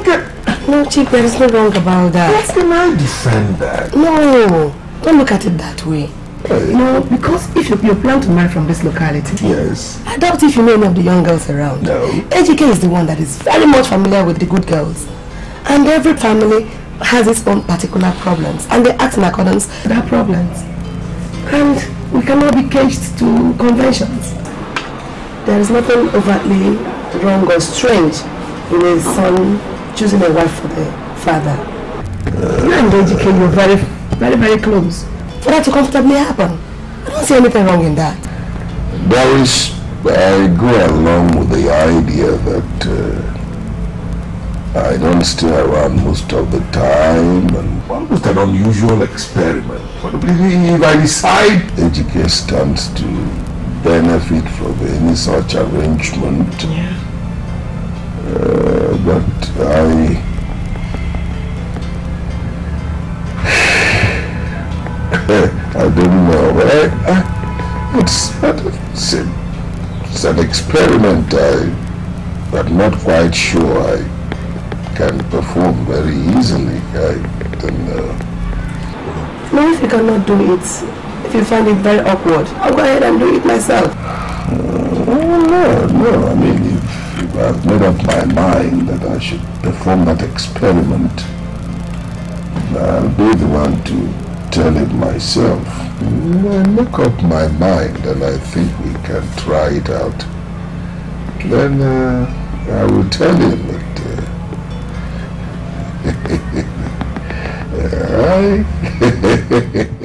Okay. No, Chief, there is no wrong about that. How can I defend that? No. Don't look at it that way. Hey. No, because if you, you plan to marry from this locality, yes, I doubt if you know any of the young girls around. No. Ejike is the one that is very much familiar with the good girls. And every family has its own particular problems. And they act in accordance to their problems. And we cannot be caged to conventions. There is nothing overtly wrong or strange in a son choosing a wife for the father. Uh, and Ejike, you're very... Very, very close. For that to comfortably happen. I don't see anything wrong in that. Doris, I go along with the idea that uh, I don't stay around most of the time, and one was an unusual experiment. But if I decide Ejike stands to benefit from any such arrangement, yeah. uh, but I. I don't know, but I, I, it's, it's, a, it's an experiment I, I'm not quite sure I can perform very easily. I don't know. No, if you cannot do it, if you find it very awkward, I'll go ahead and do it myself. Uh, no, no, I mean, if, if I've made up my mind that I should perform that experiment, I'll be the one to tell it myself. I make up my mind and I think we can try it out. Then uh, I will tell him that uh, I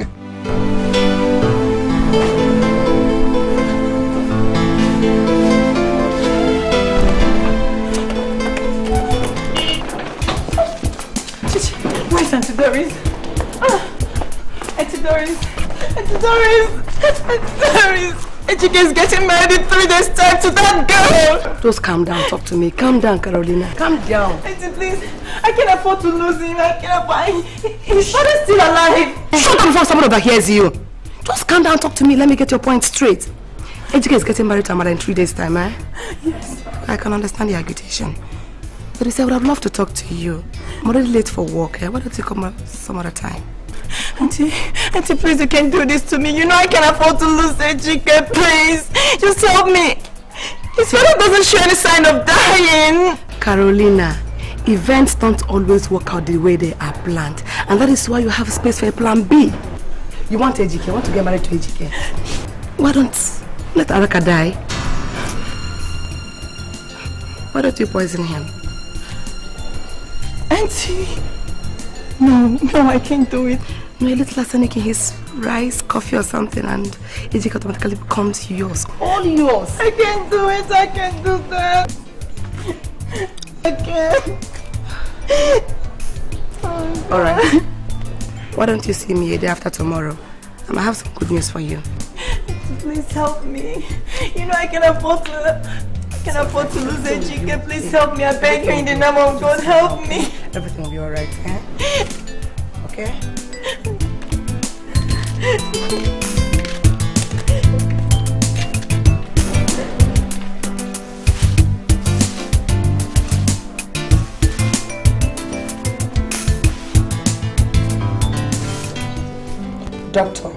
Doris! Doris! Doris! Ejike is getting married in three days' time to that girl! Just calm down, talk to me. Calm down, Carolina. Calm down. Ejike, please. I can't afford to lose him. I can't afford... His father's still alive. Shut up before someone overhears you. Just calm down, talk to me. Let me get your point straight. Ejike is getting married to Amara in three days' time, eh? Yes. I can understand the agitation. But I would have loved to talk to you. I'm already late for work. Eh? Why don't you come some other time? Auntie, Auntie, please, you can't do this to me. You know I can't afford to lose Ejike, please. Just help me. His father doesn't show any sign of dying. Carolina, events don't always work out the way they are planned. And that is why you have space for a plan B. You want Ejike, you want to get married to Ejike. Why don't let Araka die? Why don't you poison him? Auntie! No, no, I can't do it. No, a little arsenic in his rice, coffee or something, and Ejike automatically becomes yours. All yours! I can't do it, I can't do that! I can't. Oh, alright. Why don't you see me a day after tomorrow? I'm gonna have some good news for you. Please help me. You know I can afford to... I can afford to lose Ejike. Please help me. I beg you in the name of God. Help me. Everything will be alright, eh? Okay? Doctor,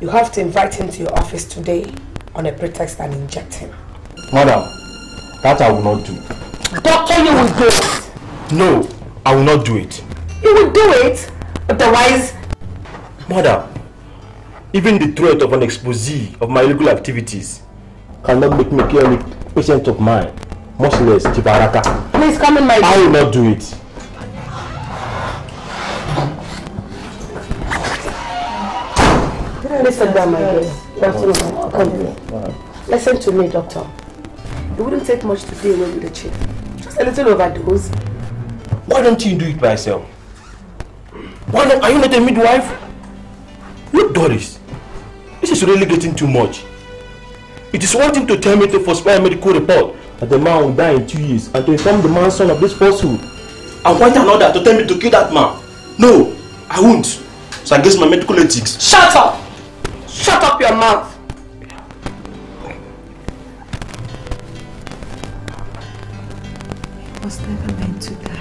you have to invite him to your office today on a pretext and inject him. Madam, that I will not do. Doctor, you will do it. No, I will not do it. You will do it? Otherwise... Madam, even the threat of an expose of my illegal activities cannot make me kill a patient of mine, much less Chief Araka. Please come in my... I will not do it. Mister Dam, my guest. Listen to me, Doctor. It wouldn't take much to do away with the chief. Just a little overdose. Why don't you do it by yourself? Why not? Are you not a midwife? Look, Doris. This is really getting too much. It is one thing to tell me to falsify a medical report that the man will die in two years and to inform the man's son of this falsehood. And quite another to tell me to kill that man. No, I won't. So I guess my medical ethics. Shut up! Shut up your mouth! Was never meant to die.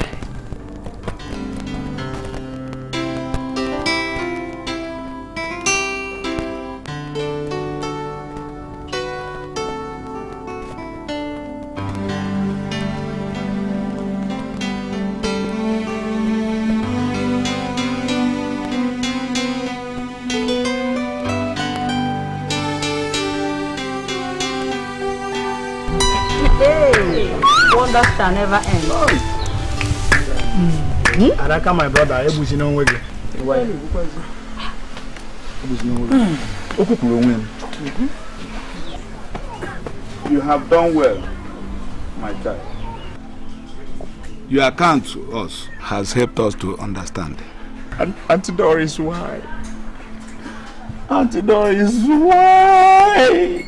That never ends. Oh. Mm. Mm. Araka, my brother, Ebuji no wege. Why? Ebuji no wege. Okukuro win. You have done well, my child. Your account to us has helped us to understand. And Auntie Doris, why? Auntie Doris, why?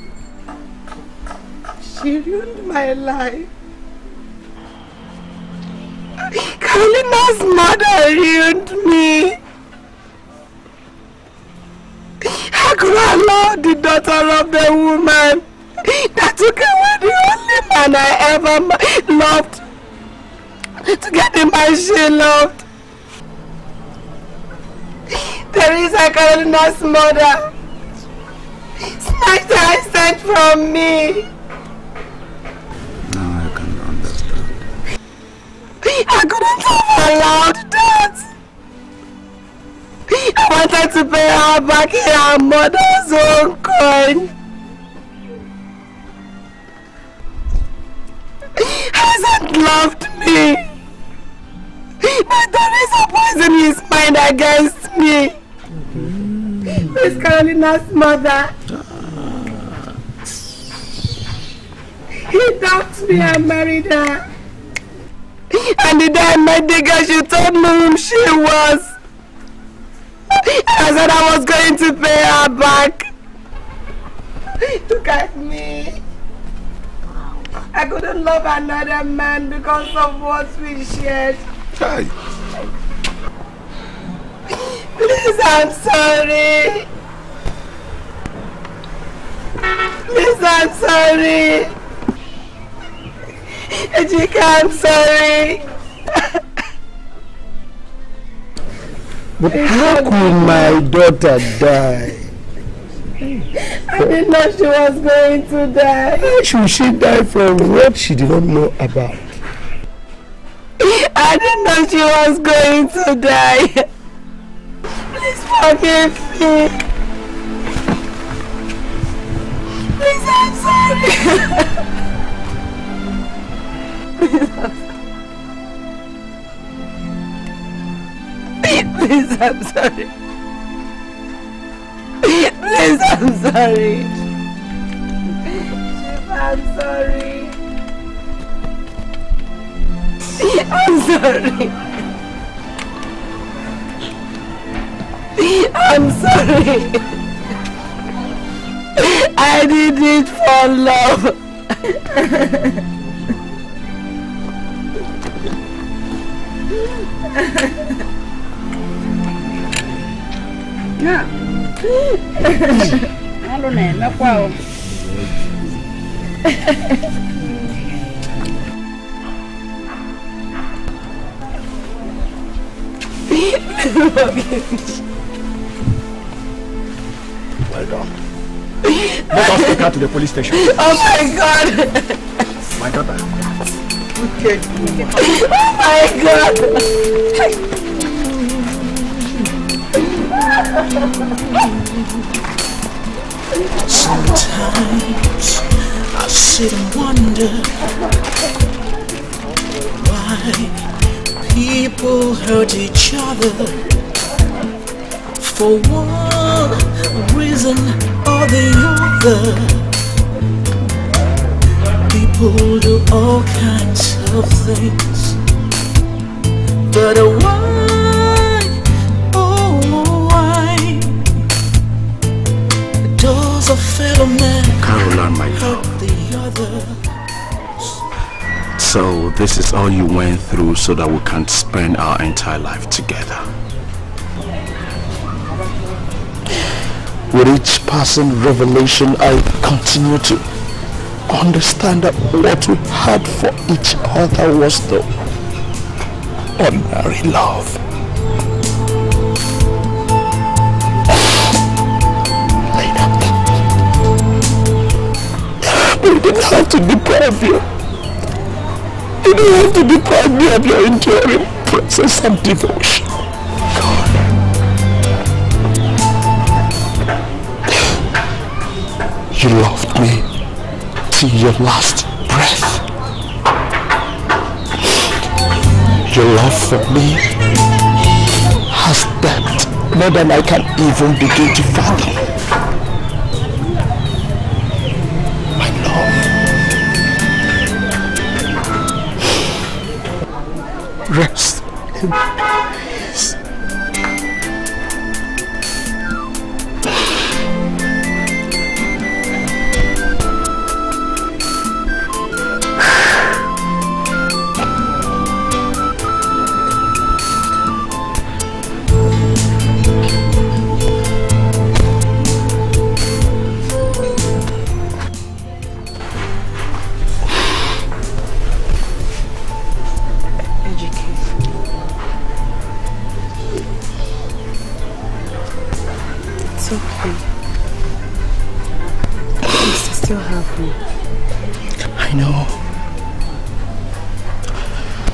She ruined my life. Carolina's mother ruined me. How could I love the daughter of the woman that took away the only man I ever loved to get the man she loved? Teresa, Carolina's mother, snatched her inside from me. I couldn't have allowed that. I wanted to pay her back in her mother's own coin. Hasn't loved me. But Teresa poisoned his mind against me. Miss mm-hmm. Carolina's mother. He dumped me and married her. And the day I met the girl, she told me who she was. I said I was going to pay her back. To Look at me. Wow. I couldn't love another man because of what we shared. Hi. Please, I'm sorry. Please, I'm sorry. Ejike, I'm sorry. But how could my daughter die? I did not know she was going to die. Why should she die from what she did not know about? I didn't know she was going to die. Please forgive me. Please, I'm sorry. Please, I'm sorry. Please, I'm sorry. Please, I'm sorry. Chief, I'm sorry. I'm sorry. I'm sorry. I did it for love. Yeah. I don't know. Wow. Well done. Let us take her to the police station. Oh my God. My daughter. Okay. Oh my God. Sometimes I sit and wonder why people hurt each other for one reason or the other. People do all kinds of things, but why? Caroline, my girl. So this is all you went through so that we can spend our entire life together. With each passing revelation, I continue to understand that what we had for each other was the ordinary love. You didn't have to deprive you. You didn't have to deprive me of your enduring presence and devotion. God. You loved me till your last breath. Your love for me has depth more than I can even begin to fathom. Rest in peace.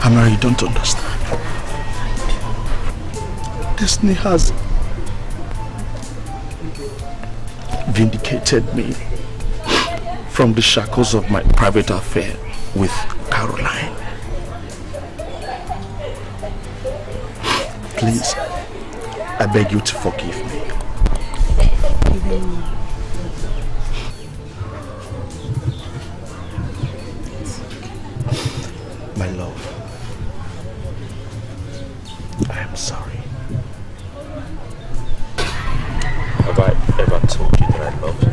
Amara, you don't understand. Destiny has vindicated me from the shackles of my private affair with Caroline. Please, I beg you to forgive me. Amen. Have I ever told you that I love you?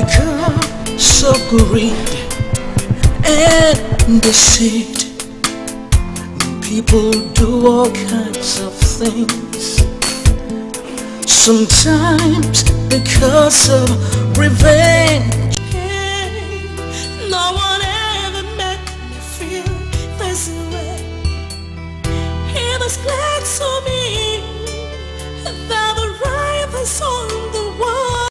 become so greedy and deceived. People do all kinds of things, sometimes because of revenge.